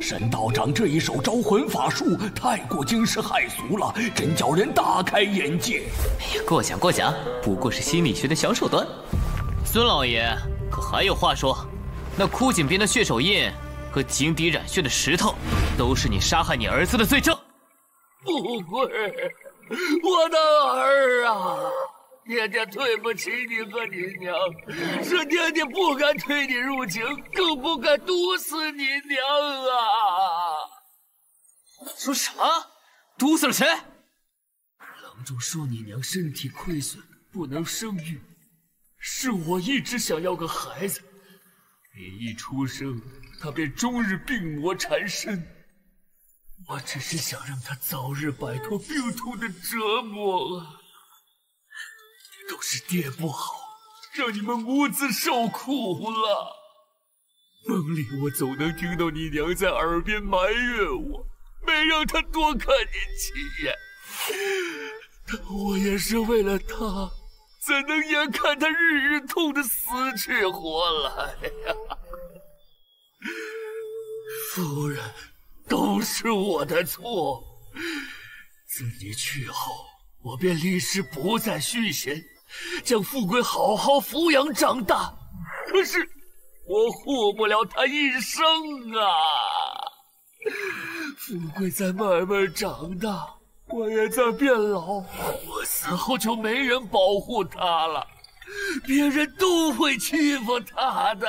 沈道长这一手招魂法术太过惊世骇俗了，真叫人大开眼界。哎呀，过奖过奖，不过是心理学的小手段。孙老爷可还有话说？那枯井边的血手印和井底染血的石头，都是你杀害你儿子的罪证。 富贵，我的儿啊！爹爹对不起你和你娘，是爹爹不该推你入井，更不该毒死你娘啊！说什么？毒死了谁？郎中说你娘身体亏损，不能生育，是我一直想要个孩子，你一出生，她便终日病魔缠身。 我只是想让他早日摆脱病痛的折磨啊！都是爹不好，让你们母子受苦了。梦里我总能听到你娘在耳边埋怨我，没让她多看你几眼。但我也是为了她，怎能眼看她日日痛得死去活来呀、啊？夫人。 都是我的错。自你去后，我便立誓不再酗闲，将富贵好好抚养长大。可是我护不了他一生啊！富贵在慢慢长大，我也在变老。我死后就没人保护他了，别人都会欺负他的。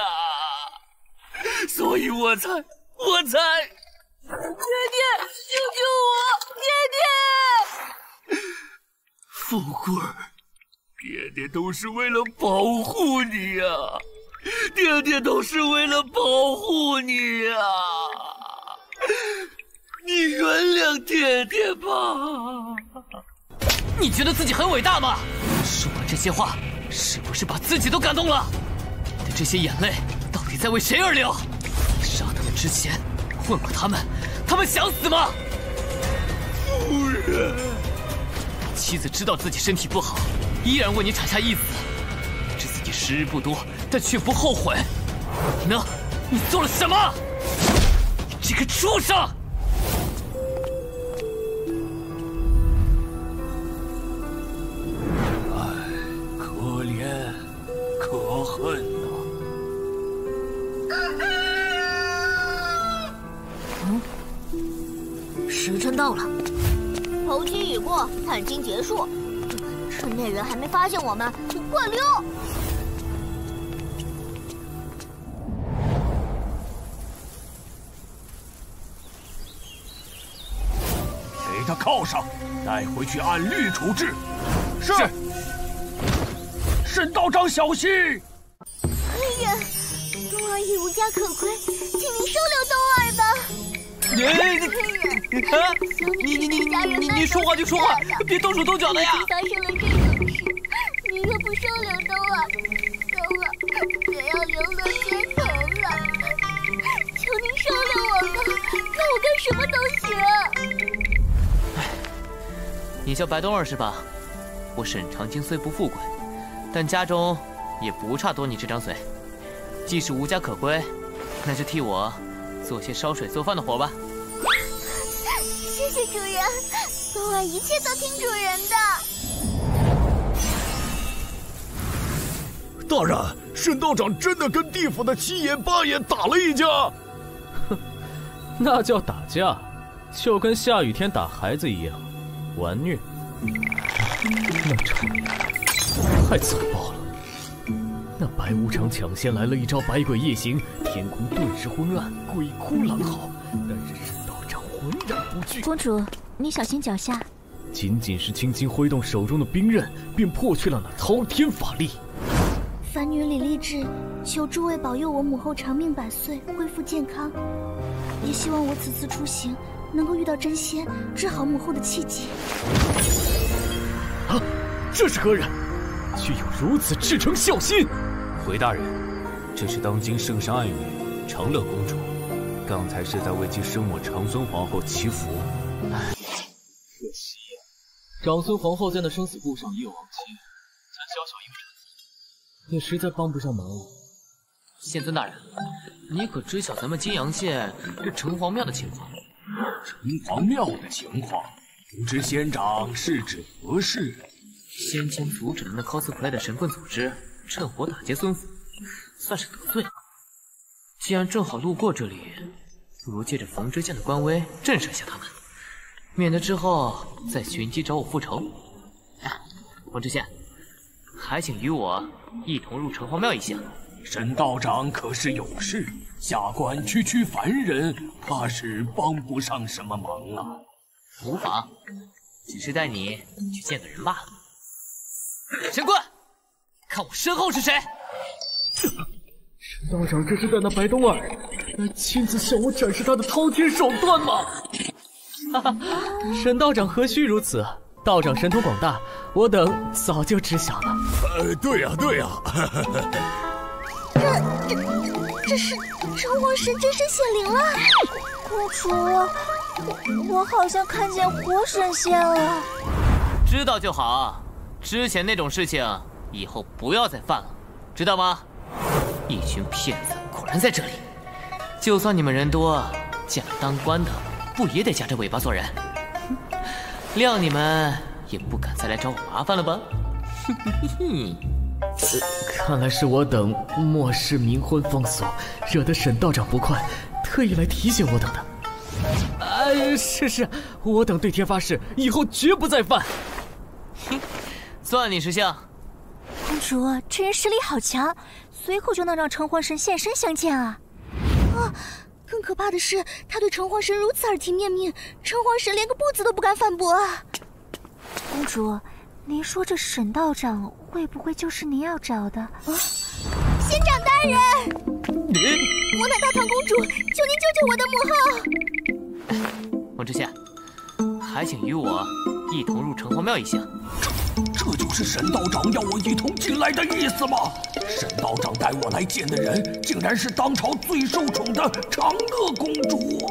所以我才，我才。 爹爹，救救我！爹爹，富贵，爹爹都是为了保护你呀、啊，爹爹都是为了保护你呀、啊，你原谅爹爹吧。你觉得自己很伟大吗？说完这些话，是不是把自己都感动了？你的这些眼泪到底在为谁而流？杀他们之前。 问过他们，他们想死吗？夫人，妻子知道自己身体不好，依然为你产下一子。这自己时日不多，但却不后悔。你呢？你做了什么？你这个畜生！哎，可怜，可恨呐、啊！ 时辰到了，头七已过，探亲结束，趁那人还没发现我们，快溜！给他铐上，带回去按律处置。是。是沈道长，小心！哎呀，东阿姨无家可归，请您收留东二吧。你你你你你你说话就说话，别动手动脚的呀！发生了这种事，你可不收留的我，可我可要流落街头了。求您收留我吧，让我干什么都行。哎，你叫白冬儿是吧？我沈长卿虽不富贵，但家中也不差多你这张嘴。既是无家可归，那就替我做些烧水做饭的活吧。 谢谢主人，昨晚一切都听主人的。大人，沈道长真的跟地府的七爷八爷打了一架。哼，那叫打架，就跟下雨天打孩子一样，玩虐。那场面太残暴了。那白无常抢先来了一招百鬼夜行，天空顿时昏暗，鬼哭狼嚎。但是。 公主，你小心脚下。仅仅是轻轻挥动手中的兵刃，便破去了那滔天法力。凡女李丽志，求诸位保佑我母后长命百岁，恢复健康。也希望我此次出行能够遇到真仙，治好母后的气疾。啊，这是何人？却有如此赤诚孝心！回大人，这是当今圣上爱女长乐公主。 刚才是在为其生母长孙皇后祈福，唉，可惜呀。长孙皇后在那生死簿上也有亡妻，咱小小一个臣子，也实在帮不上忙了。县尊大人，你可知晓咱们金阳县这城隍庙的情况？城隍庙的情况，不知仙长是指何事？先前阻止了那 cosplay 的神棍组织，趁火打劫孙府，算是得罪了。 既然正好路过这里，不如借着缝之剑的官威震慑一下他们，免得之后再寻机找我复仇。缝之剑，还请与我一同入城隍庙一行。沈道长可是有事，下官区区凡人，怕是帮不上什么忙了。无妨，只是带你去见个人罢了。神棍，看我身后是谁！道长这是带那白冬儿来亲自向我展示他的滔天手段吗？哈哈，沈道长何须如此？道长神通广大，我等早就知晓了。呃，对呀、啊、对呀、啊。这这这是城隍神真身显灵了！公主，我我好像看见活神仙了。知道就好，之前那种事情以后不要再犯了，知道吗？ 一群骗子果然在这里，就算你们人多，嫁了当官的不也得夹着尾巴做人？谅你们也不敢再来找我麻烦了吧？嘿嘿嘿，看来是我等漠视冥婚风俗，惹得沈道长不快，特意来提醒我等的。哎，是是，我等对天发誓，以后绝不再犯。哼，算你识相。公主，这人实力好强。 随后就能让城隍神现身相见啊！啊，更可怕的是，他对城隍神如此耳提面命，城隍神连个不字都不敢反驳啊！公主，您说这沈道长会不会就是您要找的？啊，仙长大人，我乃大唐公主，求您救救我的母后！王知县，还请与我一同入城隍庙一行。 这就是沈道长要我一同进来的意思吗？沈道长带我来见的人，竟然是当朝最受宠的长乐公主。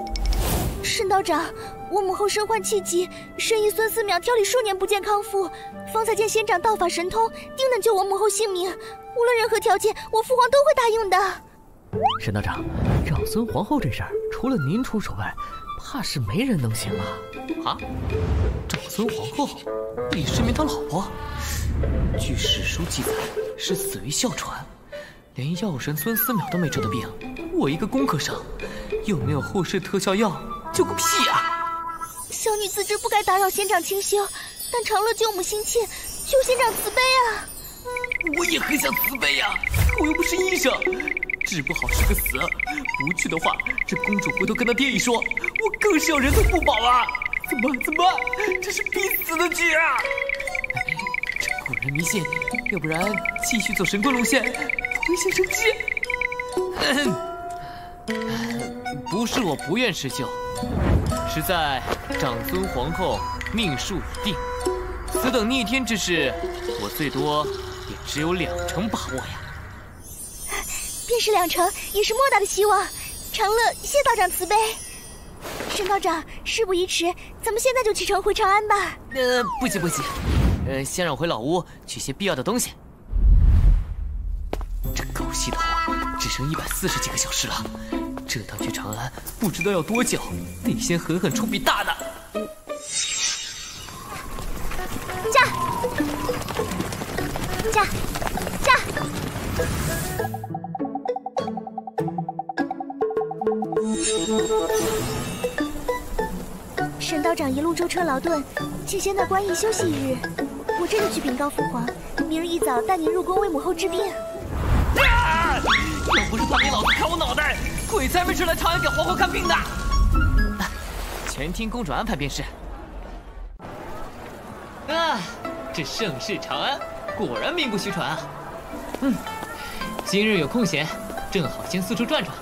沈道长，我母后身患气疾，神医孙思邈调理数年不见康复，方才见仙长道法神通，定能救我母后性命。无论任何条件，我父皇都会答应的。沈道长，长孙皇后这事儿，除了您出手外，怕是没人能行了。啊？长孙皇后？ 李世民他老婆，据史书记载是死于哮喘，连药神孙思邈都没治的病，我一个工科生，又没有后世特效药，救个屁啊！小女自知不该打扰仙长清修，但长乐救母心切，求仙长慈悲啊！我也很想慈悲呀、啊，我又不是医生，治不好是个死，不去的话，这公主回头跟她爹一说，我更是要人头不保啊！ 怎么怎么，这是必死的局啊！这古人迷信，要不然继续走神棍路线，危险升级。不是我不愿施救，实在长孙皇后命数已定，此等逆天之事，我最多也只有两成把握呀。便是两成，也是莫大的希望。长乐，谢道长慈悲。沈道长，事不宜迟，咱们现在就启程回长安吧。呃，不急不急，呃，先让我回老屋取些必要的东西。这狗系统只剩一百四十几个小时了。 这趟去长安不知道要多久，得先狠狠出笔大的。驾！驾！驾！沈道长一路舟车劳顿，请先在官驿休息一日。我这就去禀告父皇，明日一早带您入宫为母后治病。啊！要不是大黑老子砍我脑袋！ 鬼才没事来长安给皇后看病的，全听公主安排便是。啊，这盛世长安果然名不虚传啊！嗯，今日有空闲，正好先四处转转，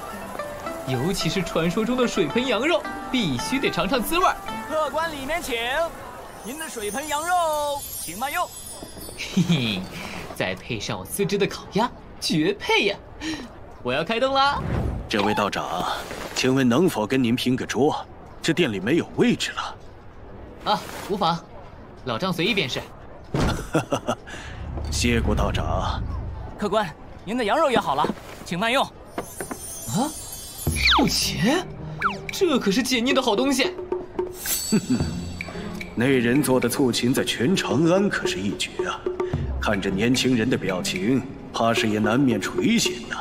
尤其是传说中的水盆羊肉，必须得尝尝滋味。客官里面请，您的水盆羊肉，请慢用。嘿嘿，再配上我自制的烤鸭，绝配呀！我要开动啦！ 这位道长，请问能否跟您拼个桌？这店里没有位置了。啊，无妨，老丈随意便是。谢过道长。客官，您的羊肉也好了，请慢用。啊，不钱？这可是解腻的好东西。哼哼，那人做的醋芹在全长安可是一绝啊！看着年轻人的表情，怕是也难免垂涎呐。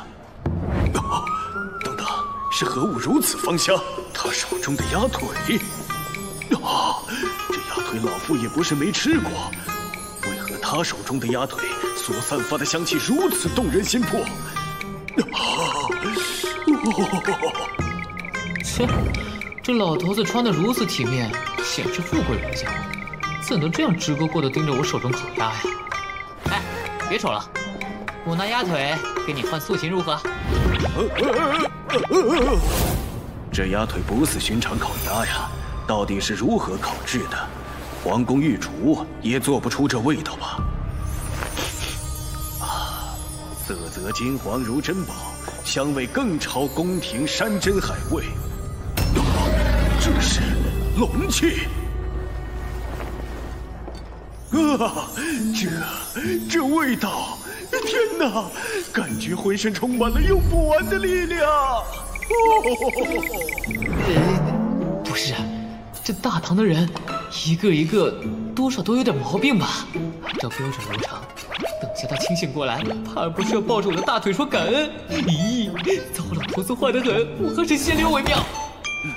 是何物如此芳香？他手中的鸭腿，啊，这鸭腿老夫也不是没吃过，为何他手中的鸭腿所散发的香气如此动人心魄？啊，切、哦，这老头子穿得如此体面，显是富贵人家，怎能这样直勾勾地盯着我手中烤鸭呀？哎，别瞅了，我拿鸭腿给你换素琴如何？ 这鸭腿不似寻常烤鸭呀，到底是如何烤制的？皇宫御厨也做不出这味道吧？啊，色泽金黄如珍宝，香味更超宫廷山珍海味。啊，这是龙气！啊，这这味道！ 天哪，感觉浑身充满了用不完的力量。哦，不是，这大唐的人一个一个多少都有点毛病吧？按照标准流程，等下他清醒过来，怕不是要抱着我的大腿说感恩？咦，糟老头子坏得很，我还是先溜为妙。嗯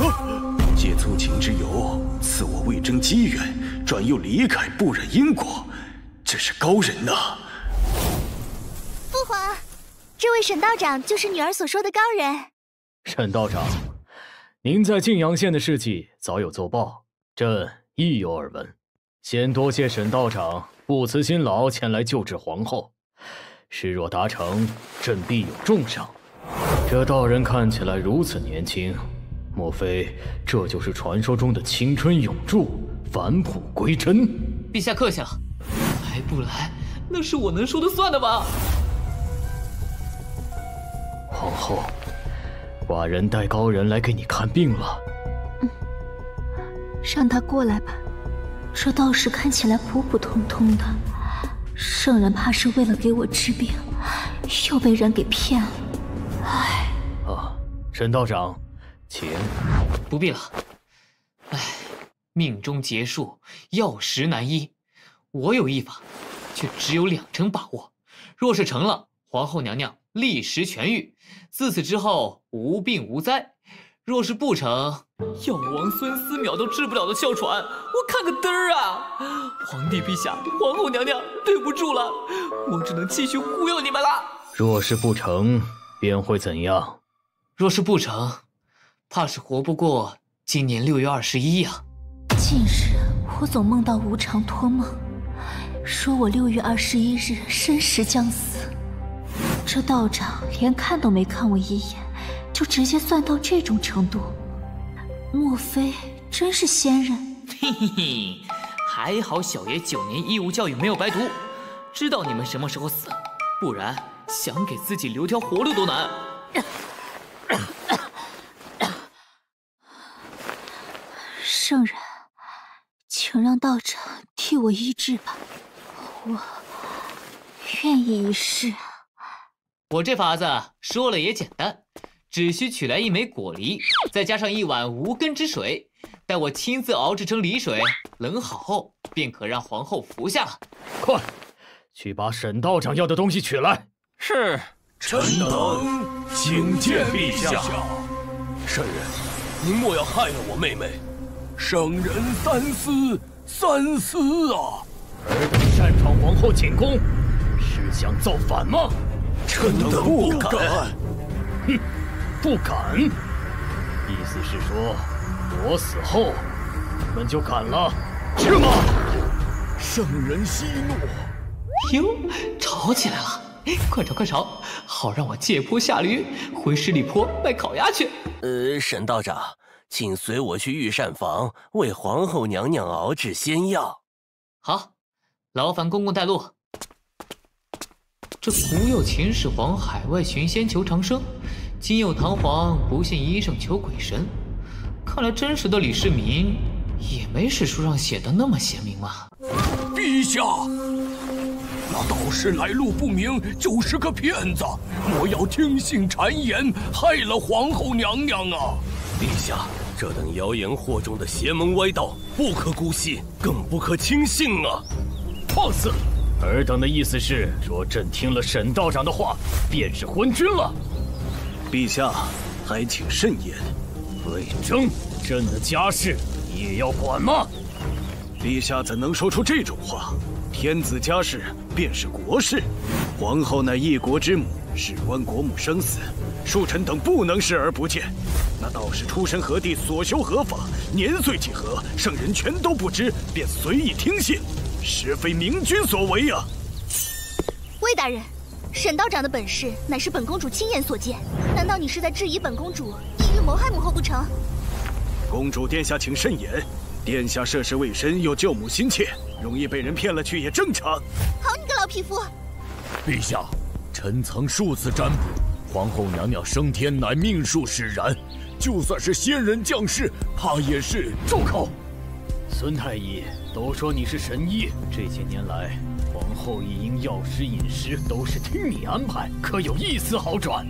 嗯嗯啊，借醋芹之由赐我魏征机缘，转又离开，不忍因果。 真是高人呐！父皇，这位沈道长就是女儿所说的高人。沈道长，您在晋阳县的事迹早有奏报，朕亦有耳闻。先多谢沈道长不辞辛劳前来救治皇后，事若达成，朕必有重赏。这道人看起来如此年轻，莫非这就是传说中的青春永驻、返璞归真？陛下客气了。 来不来，那是我能说的算的吧？皇后，寡人带高人来给你看病了。嗯，让他过来吧。这道士看起来普普通通的，圣人怕是为了给我治病，又被人给骗了。唉。啊，沈道长，请。不必了。唉，命中劫数，药石难医。 我有一法，却只有两成把握。若是成了，皇后娘娘立时痊愈，自此之后无病无灾；若是不成，药王孙思邈都治不了的哮喘，我看个嘚儿啊！皇帝陛下，皇后娘娘，对不住了，我只能继续忽悠你们了。若是不成，便会怎样？若是不成，怕是活不过今年六月二十一呀。近日我总梦到无常托梦。 说我六月二十一日申时将死，这道长连看都没看我一眼，就直接算到这种程度，莫非真是仙人？嘿嘿嘿，还好小爷九年义务教育没有白读，知道你们什么时候死，不然想给自己留条活路都难。圣人，请让道长替我医治吧，我愿意一试。 我这法子说了也简单，只需取来一枚果梨，再加上一碗无根之水，待我亲自熬制成梨水，冷好后便可让皇后服下了。快，去把沈道长要的东西取来。是。臣等觐见陛下。圣人，您莫要害了我妹妹。圣人三思，三思啊！尔等擅闯皇后寝宫，是想造反吗？ 臣等不敢。哼，不敢，意思是说，我死后，你们就敢了，是吗？圣人息怒。哟，吵起来了！快吵快吵，好让我借坡下驴，回十里坡卖烤鸭去。呃，沈道长，请随我去御膳房为皇后娘娘熬制仙药。好，劳烦公公带路。 这古有秦始皇海外寻仙求长生，今有唐皇不信医生求鬼神。看来真实的李世民也没史书上写的那么贤明嘛。陛下，那道士来路不明，就是个骗子，莫要听信谗言，害了皇后娘娘啊！陛下，这等妖言惑众的邪门歪道，不可姑息，更不可轻信啊！放肆！ 尔等的意思是，说朕听了沈道长的话，便是昏君了。陛下，还请慎言。魏征，朕的家事也要管吗？陛下怎能说出这种话？天子家事便是国事，皇后乃一国之母，事关国母生死，恕臣等不能视而不见。那道士出身何地，所修何法，年岁几何，圣人全都不知，便随意听信。 实非明君所为啊！魏大人，沈道长的本事乃是本公主亲眼所见，难道你是在质疑本公主意欲谋害母后不成？公主殿下，请慎言。殿下涉世未深，又救母心切，容易被人骗了去也正常。好你个老匹夫！陛下，臣曾数次占卜，皇后娘娘升天乃命数使然，就算是仙人降世，怕也是。住口！ 孙太医，都说你是神医，这些年来，皇后一因药师饮食都是听你安排，可有一丝好转？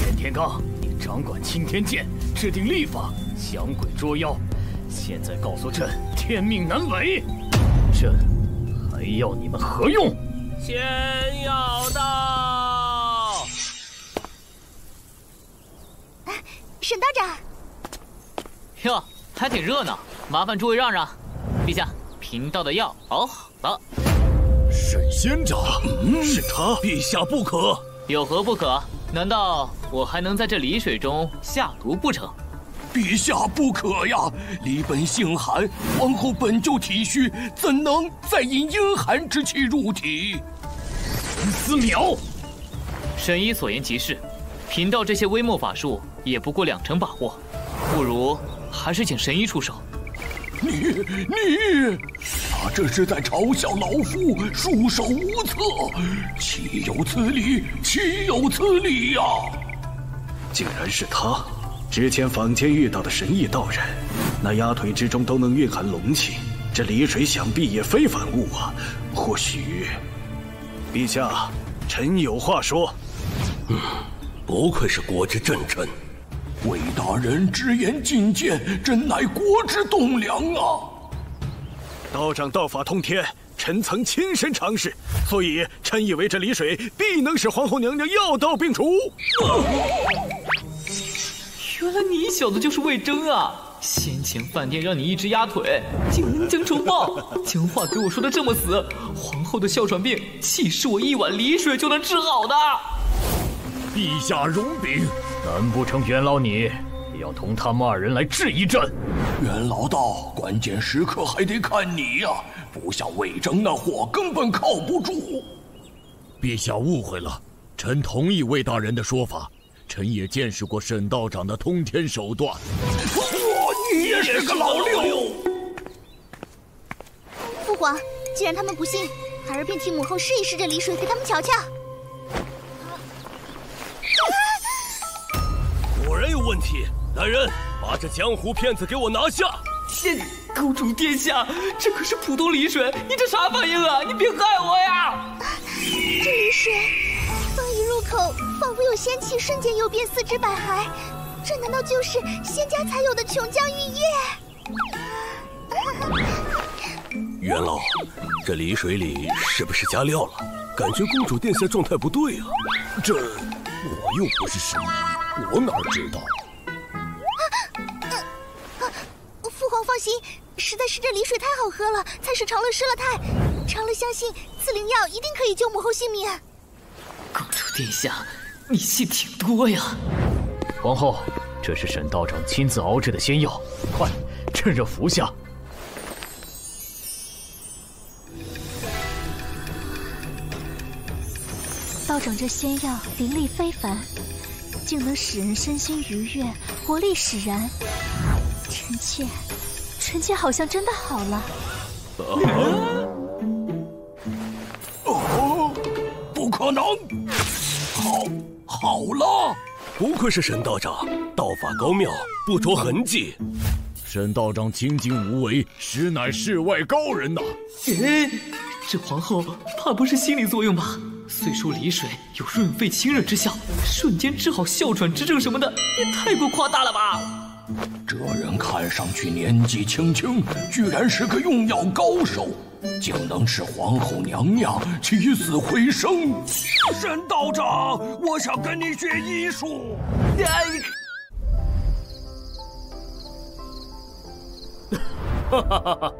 袁天罡，你掌管青天剑，制定历法，降鬼捉妖，现在告诉朕，天命难违，朕还要你们何用？仙药到！沈道长，哟，还挺热闹，麻烦诸位让让。 陛下，贫道的药熬好了。沈仙长，嗯、是他。陛下不可。有何不可？难道我还能在这梨水中下毒不成？陛下不可呀！梨本性寒，皇后本就体虚，怎能再引阴寒之气入体？孙思邈，沈医所言极是，贫道这些微末法术也不过两成把握，不如还是请神医出手。 你你，他这是在嘲笑老夫束手无策，岂有此理！岂有此理呀！竟然是他！之前坊间遇到的神异道人，那鸭腿之中都能蕴含龙气，这梨水想必也非凡物啊。或许，陛下，臣有话说。嗯，不愧是国之正臣。 魏大人直言进谏，真乃国之栋梁啊！道长道法通天，臣曾亲身尝试，所以臣以为这梨水必能使皇后娘娘药到病除。啊、原来你小子就是魏征啊！先前饭店让你一只鸭腿，竟恩将仇报，将话给我说的这么死。皇后的哮喘病，岂是我一碗梨水就能治好的？陛下容禀。 难不成元老你也要同他们二人来质疑朕？元老道，关键时刻还得看你呀、啊！不像魏征那货，根本靠不住。陛下误会了，臣同意魏大人的说法，臣也见识过沈道长的通天手段。哦，你也是个老六！父皇，既然他们不信，孩儿便替母后试一试这离水，给他们瞧瞧。果然有问题！来人，把这江湖骗子给我拿下！天，公主殿下，这可是普通离水，你这啥反应啊？你别害我呀！这离水。 口仿佛有仙气，瞬间游遍四肢百骸，这难道就是仙家才有的琼浆玉液？元老，这离水里是不是加料了？感觉公主殿下状态不对啊！这我又不是神医，我哪知道？啊啊啊、父皇放心，实在是这离水太好喝了，才使长乐失了态。长乐相信此灵药一定可以救母后性命。 公主殿下，你戏挺多呀！皇后，这是沈道长亲自熬制的仙药，快趁热服下。道长这仙药灵力非凡，竟能使人身心愉悦，活力使然。臣妾，臣妾好像真的好了。啊 可能，好，好了，不愧是沈道长，道法高妙，不着痕迹。沈道长清净无为，实乃世外高人呐。哎，这皇后怕不是心理作用吧？虽说离水有润肺清热之效，瞬间治好哮喘之症什么的，也太过夸大了吧？这人看上去年纪轻轻，居然是个用药高手。 竟能使皇后娘娘起死回生！沈道长，我想跟你学医术。哈哈哈哈！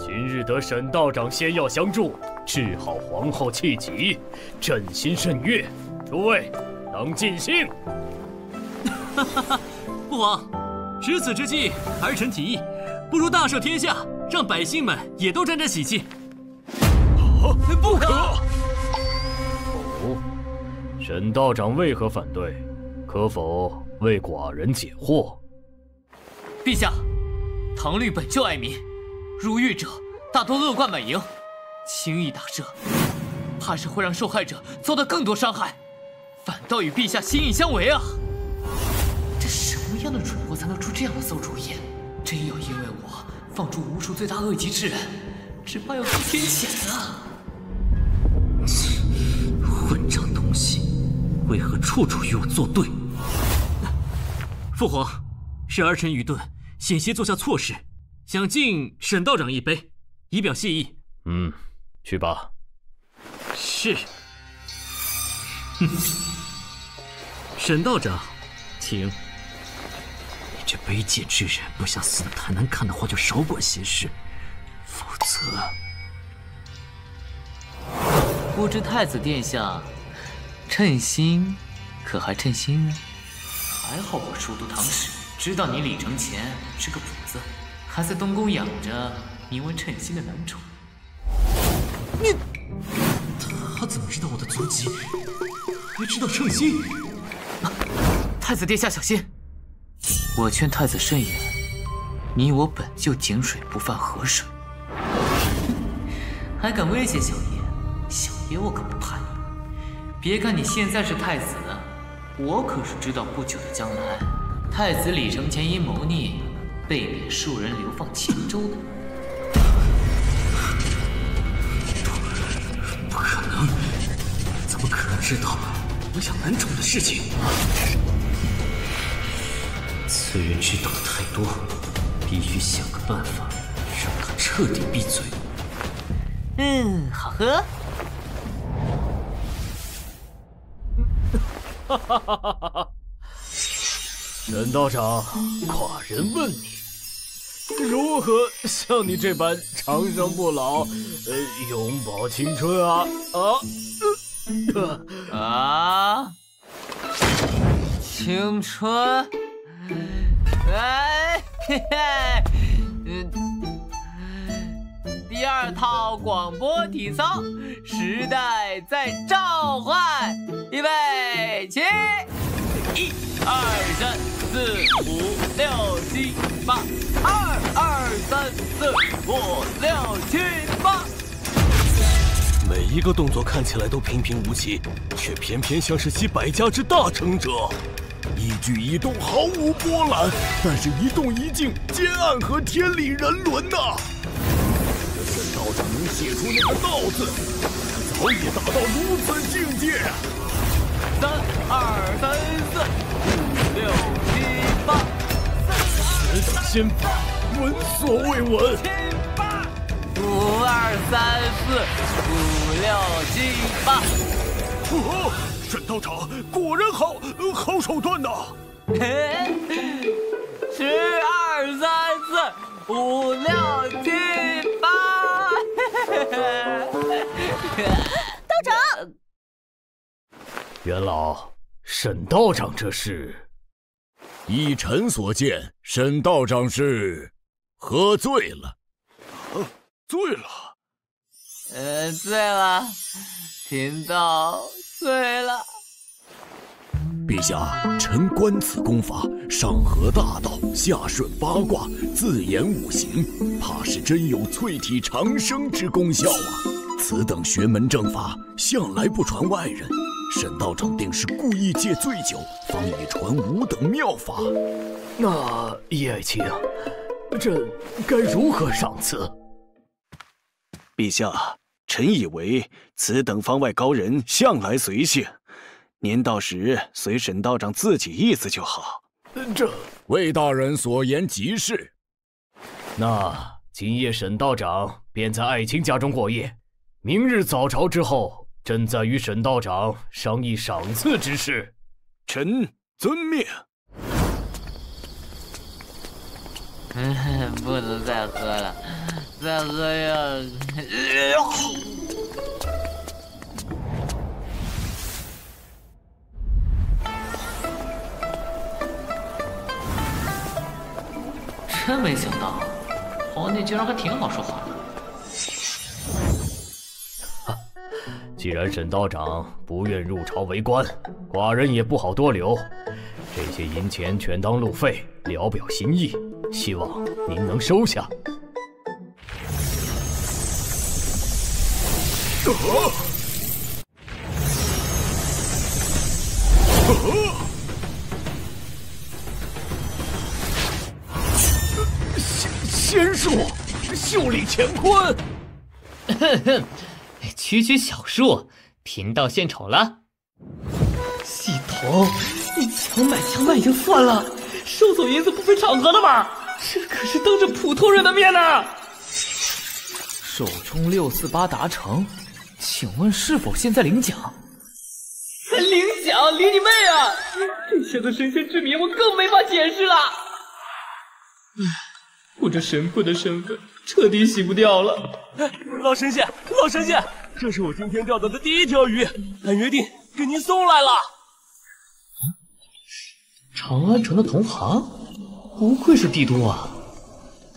今日得沈道长仙药相助，治好皇后气急，朕心甚悦。诸位，当尽兴！哈哈哈！父王，值此之际，儿臣提议，不如大赦天下。 让百姓们也都沾沾喜气。啊，不可！哦，沈道长为何反对？可否为寡人解惑？陛下，唐律本就爱民，入狱者大多恶贯满盈，轻易打赦，怕是会让受害者遭到更多伤害，反倒与陛下心意相违啊！这什么样的蠢货才能出这样的馊主意？真要因为我…… 放逐无数罪大恶极之人，只怕要遭天谴啊！混账东西，为何处处与我作对？父皇，是儿臣愚钝，险些做下错事，想敬沈道长一杯，以表谢意。嗯，去吧。是。哼，沈道长，请。 这卑贱之人，不想死得太难看的话，就少管闲事，否则……不知太子殿下，称心，可还称心呢？还好我熟读唐史，知道你李承乾是个痞子，还在东宫养着名为称心的男宠。你，他怎么知道我的足迹？还知道称心？啊，太子殿下小心！ 我劝太子慎言，你我本就井水不犯河水，还敢威胁小爷？小爷我可不怕你！别看你现在是太子，我可是知道不久的将来，太子李承乾因谋逆被免庶人流放秦州的。不可能！怎么可能知道我养男宠的事情？ 此人知道的太多，必须想个办法让他彻底闭嘴。嗯，好喝。哈哈哈哈哈！沈道长，寡人问你，如何像你这般长生不老，呃，永葆青春啊啊啊！青春。 哎，嘿嘿，第二套广播体操，时代在召唤，预备起。一二三四五六七八，二二三四五六七八。每一个动作看起来都平平无奇，却偏偏像是集百家之大成者。 一举一动毫无波澜，但是一动一静皆暗合天理人伦呐、啊。这沈道长能写出那个“道”字，他早已达到如此境界。三二三四五六七八，十指仙法，闻所未闻。五二三四五六七八。哦 沈道长果然好，好手段呐！十二三四五六七八，道长，元老，沈道长这是？依臣所见，沈道长是喝醉了。啊，醉了？呃，醉了，贫道。 醉了，陛下，臣观此功法，上合大道，下顺八卦，自演五行，怕是真有淬体长生之功效啊！此等玄门正法，向来不传外人，沈道长定是故意借醉酒，方以传吾等妙法。那叶青，朕该如何赏赐？陛下。 臣以为此等方外高人向来随性，您到时随沈道长自己意思就好。这魏大人所言极是。那今夜沈道长便在爱卿家中过夜，明日早朝之后，朕再与沈道长商议赏赐之事。臣遵命。嗯，不能再喝了。 再喝呀！真没想到，皇帝居然还挺好说话的。既然沈道长不愿入朝为官，寡人也不好多留，这些银钱全当路费，聊表心意，希望您能收下。 啊！啊！仙仙术，袖里乾坤。区区小术，贫道献丑了。系统，你强买强卖就算了，收走银子不分场合的嘛，这可是当着普通人的面呢。首充六四八达成。 请问是否现在领奖？领奖，领你妹啊！这下的神仙之谜我更没法解释了。唉，我这神棍的身份彻底洗不掉了。哎，老神仙，老神仙，这是我今天钓到的第一条鱼，俺约定给您送来了。啊，长安城的同行，不愧是帝都啊！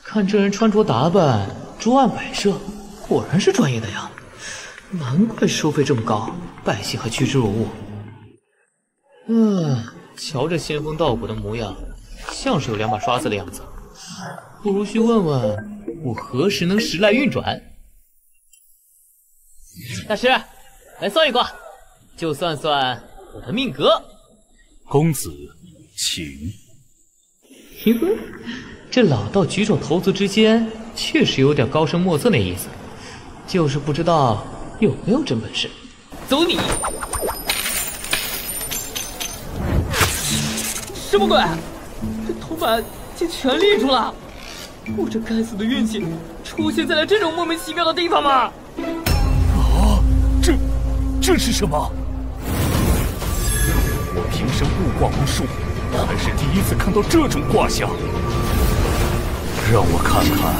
看这人穿着打扮，桌案摆设，果然是专业的呀。 难怪收费这么高，百姓还趋之若鹜。嗯，瞧这仙风道骨的模样，像是有两把刷子的样子。不如去问问我何时能时来运转。大师，来算一卦，就算算我的命格。公子，请。哟，这老道举手投足之间，确实有点高深莫测那意思，就是不知道。 有没有真本事？走你！什么鬼？这头板竟全立住了！我这该死的运气，出现在了这种莫名其妙的地方吗？啊！这这是什么？我平生布卦无数，还是第一次看到这种卦象。让我看看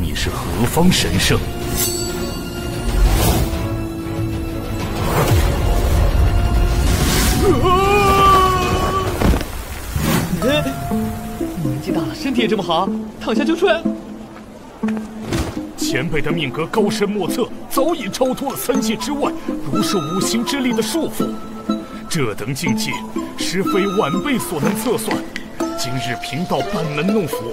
你是何方神圣。 年纪大了，身体也这么好，躺下就睡。前辈的命格高深莫测，早已超脱了三界之外，不受五行之力的束缚。这等境界，实非晚辈所能测算。今日贫道班门弄斧，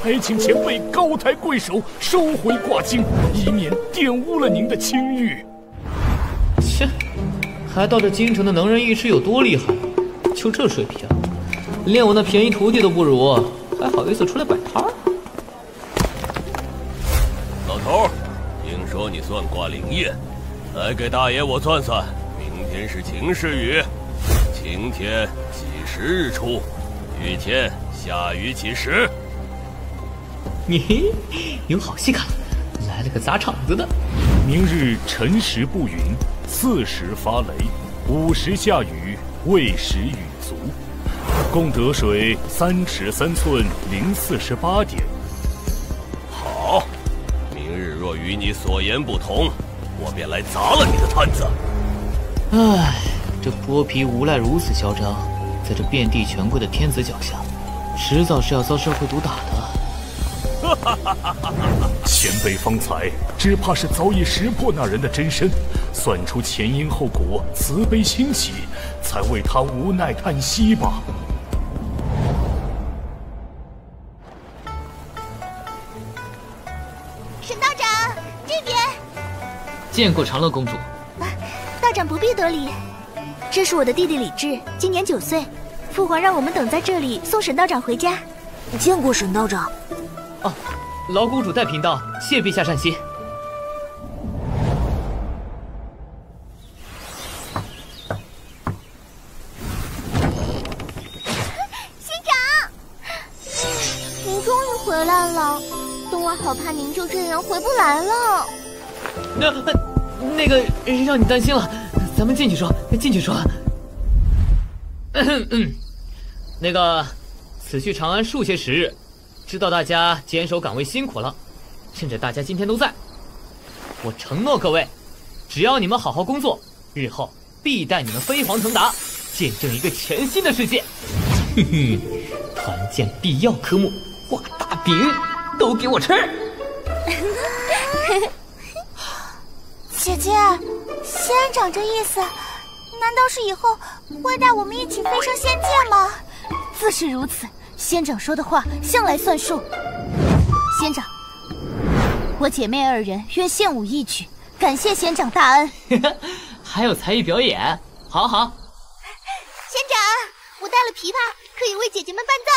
还请前辈高抬贵手，收回挂经，以免玷污了您的清誉。切，还道这京城的能人异士有多厉害？就这水平，连我那便宜徒弟都不如，还好意思出来摆摊？老头，听说你算卦灵验，来给大爷我算算。 明天是晴是雨？晴天几时日出？雨天下雨几时？你有好戏看，来了个砸场子的。明日辰时不云，巳时发雷，午时下雨，未时雨足。共得水三尺三寸零四十八点。好，明日若与你所言不同，我便来砸了你的摊子。 唉，这剥皮无赖如此嚣张，在这遍地权贵的天子脚下，迟早是要遭社会毒打的。哈哈哈哈哈！前辈方才只怕是早已识破那人的真身，算出前因后果，慈悲心起，才为他无奈叹息吧。沈道长，这边。见过长乐公主。 道长不必多礼，这是我的弟弟李治，今年九岁。父皇让我们等在这里送沈道长回家。见过沈道长。哦，劳公主代贫道谢陛下善心。师长，您终于回来了，东儿好怕您就这样回不来了。那、呃、那个让你担心了。 咱们进去说，进去说。那个，此去长安数些时日，知道大家坚守岗位辛苦了，趁着大家今天都在，我承诺各位，只要你们好好工作，日后必带你们飞黄腾达，见证一个全新的世界。哼哼，团建必要科目画大饼，都给我吃。姐姐。 仙人掌这意思，难道是以后会带我们一起飞升仙界吗？自是如此，仙长说的话向来算数。仙长，我姐妹二人愿献舞一曲，感谢仙长大恩。还有才艺表演，好好。仙长，我带了琵琶，可以为姐姐们伴奏。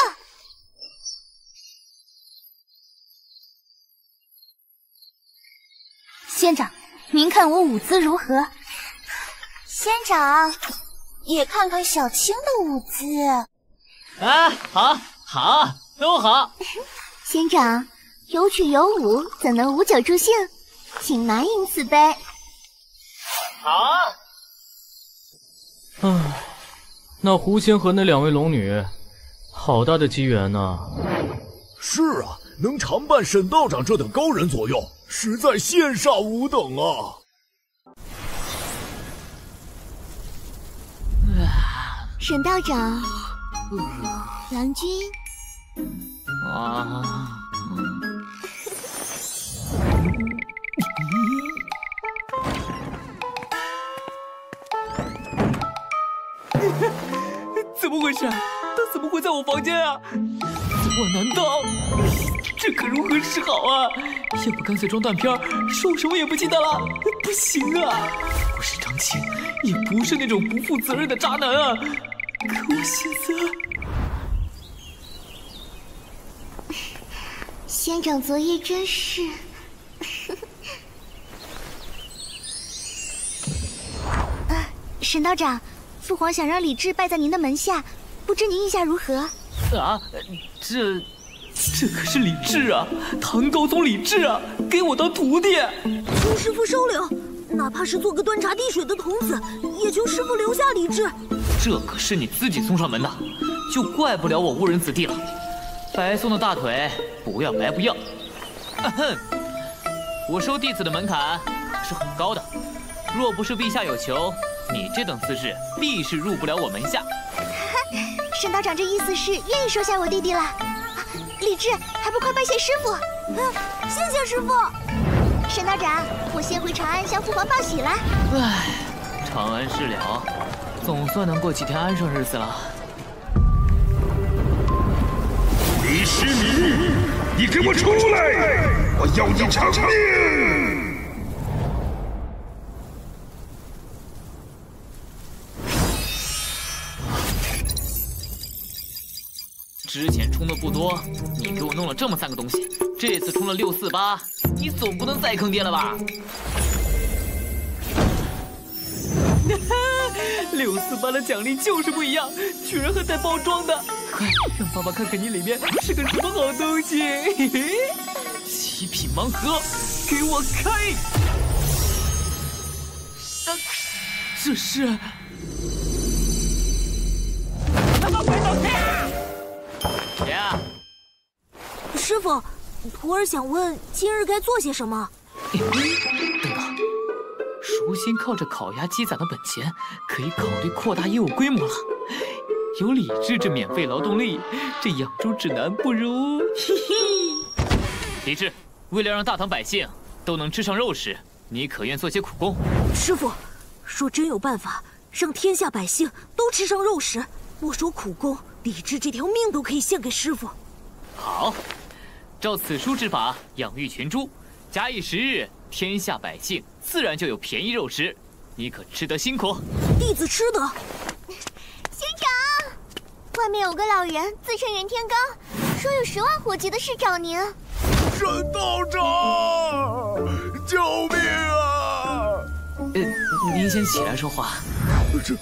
仙长，您看我舞姿如何？仙长，也看看小青的舞姿。啊，好，好，都好。仙长，有曲有舞，怎能无酒助兴？请满饮此杯。好啊。唉，那狐仙和那两位龙女，好大的机缘呐！是啊，能常伴沈道长这等高人左右。 实在羡煞吾等啊！沈道长，郎君，啊，怎么回事？他怎么会在我房间啊？我难道？ 这可如何是好啊！要不干脆装断片，说我什么也不记得了？不行啊！我是长情，也不是那种不负责任的渣男啊！可我现在……仙长昨夜真是……啊，沈道长，父皇想让李治拜在您的门下，不知您意下如何？啊，这…… 这可是李治啊，唐高宗李治啊，给我当徒弟，求师傅收留，哪怕是做个端茶递水的童子，也求师傅留下李治。这可是你自己送上门的，就怪不了我误人子弟了。白送的大腿，不要白不要。啊哼，我收弟子的门槛是很高的，若不是陛下有求，你这等姿势必是入不了我门下。沈道长这意思是愿意收下我弟弟了。 李治，还不快拜谢师傅！嗯，谢谢师傅。沈道长，我先回长安向父皇报喜了。唉，长安事了，总算能过几天安生日子了。李时明，你给我出来！我要你偿命！ 之前充的不多，你给我弄了这么三个东西，这次充了六四八，你总不能再坑爹了吧？六四八的奖励就是不一样，居然还带包装的！快让爸爸看看你里面是个什么好东西！嘿嘿，极品盲盒，给我开！啊、这是？他们快走开！ 谁啊？师傅，徒儿想问今日该做些什么。等等，如今靠着烤鸭积攒的本钱，可以考虑扩大业务规模了。有李治这免费劳动力，这养猪指南不如……嘿嘿。李治，为了让大唐百姓都能吃上肉食，你可愿做些苦工？师傅，若真有办法让天下百姓都吃上肉食，莫说苦工。 李治这条命都可以献给师傅。好，照此书之法养育群猪，假以时日，天下百姓自然就有便宜肉食。你可吃得辛苦？弟子吃得。仙长，外面有个老人自称人天罡，说有十万火急的事找您。沈道长，救命啊！呃，您先起来说话。这。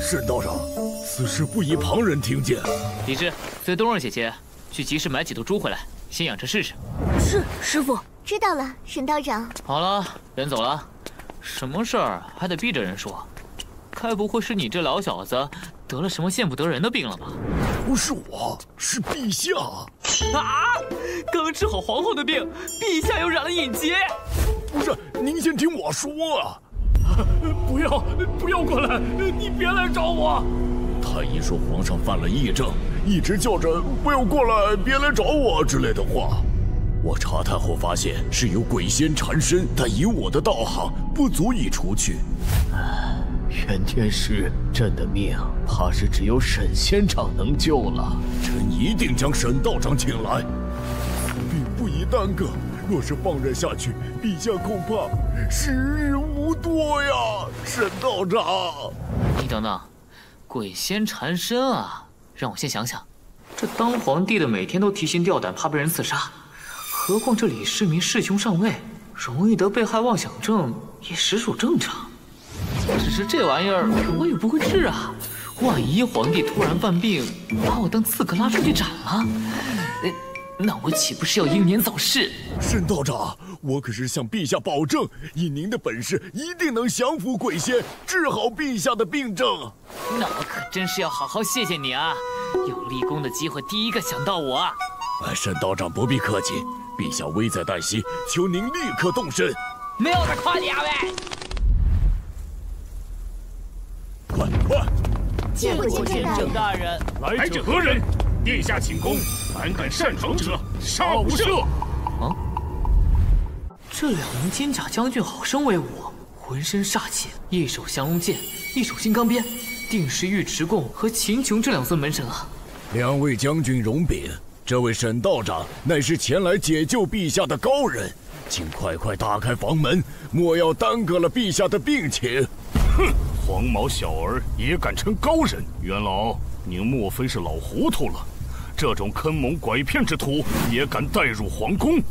沈道长，此事不宜旁人听见。李治，随冬儿姐姐去集市买几头猪回来，先养着试试。是，师傅知道了，沈道长。好了，人走了，什么事儿还得逼着人说？该不会是你这老小子得了什么见不得人的病了吧？不是我，是陛下。啊！刚治好皇后的病，陛下又染了隐疾。不是，您先听我说啊。 不要，不要过来！你别来找我。太医说皇上犯了癔症，一直叫着不要过来，别来找我之类的话。我查探后发现是有鬼仙缠身，但以我的道行，不足以除去。袁天师，朕的命怕是只有沈仙长能救了。朕一定将沈道长请来，并不宜耽搁。 若是放任下去，陛下恐怕时日无多呀！沈道长，你等等，鬼仙缠身啊！让我先想想，这当皇帝的每天都提心吊胆，怕被人刺杀，何况这李世民弑兄上位，容易得被害妄想症也实属正常。只是这玩意儿我也不会治啊，万一皇帝突然犯病，把我当刺客拉出去斩了。 那我岂不是要英年早逝？沈道长，我可是向陛下保证，以您的本事，一定能降服鬼仙，治好陛下的病症。那我可真是要好好谢谢你啊！有立功的机会，第一个想到我。沈道长不必客气，陛下危在旦夕，求您立刻动身。没有的夸你啊喂！快快！见过见证大人，来者何人？殿下请功。 胆敢擅闯者，杀无赦！啊！这两名金甲将军好生威武，浑身煞气，一手降龙剑，一手金刚鞭，定是尉迟恭和秦琼这两尊门神啊！两位将军容禀，这位沈道长乃是前来解救陛下的高人，请快快打开房门，莫要耽搁了陛下的病情。哼！黄毛小儿也敢称高人，元老，您莫非是老糊涂了？ 这种坑蒙拐骗之徒也敢带入皇宫？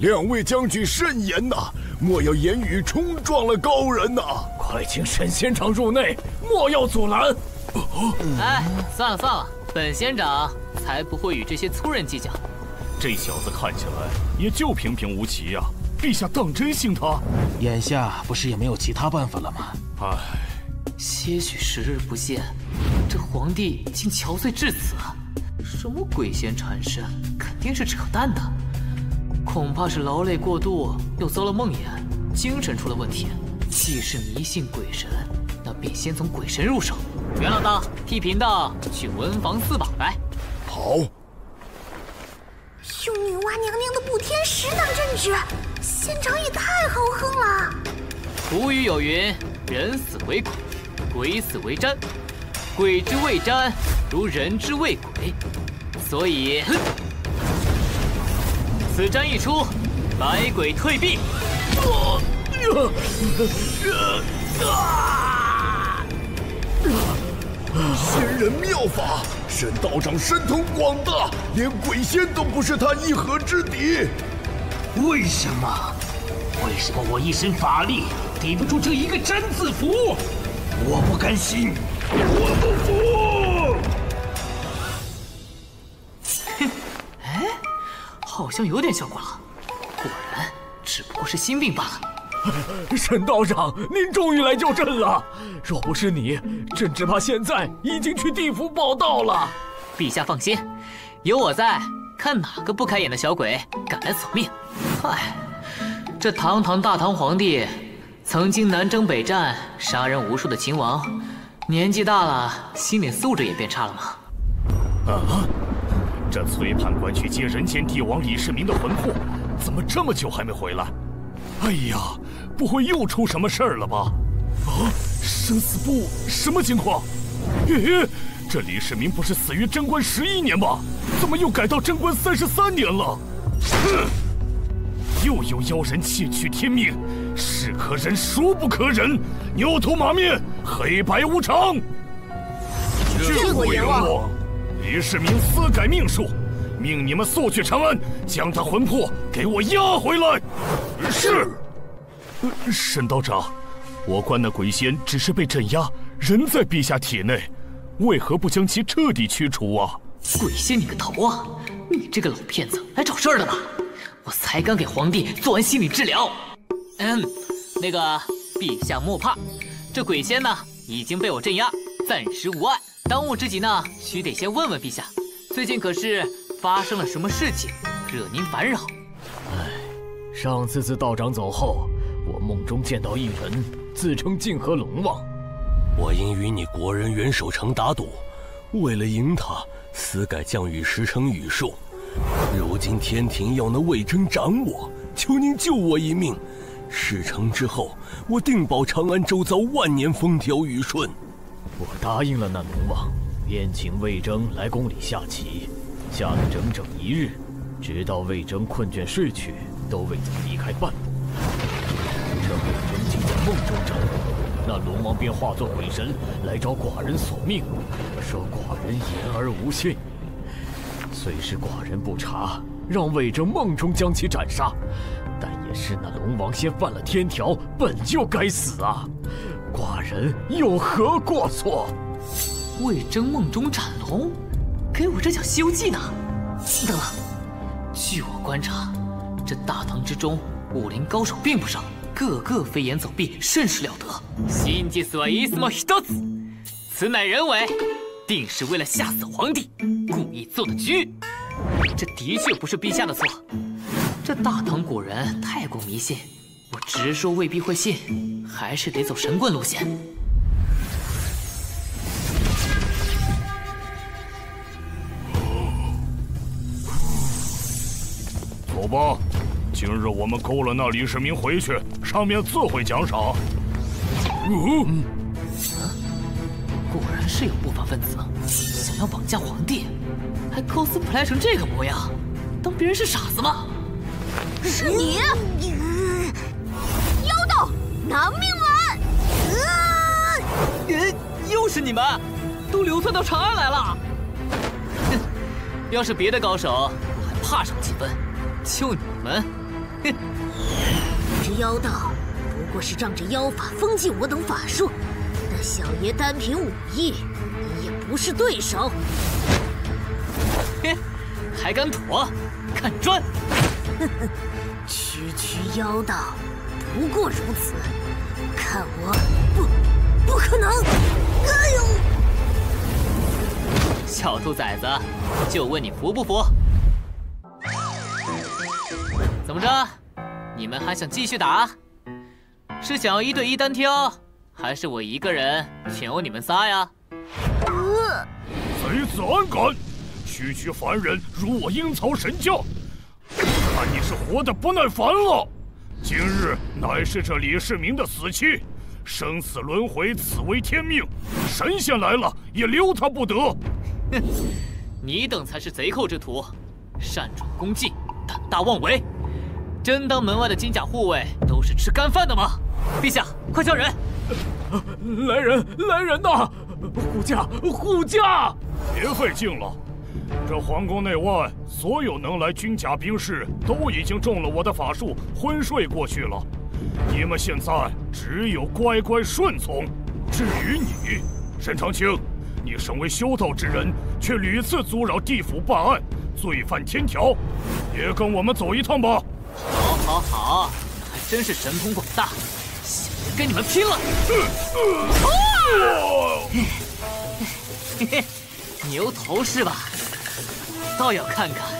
两位将军慎言呐、啊，莫要言语冲撞了高人呐、啊！快请沈仙长入内，莫要阻拦。哎，算了算了，本仙长才不会与这些粗人计较。这小子看起来也就平平无奇呀、啊，陛下当真信他？眼下不是也没有其他办法了吗？唉，些许时日不见，这皇帝竟憔悴至此。 什么鬼仙缠身，肯定是扯淡的，恐怕是劳累过度，又遭了梦魇，精神出了问题。既是迷信鬼神，那便先从鬼神入手。袁老大，替贫道去文房四宝来。好。用女娲娘娘的补天石当镇纸，仙长也太豪横了。古语有云：人死为鬼，鬼死为瞻，鬼之谓瞻，如人之谓鬼，所以此瞻一出，百鬼退避。呃呃呃啊呃、仙人妙法，沈道长神通广大，连鬼仙都不是他一合之敌。为什么？为什么我一身法力抵不住这一个“瞻”字符？我不甘心，我不服！哼，哎，好像有点效果了。果然，只不过是心病罢了。沈道长，您终于来救朕了。若不是你，朕只怕现在已经去地府报道了。陛下放心，有我在，看哪个不开眼的小鬼敢来索命！哎，这堂堂大唐皇帝。 曾经南征北战、杀人无数的秦王，年纪大了，心理素质也变差了吗？啊！这崔判官去接人间帝王李世民的魂魄，怎么这么久还没回来？哎呀，不会又出什么事儿了吧？啊！生死簿什么情况？咦、哎，这李世民不是死于贞观十一年吗？怎么又改到贞观三十三年了？哼、嗯！ 又有妖人窃取天命，是可忍孰不可忍！牛头马面，黑白无常。治国阎王，李世民私改命数，命你们速去长安，将他魂魄给我押回来。是。沈道长，我观那鬼仙只是被镇压，人在陛下体内，为何不将其彻底驱除啊？鬼仙，你个头啊！你这个老骗子，来找事儿了吧？ 我才刚给皇帝做完心理治疗，嗯，那个陛下莫怕，这鬼仙呢已经被我镇压，暂时无碍。当务之急呢，须得先问问陛下，最近可是发生了什么事情，惹您烦扰？哎，上次自道长走后，我梦中见到一人自称泾河龙王，我因与你国人袁守诚打赌，为了赢他，私改降雨时成雨术。 如今天庭要那魏征斩我，求您救我一命。事成之后，我定保长安周遭万年风调雨顺。我答应了那龙王，便请魏征来宫里下棋，下了整整一日，直到魏征困倦睡去，都未曾离开半步。这魏征竟在梦中斩我，那龙王便化作鬼神来找寡人索命，说寡人言而无信。 虽是寡人不察，让魏征梦中将其斩杀，但也是那龙王先犯了天条，本就该死啊！寡人有何过错？魏征梦中斩龙，给我这讲《西游记》呢？等等，据我观察，这大唐之中武林高手并不少，个个飞檐走壁，甚是了得。心计所一，莫一刀子，此乃人为。 定是为了吓死皇帝，故意做的局。这的确不是陛下的错。这大唐古人太过迷信，我直说未必会信，还是得走神棍路线。走吧，今日我们勾了那李世民回去，上面自会奖赏。嗯。 果然是有不法分子想要绑架皇帝，还 cosplay 成这个模样，当别人是傻子吗？是你，妖道拿命来！啊！呃，又是你们，都流窜到长安来了。哼，要是别的高手，我还怕上几分，就你们，哼！这妖道不过是仗着妖法封禁我等法术。 小爷单凭武艺，你也不是对手。嘿，还敢躲？看砖！区区妖道，不过如此。看我不，不可能！哎呦！小兔崽子，就问你服不服？怎么着？你们还想继续打？是想要一对一单挑？ 还是我一个人全殴你们仨呀！呃、贼子安敢！区区凡人辱我阴曹神教，看你是活得不耐烦了！今日乃是这李世民的死期，生死轮回，此为天命。神仙来了也溜他不得。哼，你等才是贼寇之徒，擅闯宫禁，胆大妄为，真当门外的金甲护卫都是吃干饭的吗？陛下，快叫人！来人，来人呐！护驾，护驾！别费劲了。 这皇宫内外，所有能来军甲兵士都已经中了我的法术，昏睡过去了。你们现在只有乖乖顺从。至于你，沈长清，你身为修道之人，却屡次阻扰地府办案，罪犯天条，也跟我们走一趟吧。好，好，好，还真是神通广大，想着跟你们拼了！嘿嘿，牛头是吧？ 倒要看看你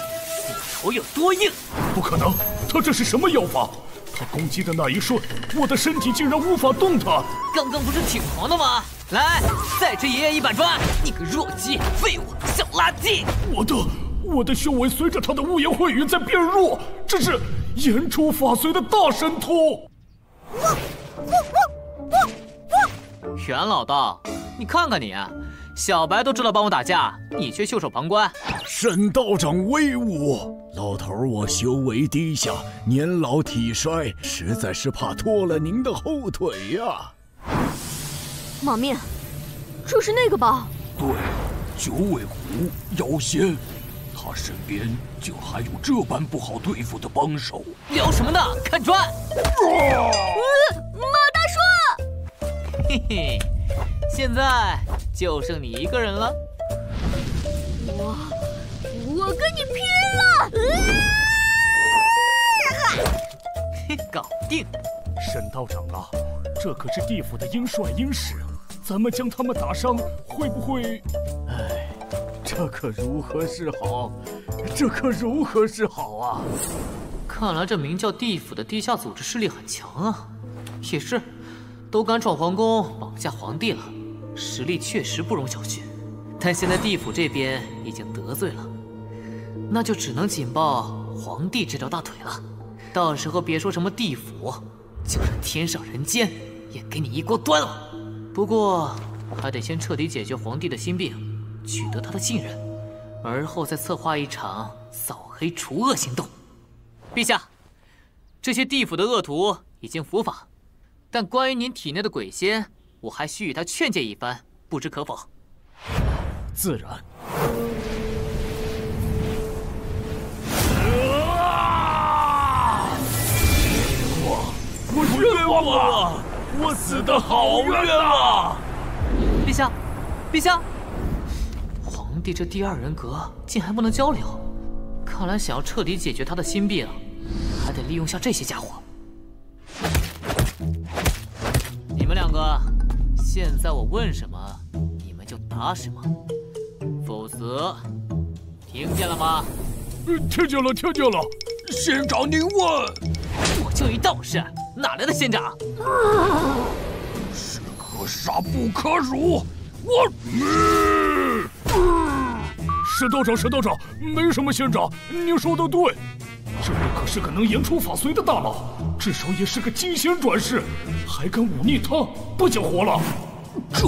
头有多硬！不可能，他这是什么妖法？他攻击的那一瞬，我的身体竟然无法动弹。刚刚不是挺狂的吗？来，再吃爷爷一板砖！你个弱鸡、废物、小垃圾！我的我的修为随着他的污言秽语在变弱，这是言出法随的大神通。袁老道，你看看你。 小白都知道帮我打架，你却袖手旁观。沈道长威武！老头，我修为低下，年老体衰，实在是怕拖了您的后腿呀。马面，这是那个吧？对，九尾狐妖仙，他身边竟还有这般不好对付的帮手。聊什么呢？看砖！啊、马大叔，嘿嘿，现在。 就剩你一个人了，我我跟你拼了！嘿，搞定！沈道长啊，这可是地府的英帅英使，咱们将他们打伤，会不会？哎，这可如何是好？这可如何是好啊！看来这名叫地府的地下组织势力很强啊。也是，都敢闯皇宫，绑架皇帝了。 实力确实不容小觑，但现在地府这边已经得罪了，那就只能紧抱皇帝这条大腿了。到时候别说什么地府，就是天上人间，也给你一锅端了。不过还得先彻底解决皇帝的心病，取得他的信任，而后再策划一场扫黑除恶行动。陛下，这些地府的恶徒已经伏法，但关于您体内的鬼仙。 我还需与他劝诫一番，不知可否？自然。我我冤枉啊！我死得好冤啊！陛下，陛下，皇帝这第二人格竟还不能交流，看来想要彻底解决他的心病，还得利用下这些家伙。你们两个。 现在我问什么，你们就答什么，否则，听见了吗？听见了，听见了。仙长您问，我就一道士，哪来的仙长？士可杀不可辱，我。沈道长，沈道长，没什么仙长，您说的对。这可是个能言出法随的大佬。 至少也是个金仙转世，还敢忤逆他，不想活了！这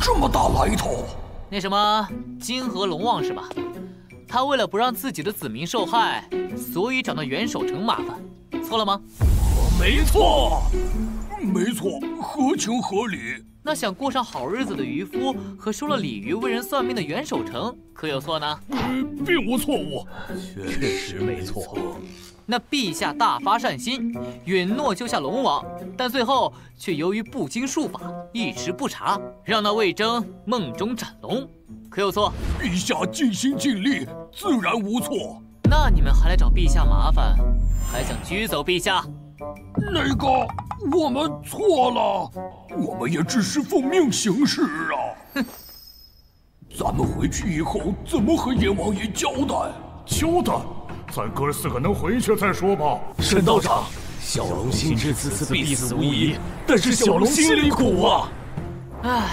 这么大来头，那什么金河龙王是吧？他为了不让自己的子民受害，所以找到袁守诚麻烦，错了吗？没错，没错，合情合理。那想过上好日子的渔夫和收了鲤鱼为人算命的袁守诚，可有错呢？呃，并无错误，确实没错。 那陛下大发善心，允诺救下龙王，但最后却由于不经术法，一直不查，让那魏征梦中斩龙，可有错？陛下尽心尽力，自然无错。那你们还来找陛下麻烦，还想拘走陛下？那个，我们错了，我们也只是奉命行事啊。哼，咱们回去以后怎么和阎王爷交代？交代。 咱哥四个能回去再说吧。沈道长，小龙心知此次必死无疑，但是小龙心里苦啊。唉，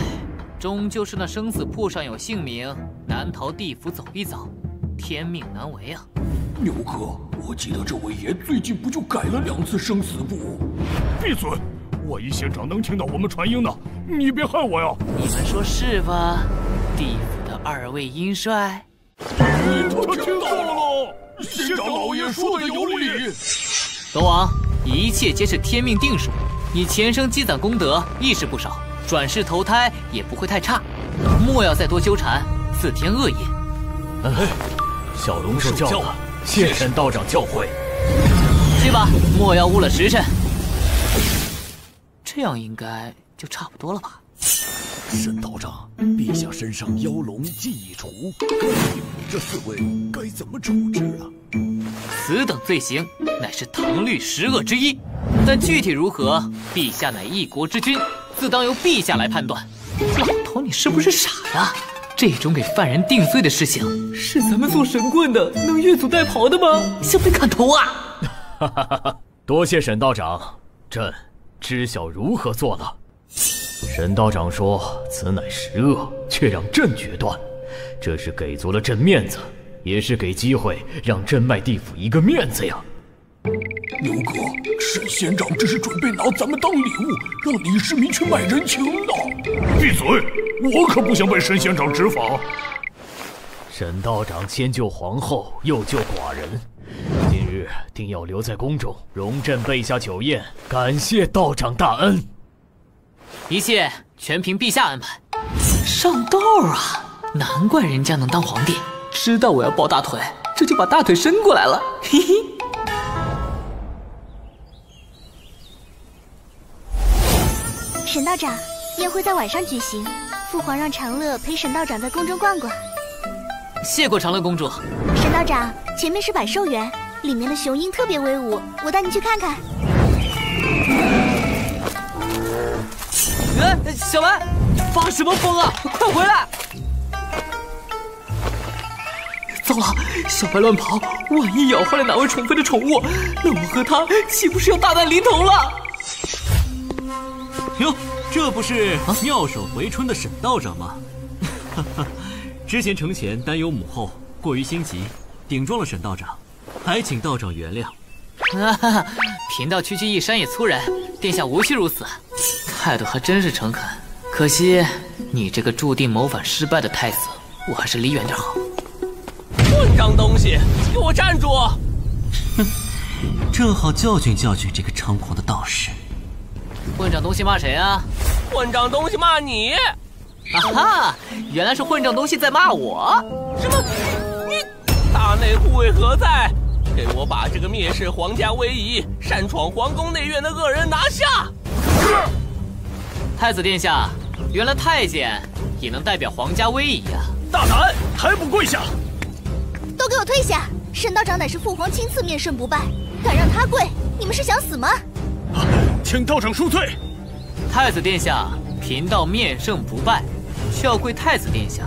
终究是那生死簿上有姓名，难逃地府走一遭，天命难违啊。牛哥，我记得这位爷最近不就改了两次生死簿？闭嘴！万一现场能听到我们传音呢？你别害我呀！你们说是吧？地府的二位阴帅，我听到了，县长老爷说的有理。龙王，一切皆是天命定数，你前生积攒功德亦是不少，转世投胎也不会太差，莫要再多纠缠，自添恶业。哎，小龙受教了，谢沈道长教诲。去吧，莫要误了时辰。 这样应该就差不多了吧？沈道长，陛下身上妖龙尽已除，这四位该怎么处置啊？此等罪行乃是唐律十恶之一，但具体如何，陛下乃一国之君，自当由陛下来判断。老头，你是不是傻呀？这种给犯人定罪的事情，是咱们做神棍的能越俎代庖的吗？像被砍头啊！哈哈哈哈！多谢沈道长，朕 知晓如何做了。沈道长说此乃十恶，却让朕决断，这是给足了朕面子，也是给机会让朕卖地府一个面子呀。牛哥，沈县长这是准备拿咱们当礼物，让李世民去卖人情呢。闭嘴！我可不想被沈县长执法。沈道长先救皇后，又救寡人， 定要留在宫中，容朕备下酒宴，感谢道长大恩。一切全凭陛下安排。上道啊，难怪人家能当皇帝，知道我要抱大腿，这就把大腿伸过来了。嘿嘿。沈道长，宴会在晚上举行，父皇让长乐陪沈道长在宫中逛逛。谢过长乐公主。沈道长，前面是百寿园。 里面的雄鹰特别威武，我带你去看看。哎，小兰，发什么疯啊！快回来！糟了，小白乱跑，万一咬坏了哪位宠妃的宠物，那我和她岂不是要大难临头了？哟，这不是妙手回春的沈道长吗？哈哈，之前程潜担忧母后过于心急，顶撞了沈道长。 还请道长原谅。啊，贫道区区一山野粗人，殿下无需如此。态度还真是诚恳。可惜你这个注定谋反失败的太子，我还是离远点好。混账东西，给我站住！哼，正好教训教训这个猖狂的道士。混账东西骂谁啊？混账东西骂你！啊哈，原来是混账东西在骂我。什么？你大内护卫何在？ 给我把这个蔑视皇家威仪、擅闯皇宫内院的恶人拿下！太子殿下，原来太监也能代表皇家威仪啊！大胆，还不跪下！都给我退下！沈道长乃是父皇亲赐面圣不败，敢让他跪，你们是想死吗？啊、请道长恕罪。太子殿下，贫道面圣不败，却要跪太子殿下，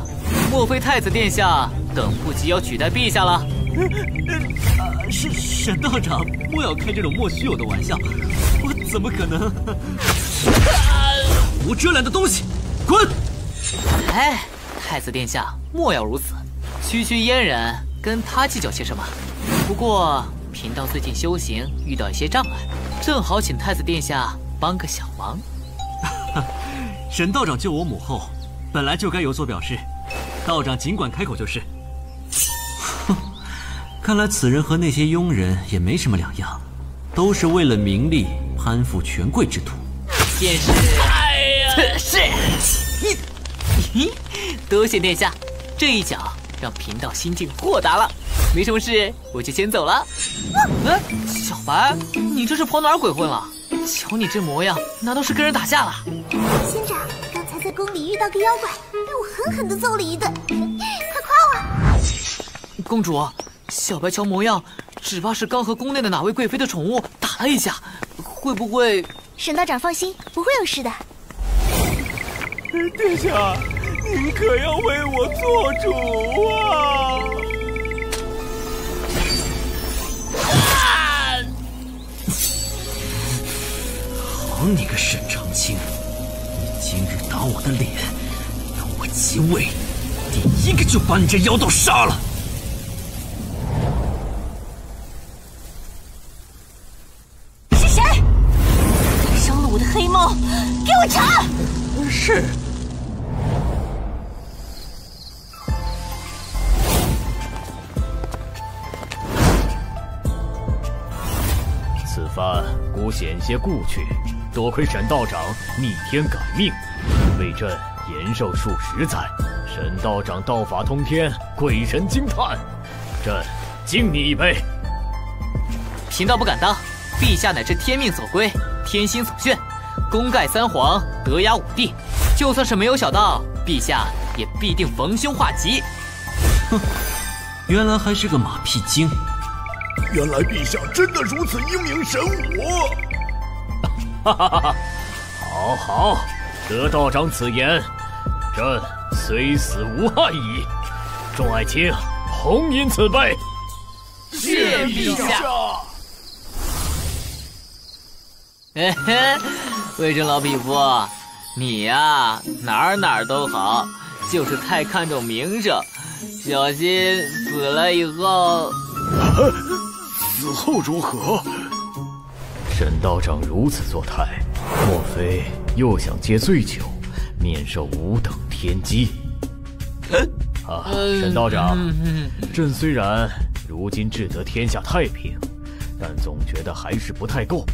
莫非太子殿下等不及要取代陛下了？ 呃，是沈道长，莫要开这种莫须有的玩笑，我怎么可能？无遮拦的东西，滚！哎，太子殿下，莫要如此。区区阉人，跟他计较些什么？不过贫道最近修行遇到一些障碍，正好请太子殿下帮个小忙。沈道长救我母后，本来就该有所表示，道长尽管开口就是。 看来此人和那些庸人也没什么两样，都是为了名利攀附权贵之徒。便是，哎是，你，多谢殿下，这一脚让贫道心境豁达了。没什么事，我就先走了。哎，小白，你这是跑哪儿鬼混了？瞧你这模样，难道是跟人打架了？县长，刚才在宫里遇到个妖怪，被我狠狠地揍了一顿，快夸我！公主。 小白乔模样，只怕是刚和宫内的哪位贵妃的宠物打了一架，会不会？沈道长放心，不会有事的。殿下，您可要为我做主啊！啊好你个沈长卿，你今日打我的脸，等我即位，第一个就把你这妖道杀了！毒的黑猫，给我查！是。此番孤险些故去，多亏沈道长逆天改命，为朕延寿数十载。沈道长道法通天，鬼神惊叹，朕敬你一杯。贫道不敢当。 陛下乃是天命所归，天心所炫，功盖三皇，德压五帝。就算是没有小道，陛下也必定逢凶化吉。哼，原来还是个马屁精。原来陛下真的如此英明神武。哈哈哈哈！好好，得道长此言，朕虽死无憾矣。众爱卿，同饮此杯。谢陛下。 嘿嘿，魏征老匹夫，你呀、啊、哪儿哪儿都好，就是太看重名声，小心死了以后。啊、死后如何？沈道长如此作态，莫非又想借醉酒免受五等天机？啊，沈道长，朕虽然如今治得天下太平，但总觉得还是不太够。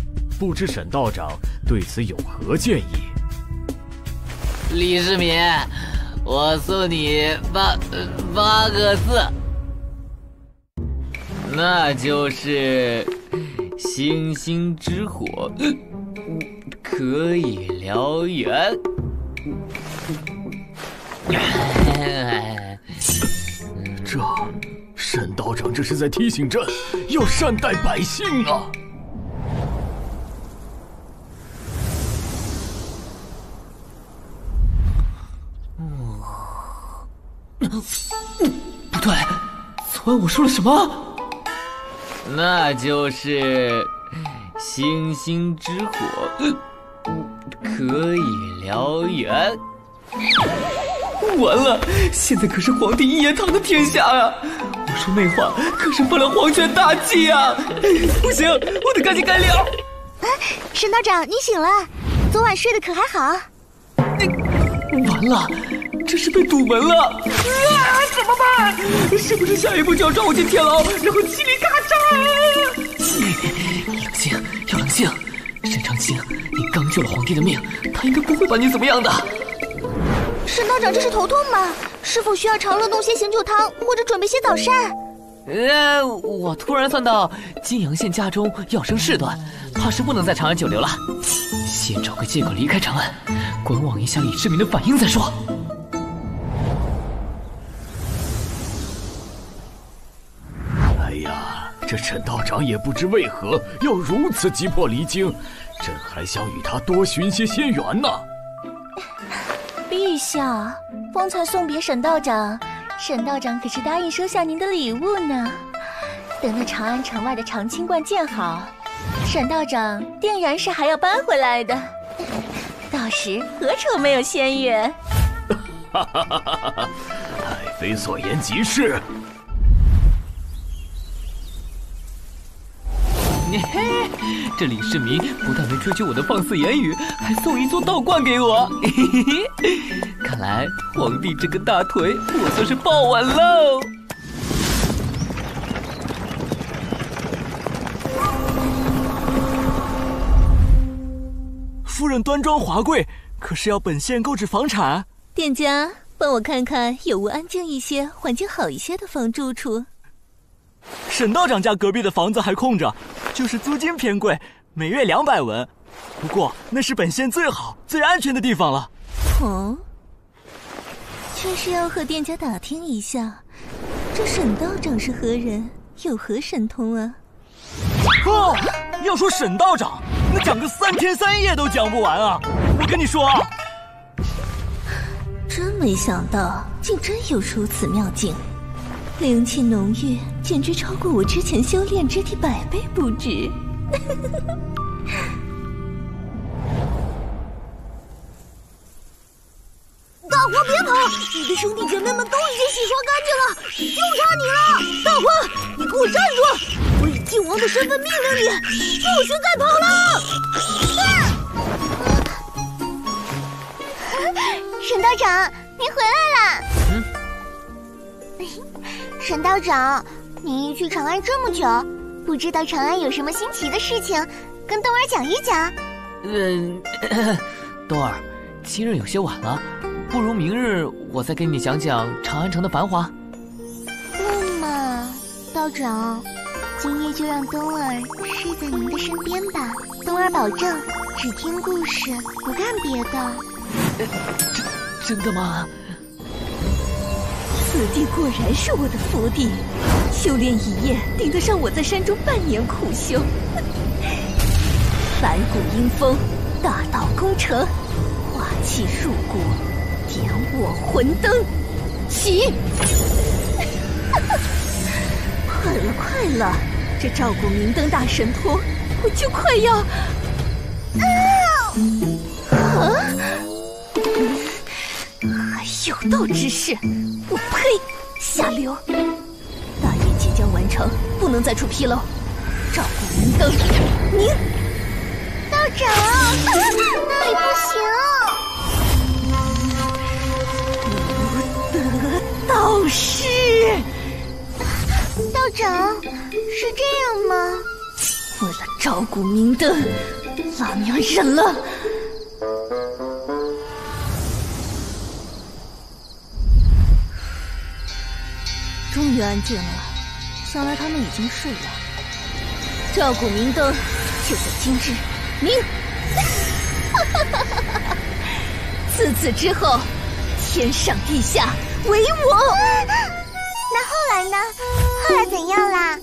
不知沈道长对此有何建议？李世民，我送你八八个字，那就是“星星之火，可以燎原”。这，沈道长这是在提醒朕要善待百姓啊！ 不对，昨晚我说了什么？那就是“星星之火，可以燎原”。完了，现在可是皇帝一言堂的天下啊！我说那话可是犯了皇权大忌啊！不行，我得赶紧改了。啊，沈道长，你醒了？昨晚睡得可还好？你完了。 这是被堵门了，啊！怎么办？是不是下一步就要抓我进天牢，然后嘁哩咔嚓？冷静，要冷静。沈长卿，你刚救了皇帝的命，他应该不会把你怎么样的。沈道长，这是头痛吗？是否需要常乐弄些醒酒汤，或者准备些早膳？呃，我突然算到金阳县家中要生事端，怕是不能在长安久留了。先找个借口离开长安，观望一下李世民的反应再说。 这沈道长也不知为何要如此急迫离京，朕还想与他多寻些仙缘呢。陛下，方才送别沈道长，沈道长可是答应收下您的礼物呢。等到长安城外的长清观建好，沈道长定然是还要搬回来的，到时何愁没有仙缘？哈哈哈哈哈！爱妃所言极是。 嘿，这李世民不但没追究我的放肆言语，还送一座道观给我。嘿嘿，看来皇帝这个大腿我算是抱稳喽。夫人端庄华贵，可是要本县购置房产？店家，帮我看看有无安静一些、环境好一些的房住处。沈道长家隔壁的房子还空着。 就是租金偏贵，每月两百文。不过那是本县最好、最安全的地方了。哦，确实要和店家打听一下，这沈道长是何人，有何神通啊？哦，要说沈道长，那讲个三天三夜都讲不完啊！我跟你说啊，真没想到，竟真有如此妙境。 灵气浓郁，简直超过我之前修炼之体百倍不止。大黄别跑，你的兄弟姐妹们都已经洗刷干净了，就差你了。大黄，你给我站住！我以靖王的身份命令你，不许再跑了！啊沈道长，您回来啦！嗯，沈道长，您去长安这么久，不知道长安有什么新奇的事情，跟冬儿讲一讲。嗯，冬儿，今日有些晚了，不如明日我再给你讲讲长安城的繁华。那么，道长，今夜就让冬儿睡在您的身边吧。冬儿保证只听故事，不干别的。 真真的吗？此地果然是我的福地，修炼一夜顶得上我在山中半年苦修。白骨阴风，大道攻城，化气入骨，点我魂灯，起！快了，快了！这照顾明灯大神通，我就快要……啊！啊 有道之士，我呸！下流！大业即将完成，不能再出纰漏。照顾明灯，您道长，那里不行。无德道士，道长是这样吗？为了照顾明灯，老娘忍了。 终于安静了，想来他们已经睡了。照顾明灯，就在今日明。自此之后，天上地下唯我。那后来呢？后来怎样啦？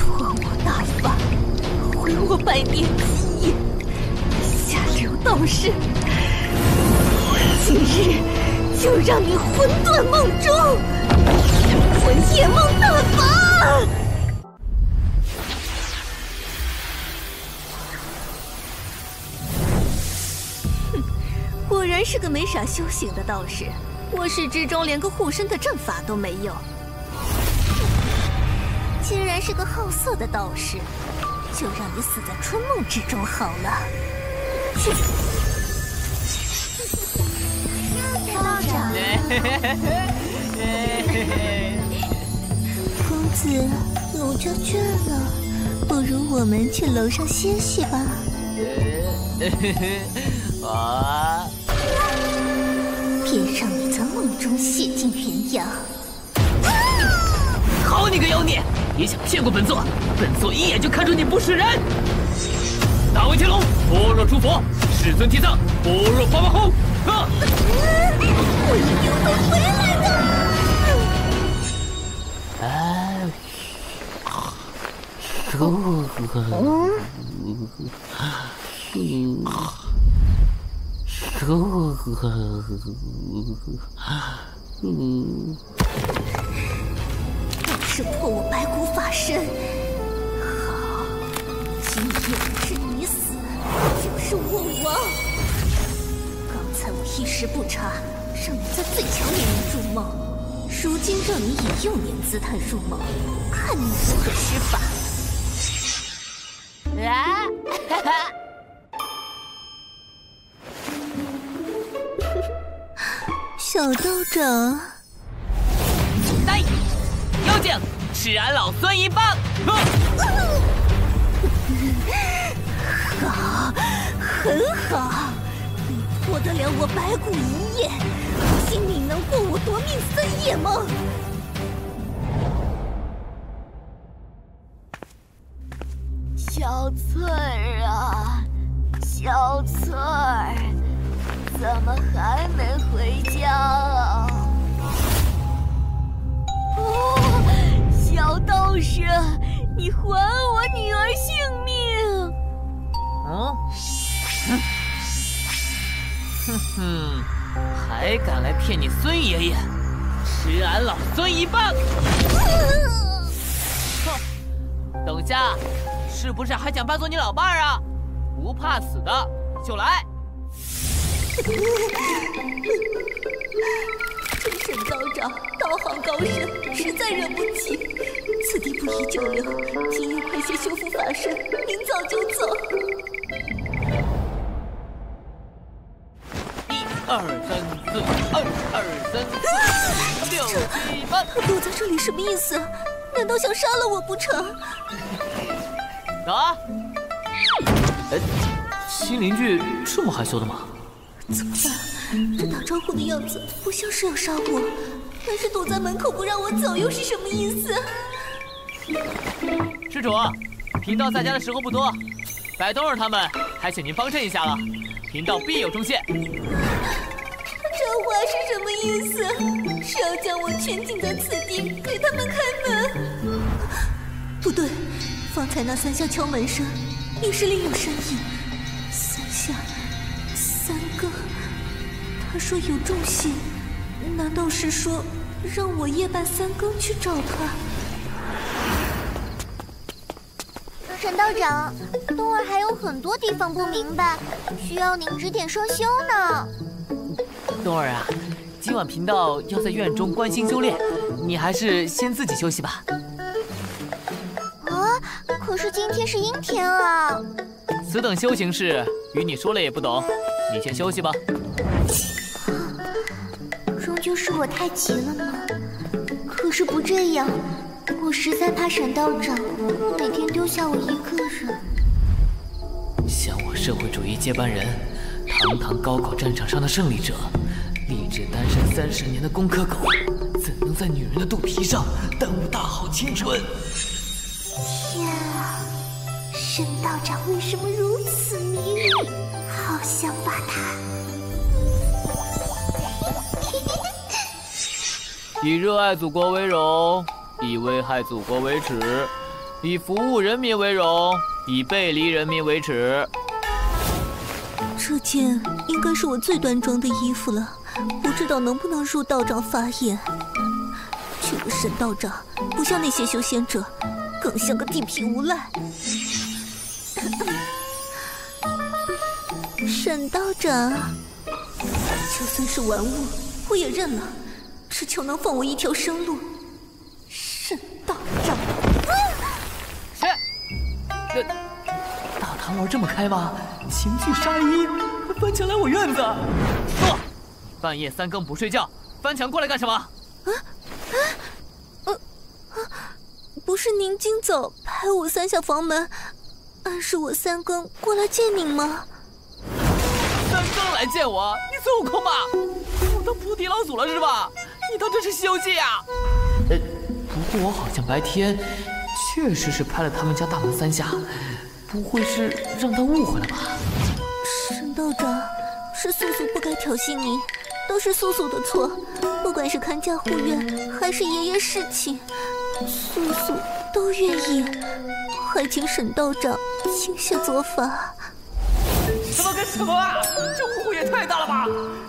破我大法，毁我百年基业，下流道士，今日。 就让你魂断梦中，魂夜梦大法！哼，果然是个没啥修行的道士，卧室之中连个护身的阵法都没有。竟然是个好色的道士，就让你死在春梦之中好了。去。 道长，公子，奴家倦了，不如我们去楼上歇息吧。啊！别让你在梦中血溅云阳！好你个妖孽，也想骗过本座？本座一眼就看出你不是人！大威天龙，般若诸佛，世尊地藏，般若波罗空。 啊！我一定会回来的。哎，嗯，是破我白骨法身。好，今夜不是你死，就是我亡。 我一时不察，让你在最强年龄入梦，如今让你以幼年姿态入梦，看你如何施法！啊！哈哈！小道长，来，妖精，吃俺老孙一棒！好，很好。 过得了我白骨一夜，不信你能过我夺命三夜梦。小翠儿啊，小翠儿，怎么还没回家啊？哦，小道士，你还我女儿性命！啊？嗯 哼哼，还敢来骗你孙爷爷，吃俺老孙一棒！哼，等下，是不是还想扮作你老伴儿啊？不怕死的就来！沈道长，道行高深，实在惹不起。此地不宜久留，今夜快些修复法身，明早就走。二三四，二二三四，六七八。躲在这里什么意思？难道想杀了我不成？打！哎，新邻居这么害羞的吗？怎么办？这打招呼的样子不像是要杀我，但是躲在门口不让我走又是什么意思？施主，贫道在家的时候不多，白冬儿他们还请您帮衬一下了。 贫道必有重谢。这话是什么意思？是要将我圈禁在此地，给他们开门？不对，方才那三下敲门声也是另有深意。三下，三更，他说有重谢，难道是说让我夜半三更去找他？沈道长。 冬儿还有很多地方不明白，需要您指点双修呢。冬儿啊，今晚贫道要在院中关心修炼，你还是先自己休息吧。啊，可是今天是阴天啊。此等修行事，与你说了也不懂，你先休息吧。终究是我太急了吗？可是不这样，我实在怕沈道长每天丢下我一个人。 像我社会主义接班人，堂堂高考战场上的胜利者，励志单身三十年的工科狗，怎能在女人的肚皮上耽误大好青春？天啊，沈道长为什么如此迷人？好想把他。以热爱祖国为荣，以危害祖国为耻，以服务人民为荣。 以背离人民为耻。这件应该是我最端庄的衣服了，不知道能不能入道长法眼。这个沈道长不像那些修仙者，更像个地痞无赖。沈道长，就算是玩物，我也认了，只求能放我一条生路。沈道长。 大唐玩这么开吗？情趣杀衣，翻墙来我院子！不、哦，半夜三更不睡觉，翻墙过来干什么？啊啊呃啊！不是您今早拍我三下房门，暗示我三更过来见您吗？三更来见我？你孙悟空吧？我当菩提老祖了是吧？你当这是《西游记》啊？呃，不过我好像白天。 确实是拍了他们家大门三下，不会是让他误会了吧？沈道长，是素素不该挑衅您，都是素素的错。不管是看家护院，还是爷爷侍寝，素素都愿意。还请沈道长请下责罚。什么跟什么啊！这误会也太大了吧！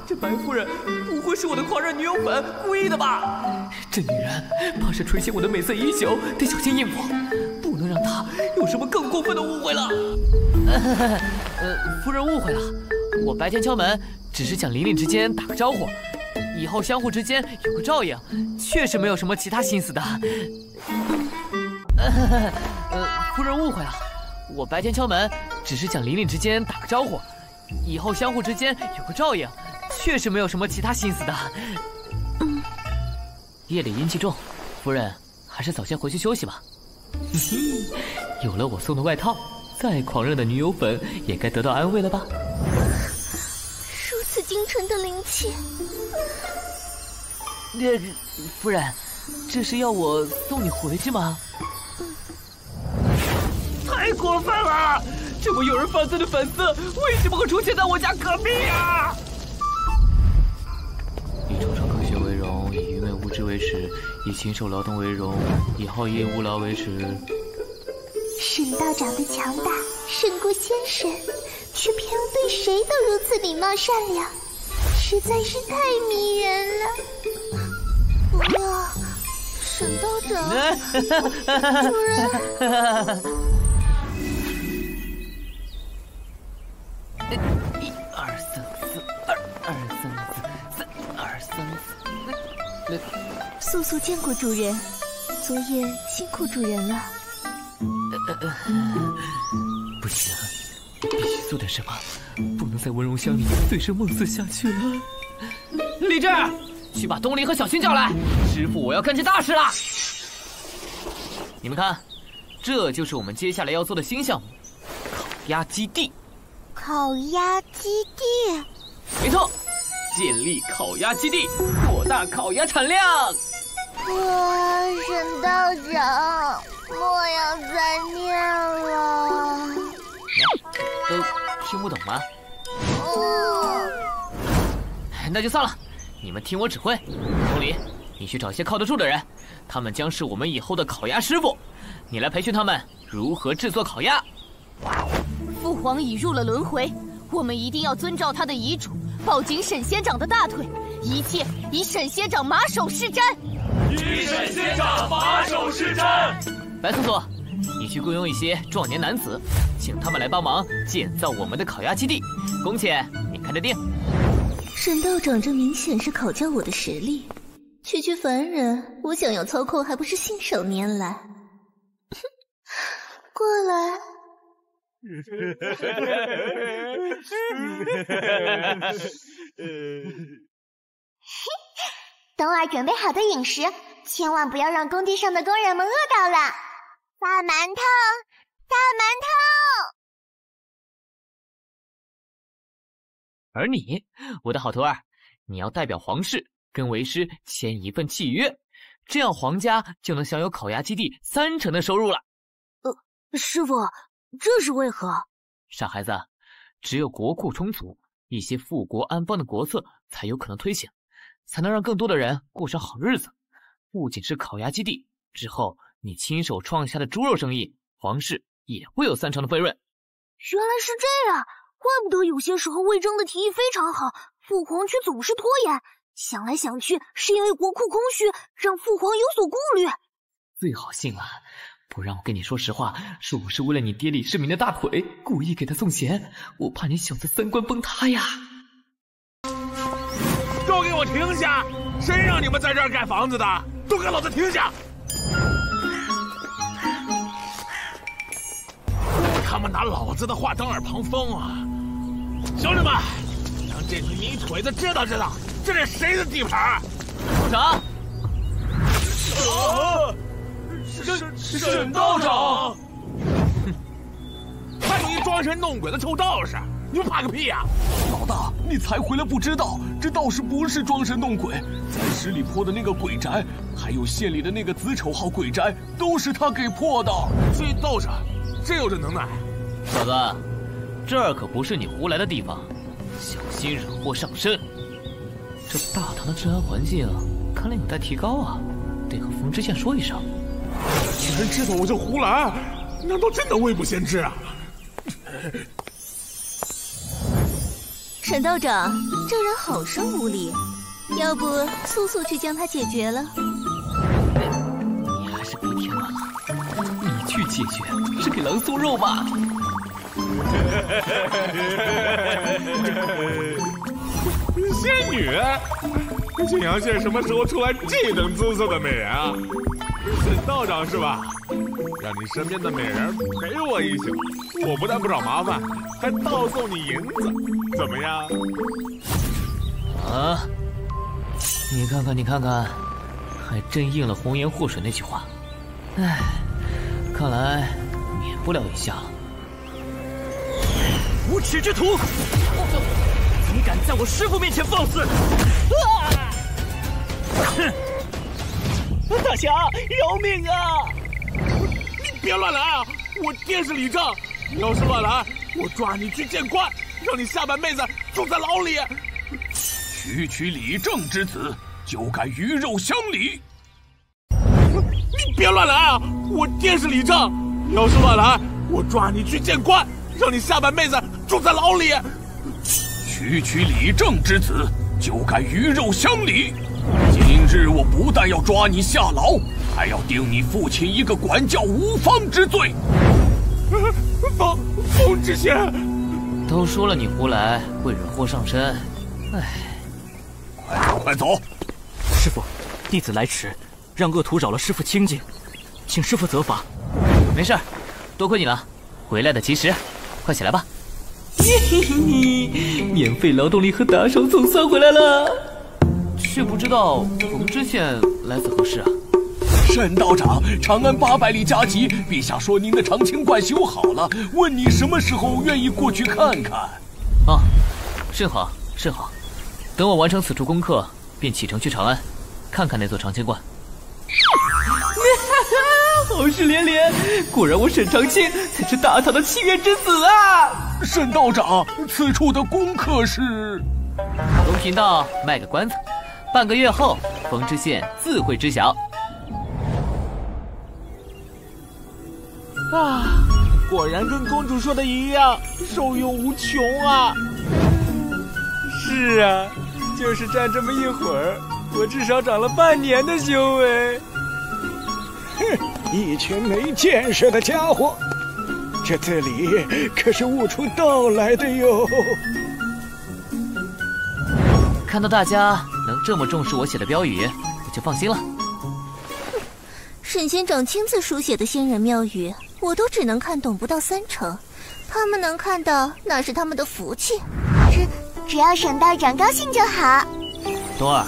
这白夫人不会是我的狂热女友粉故意的吧？ 这女人怕是垂涎我的美色已久，得小心应付，不能让她有什么更过分的误会了。呃，夫人误会了，我白天敲门只是想邻里之间打个招呼，以后相互之间有个照应，确实没有什么其他心思的。呃，夫人误会了，我白天敲门只是想邻里之间打个招呼，以后相互之间有个照应，确实没有什么其他心思的。 夜里阴气重，夫人还是早先回去休息吧。有了我送的外套，再狂热的女友粉也该得到安慰了吧？如此精纯的灵气，呃，夫人，这是要我送你回去吗？太过分了！这么诱人犯罪的粉丝，为什么会出现在我家隔壁啊？ 为耻，以禽兽劳动为荣，以好逸恶劳为耻。沈道长的强大胜过先生，却偏要对谁都如此礼貌善良，实在是太迷人了。不要，沈道长，主人。一二三四，二二三四，三二三四。 素素见过主人，昨夜辛苦主人了。呃呃呃、不行，必须做点什么不能在文荣乡里醉生梦死下去了。李治，去把东林和小青叫来，师父我要干件大事了。你们看，这就是我们接下来要做的新项目——烤鸭基地。烤鸭基地？没错，建立烤鸭基地，扩大烤鸭产量。哇，沈道长，莫要再念了。呃 听不懂吗？哦，那就算了，你们听我指挥。东林，你去找些靠得住的人，他们将是我们以后的烤鸭师傅，你来培训他们如何制作烤鸭。父皇已入了轮回，我们一定要遵照他的遗嘱，抱紧沈仙长的大腿，一切以沈仙长马首是瞻。以沈仙长马首是瞻。白素素，你去雇佣一些壮年男子。 请他们来帮忙建造我们的烤鸭基地，宫姐，你看着定。沈道长，这明显是考教我的实力。区区凡人，我想要操控还不是信手拈来？过来。等我准备好的饮食，千万不要让工地上的工人们饿到了。大馒头。 大馒头，而你，我的好徒儿，你要代表皇室跟为师签一份契约，这样皇家就能享有烤鸭基地三成的收入了。呃，师傅，这是为何？傻孩子，只有国库充足，一些富国安邦的国策才有可能推行，才能让更多的人过上好日子。不仅是烤鸭基地，之后你亲手创下的猪肉生意，皇室。 也会有三成的分润。原来是这样，怪不得有些时候魏征的提议非常好，父皇却总是拖延。想来想去，是因为国库空虚，让父皇有所顾虑。最好信了，不让我跟你说实话，说我是为了你爹李世民的大腿，故意给他送钱，我怕你小子三观崩塌呀！都给我停下！谁让你们在这儿盖房子的？都给老子停下！ 他们拿老子的话当耳旁风啊！兄弟们，让这群泥腿子知道知道，这是谁的地盘！道长，啊！沈沈道长，哼！看你一装神弄鬼的臭道士，你们怕个屁呀！老大，你才回来不知道，这道士不是装神弄鬼，在十里坡的那个鬼宅，还有县里的那个子丑号鬼宅，都是他给破的。这道士。 真有这能耐，小子，这儿可不是你胡来的地方，小心惹祸上身。这大唐的治安环境看来有待提高啊，得和冯知县说一声。居然知道我叫胡来，难道真的未卜先知啊？沈道长，这人好生无礼，要不速速去将他解决了？你还是别听我了。 去解决是给狼送肉吧？仙女，晋阳县什么时候出来这等姿色的美人啊？沈道长是吧？让你身边的美人陪我一宿，我不但不找麻烦，还倒送你银子，怎么样？啊！你看看，你看看，还真应了红颜祸水那句话。唉。 看来免不了一下。无耻之徒！你敢在我师父面前放肆！啊！哼！大侠，饶命啊！你别乱来啊！我爹是李正，你要是乱来，我抓你去见官，让你下半辈子住在牢里。区区李正之子，就敢鱼肉乡里！ 你别乱来啊！我爹是李正，你要是乱来，我抓你去见官，让你下半辈子住在牢里。区区李正之子，就敢鱼肉乡里！今日我不但要抓你下牢，还要定你父亲一个管教无方之罪。冯冯知县，都说了你胡来会惹祸上身，哎，快快走！师傅，弟子来迟。 让恶徒扰了师傅清静，请师傅责罚。没事，多亏你了，回来的及时，快起来吧。免费劳动力和打赏总算回来了，却不知道红知县来自何事啊？沈道长，长安八百里加急，陛下说您的长青观修好了，问你什么时候愿意过去看看。啊，甚好甚好，等我完成此处功课，便启程去长安，看看那座长青观。好事连连，果然我沈长青才是大唐的七月之子啊！沈道长，此处的功课是……龙频道卖个关子，半个月后冯知县自会知晓。啊，果然跟公主说的一样，受用无穷啊！是啊，就是站这么一会儿，我至少长了半年的修为。哼。 一群没见识的家伙，这字里可是悟出道来的哟。看到大家能这么重视我写的标语，我就放心了。沈仙长亲自书写的仙人妙语，我都只能看懂不到三成，他们能看到那是他们的福气。只只要沈道长高兴就好。冬儿，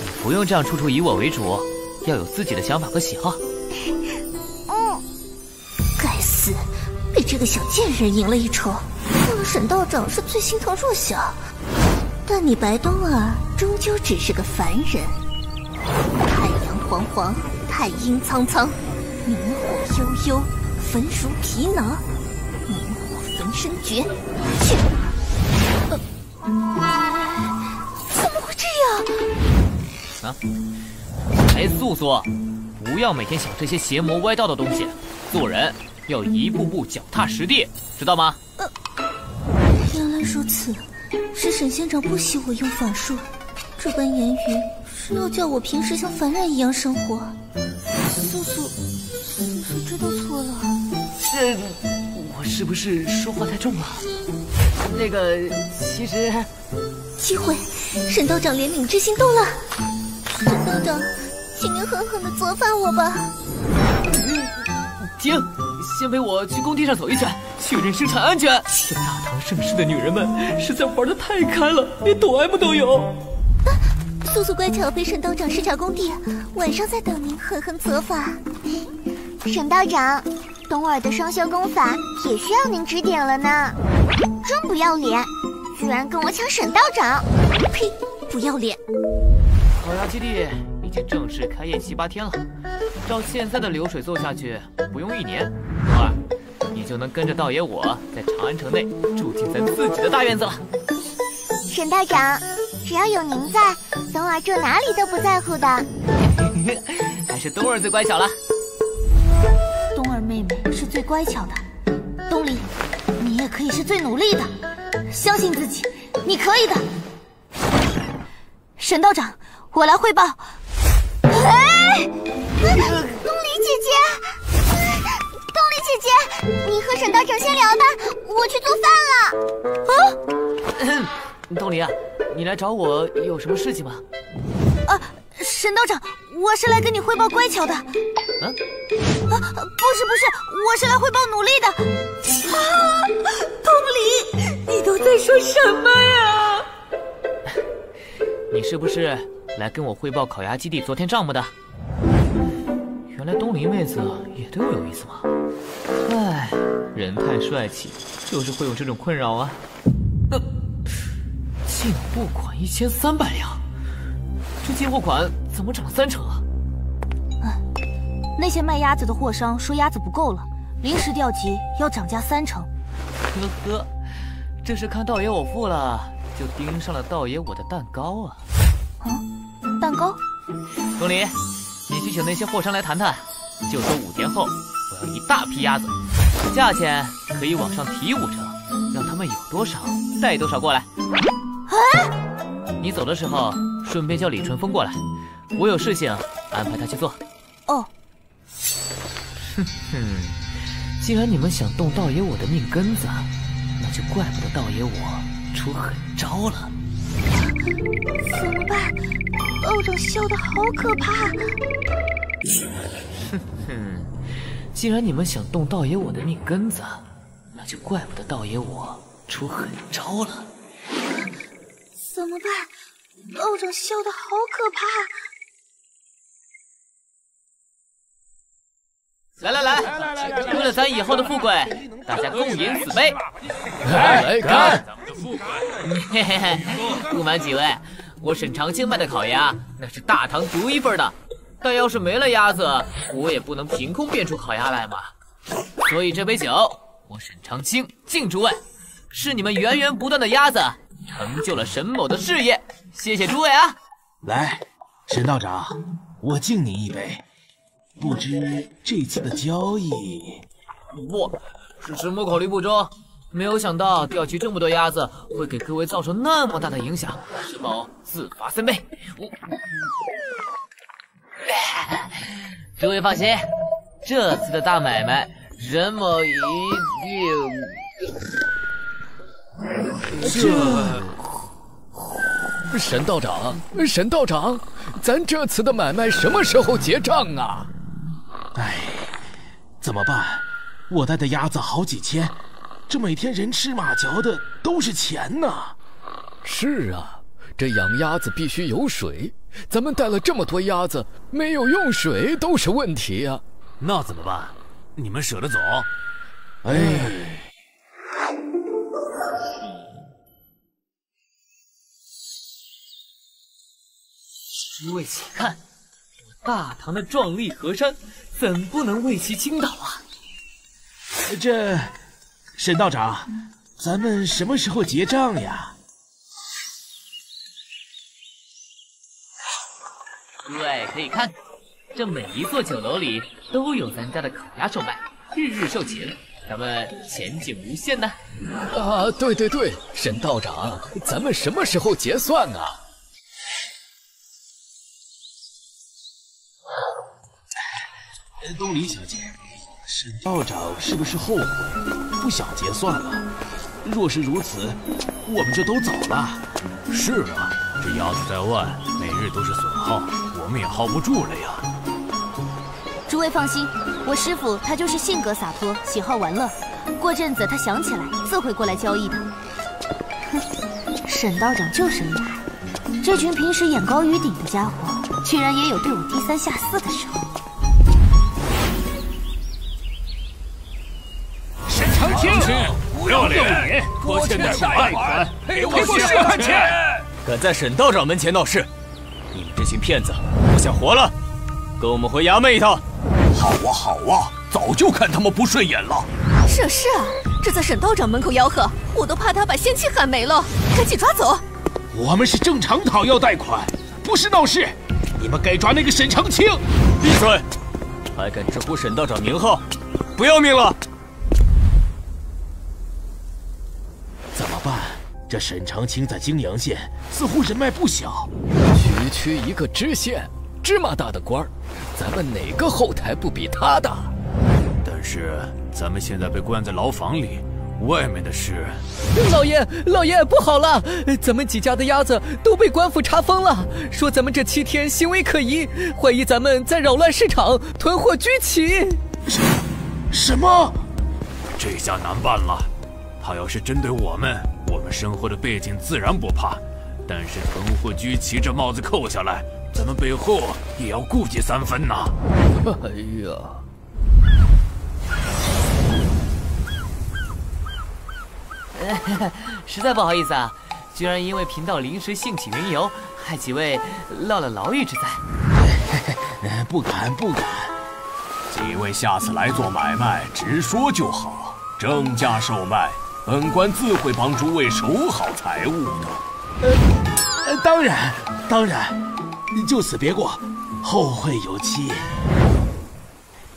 你不用这样处处以我为主，要有自己的想法和喜好。 嗯，该死，被这个小贱人赢了一筹。做了沈道长是最心疼弱小，但你白冬儿终究只是个凡人。太阳煌煌，太阴苍苍，明火悠悠，焚如皮囊。明火焚身诀，去！呃、怎么会这样？啊！哎，素素。 不要每天想这些邪魔歪道的东西，做人要一步步脚踏实地，知道吗？呃，原来如此，是沈县长不喜我用法术，这般言语是要叫我平时像凡人一样生活。素素，素素知道错了。这我是不是说话太重了？那个，其实机会，沈道长怜悯之心动了。沈道长。 请您狠狠地责罚我吧！停，先陪我去工地上走一圈，确认生产安全。这大唐盛世的女人们实在玩得太开了，连抖 M 都有。啊，素素乖巧陪沈道长视察工地，晚上再等您狠狠责罚。沈道长，冬儿的双修功法也需要您指点了呢。真不要脸，居然跟我抢沈道长！呸，不要脸！烤鸭基地。 已经正式开业七八天了，照现在的流水做下去，不用一年，冬儿，你就能跟着道爷我在长安城内住进咱自己的大院子了。沈道长，只要有您在，冬儿住哪里都不在乎的。还是冬儿最乖巧了。冬儿妹妹是最乖巧的，冬梨，你也可以是最努力的，相信自己，你可以的。沈道长，我来汇报。 哎，东篱姐姐，东篱姐姐，你和沈道长先聊吧，我去做饭了。啊，东篱啊，你来找我有什么事情吗？啊，沈道长，我是来跟你汇报乖巧的。啊？啊，不是不是，我是来汇报努力的。啊，东篱，你都在说什么呀？你是不是？ 来跟我汇报烤鸭基地昨天账目的。原来东篱妹子也对我有意思吗？唉，人太帅气，就是会有这种困扰啊。呃，进货款一千三百两，这进货款怎么涨了三成啊？嗯，那些卖鸭子的货商说鸭子不够了，临时调集要涨价三成。呵呵，这是看道爷我富了，就盯上了道爷我的蛋糕啊。 啊，蛋糕，东篱，你去请那些货商来谈谈，就说五年后我要一大批鸭子，价钱可以往上提五成，让他们有多少带多少过来。啊！你走的时候顺便叫李淳风过来，我有事情安排他去做。哦。哼哼，既然你们想动道爷我的命根子，那就怪不得道爷我出狠招了。 怎么办？道长笑得好可怕！哼哼，既然你们想动道爷我的命根子，那就怪不得道爷我出狠招了！怎么办？道长笑得好可怕！来来来，为了咱以后的富贵，大家共饮此杯！来干！嘿嘿嘿，不瞒几位，我沈长清卖的烤鸭那是大唐独一份的，但要是没了鸭子，我也不能凭空变出烤鸭来嘛。所以这杯酒，我沈长清敬诸位，是你们源源不断的鸭子成就了沈某的事业，谢谢诸位啊！来，沈道长，我敬您一杯。 不知这次的交易，不是沈某考虑不周，没有想到钓起这么多鸭子会给各位造成那么大的影响，沈某自罚三杯。我，诸位放心，这次的大买卖，沈某一定。这沈道长，沈道长，咱这次的买卖什么时候结账啊？ 哎，怎么办？我带的鸭子好几千，这每天人吃马嚼的都是钱呢。是啊，这养鸭子必须有水，咱们带了这么多鸭子，没有用水都是问题啊。那怎么办？你们舍得走？哎，诸位且看。 大唐的壮丽河山，怎不能为其倾倒啊？这，沈道长，咱们什么时候结账呀？诸位可以看，这每一座酒楼里都有咱家的烤鸭售卖，日日售罄，咱们前景无限呢。啊，对对对，沈道长，咱们什么时候结算啊？ 东篱小姐，沈道长是不是后悔不想结算了？若是如此，我们就都走了。是啊，这鸭子在外，每日都是损耗，我们也耗不住了呀。诸位放心，我师傅他就是性格洒脱，喜好玩乐。过阵子他想起来，自会过来交易的。哼，沈道长就是厉害，这群平时眼高于顶的家伙，居然也有对我低三下四的时候。 长青，不要脸！拖欠贷款，给我血汗钱！敢在沈道长门前闹事，你们这群骗子，不想活了？跟我们回衙门一趟！好啊，好啊，早就看他们不顺眼了。是啊，是啊，这在沈道长门口吆喝，我都怕他把仙气喊没了。赶紧抓走！我们是正常讨要贷款，不是闹事。你们该抓那个沈长青！闭嘴！还敢直呼沈道长名号，不要命了！ 怎么办？这沈长清在泾阳县似乎人脉不小，区区一个知县，芝麻大的官儿，咱们哪个后台不比他大？但是咱们现在被关在牢房里，外面的事……老爷，老爷，不好了！咱们几家的鸭子都被官府查封了，说咱们这七天行为可疑，怀疑咱们在扰乱市场、囤货居奇。什么？这下难办了。 他要是针对我们，我们生活的背景自然不怕，但是囤货居奇这帽子扣下来，咱们背后也要顾忌三分呐。哎呀！实在不好意思啊，居然因为贫道临时兴起云游，害几位落了牢狱之灾。不敢不敢，几位下次来做买卖，直说就好，正价售卖。 本官自会帮诸位守好财物的。呃，当然，当然，就此别过，后会有期。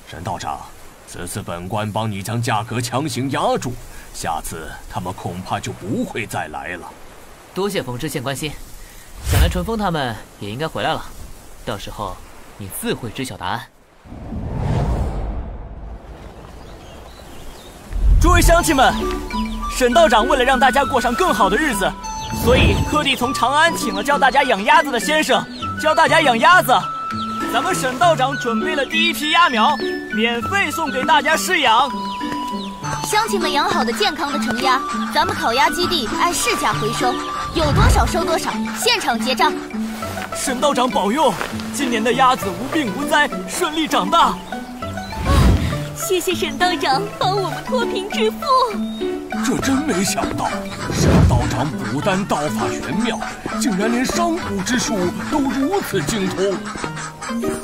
沈道长，此次本官帮你将价格强行压住，下次他们恐怕就不会再来了。多谢冯知县关心，想来淳风他们也应该回来了，到时候你自会知晓答案。诸位乡亲们。 沈道长为了让大家过上更好的日子，所以特地从长安请了教大家养鸭子的先生，教大家养鸭子。咱们沈道长准备了第一批鸭苗，免费送给大家试养。乡亲们养好的健康的成鸭，咱们烤鸭基地按市价回收，有多少收多少，现场结账。沈道长保佑，今年的鸭子无病无灾，顺利长大。啊，谢谢沈道长帮我们脱贫致富。这真没想到，沈道长不但道法玄妙，竟然连商贾之术都如此精通。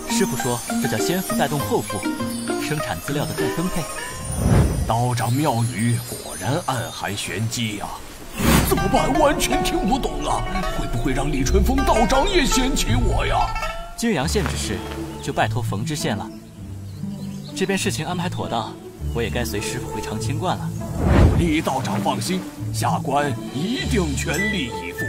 师傅说，这叫先富带动后富，生产资料的再分配。 道长妙语果然暗含玄机啊！怎么办？完全听不懂啊！会不会让李淳风道长也嫌弃我呀？泾阳县之事，就拜托冯知县了。这边事情安排妥当，我也该随师傅回长清观了。李道长放心，下官一定全力以赴。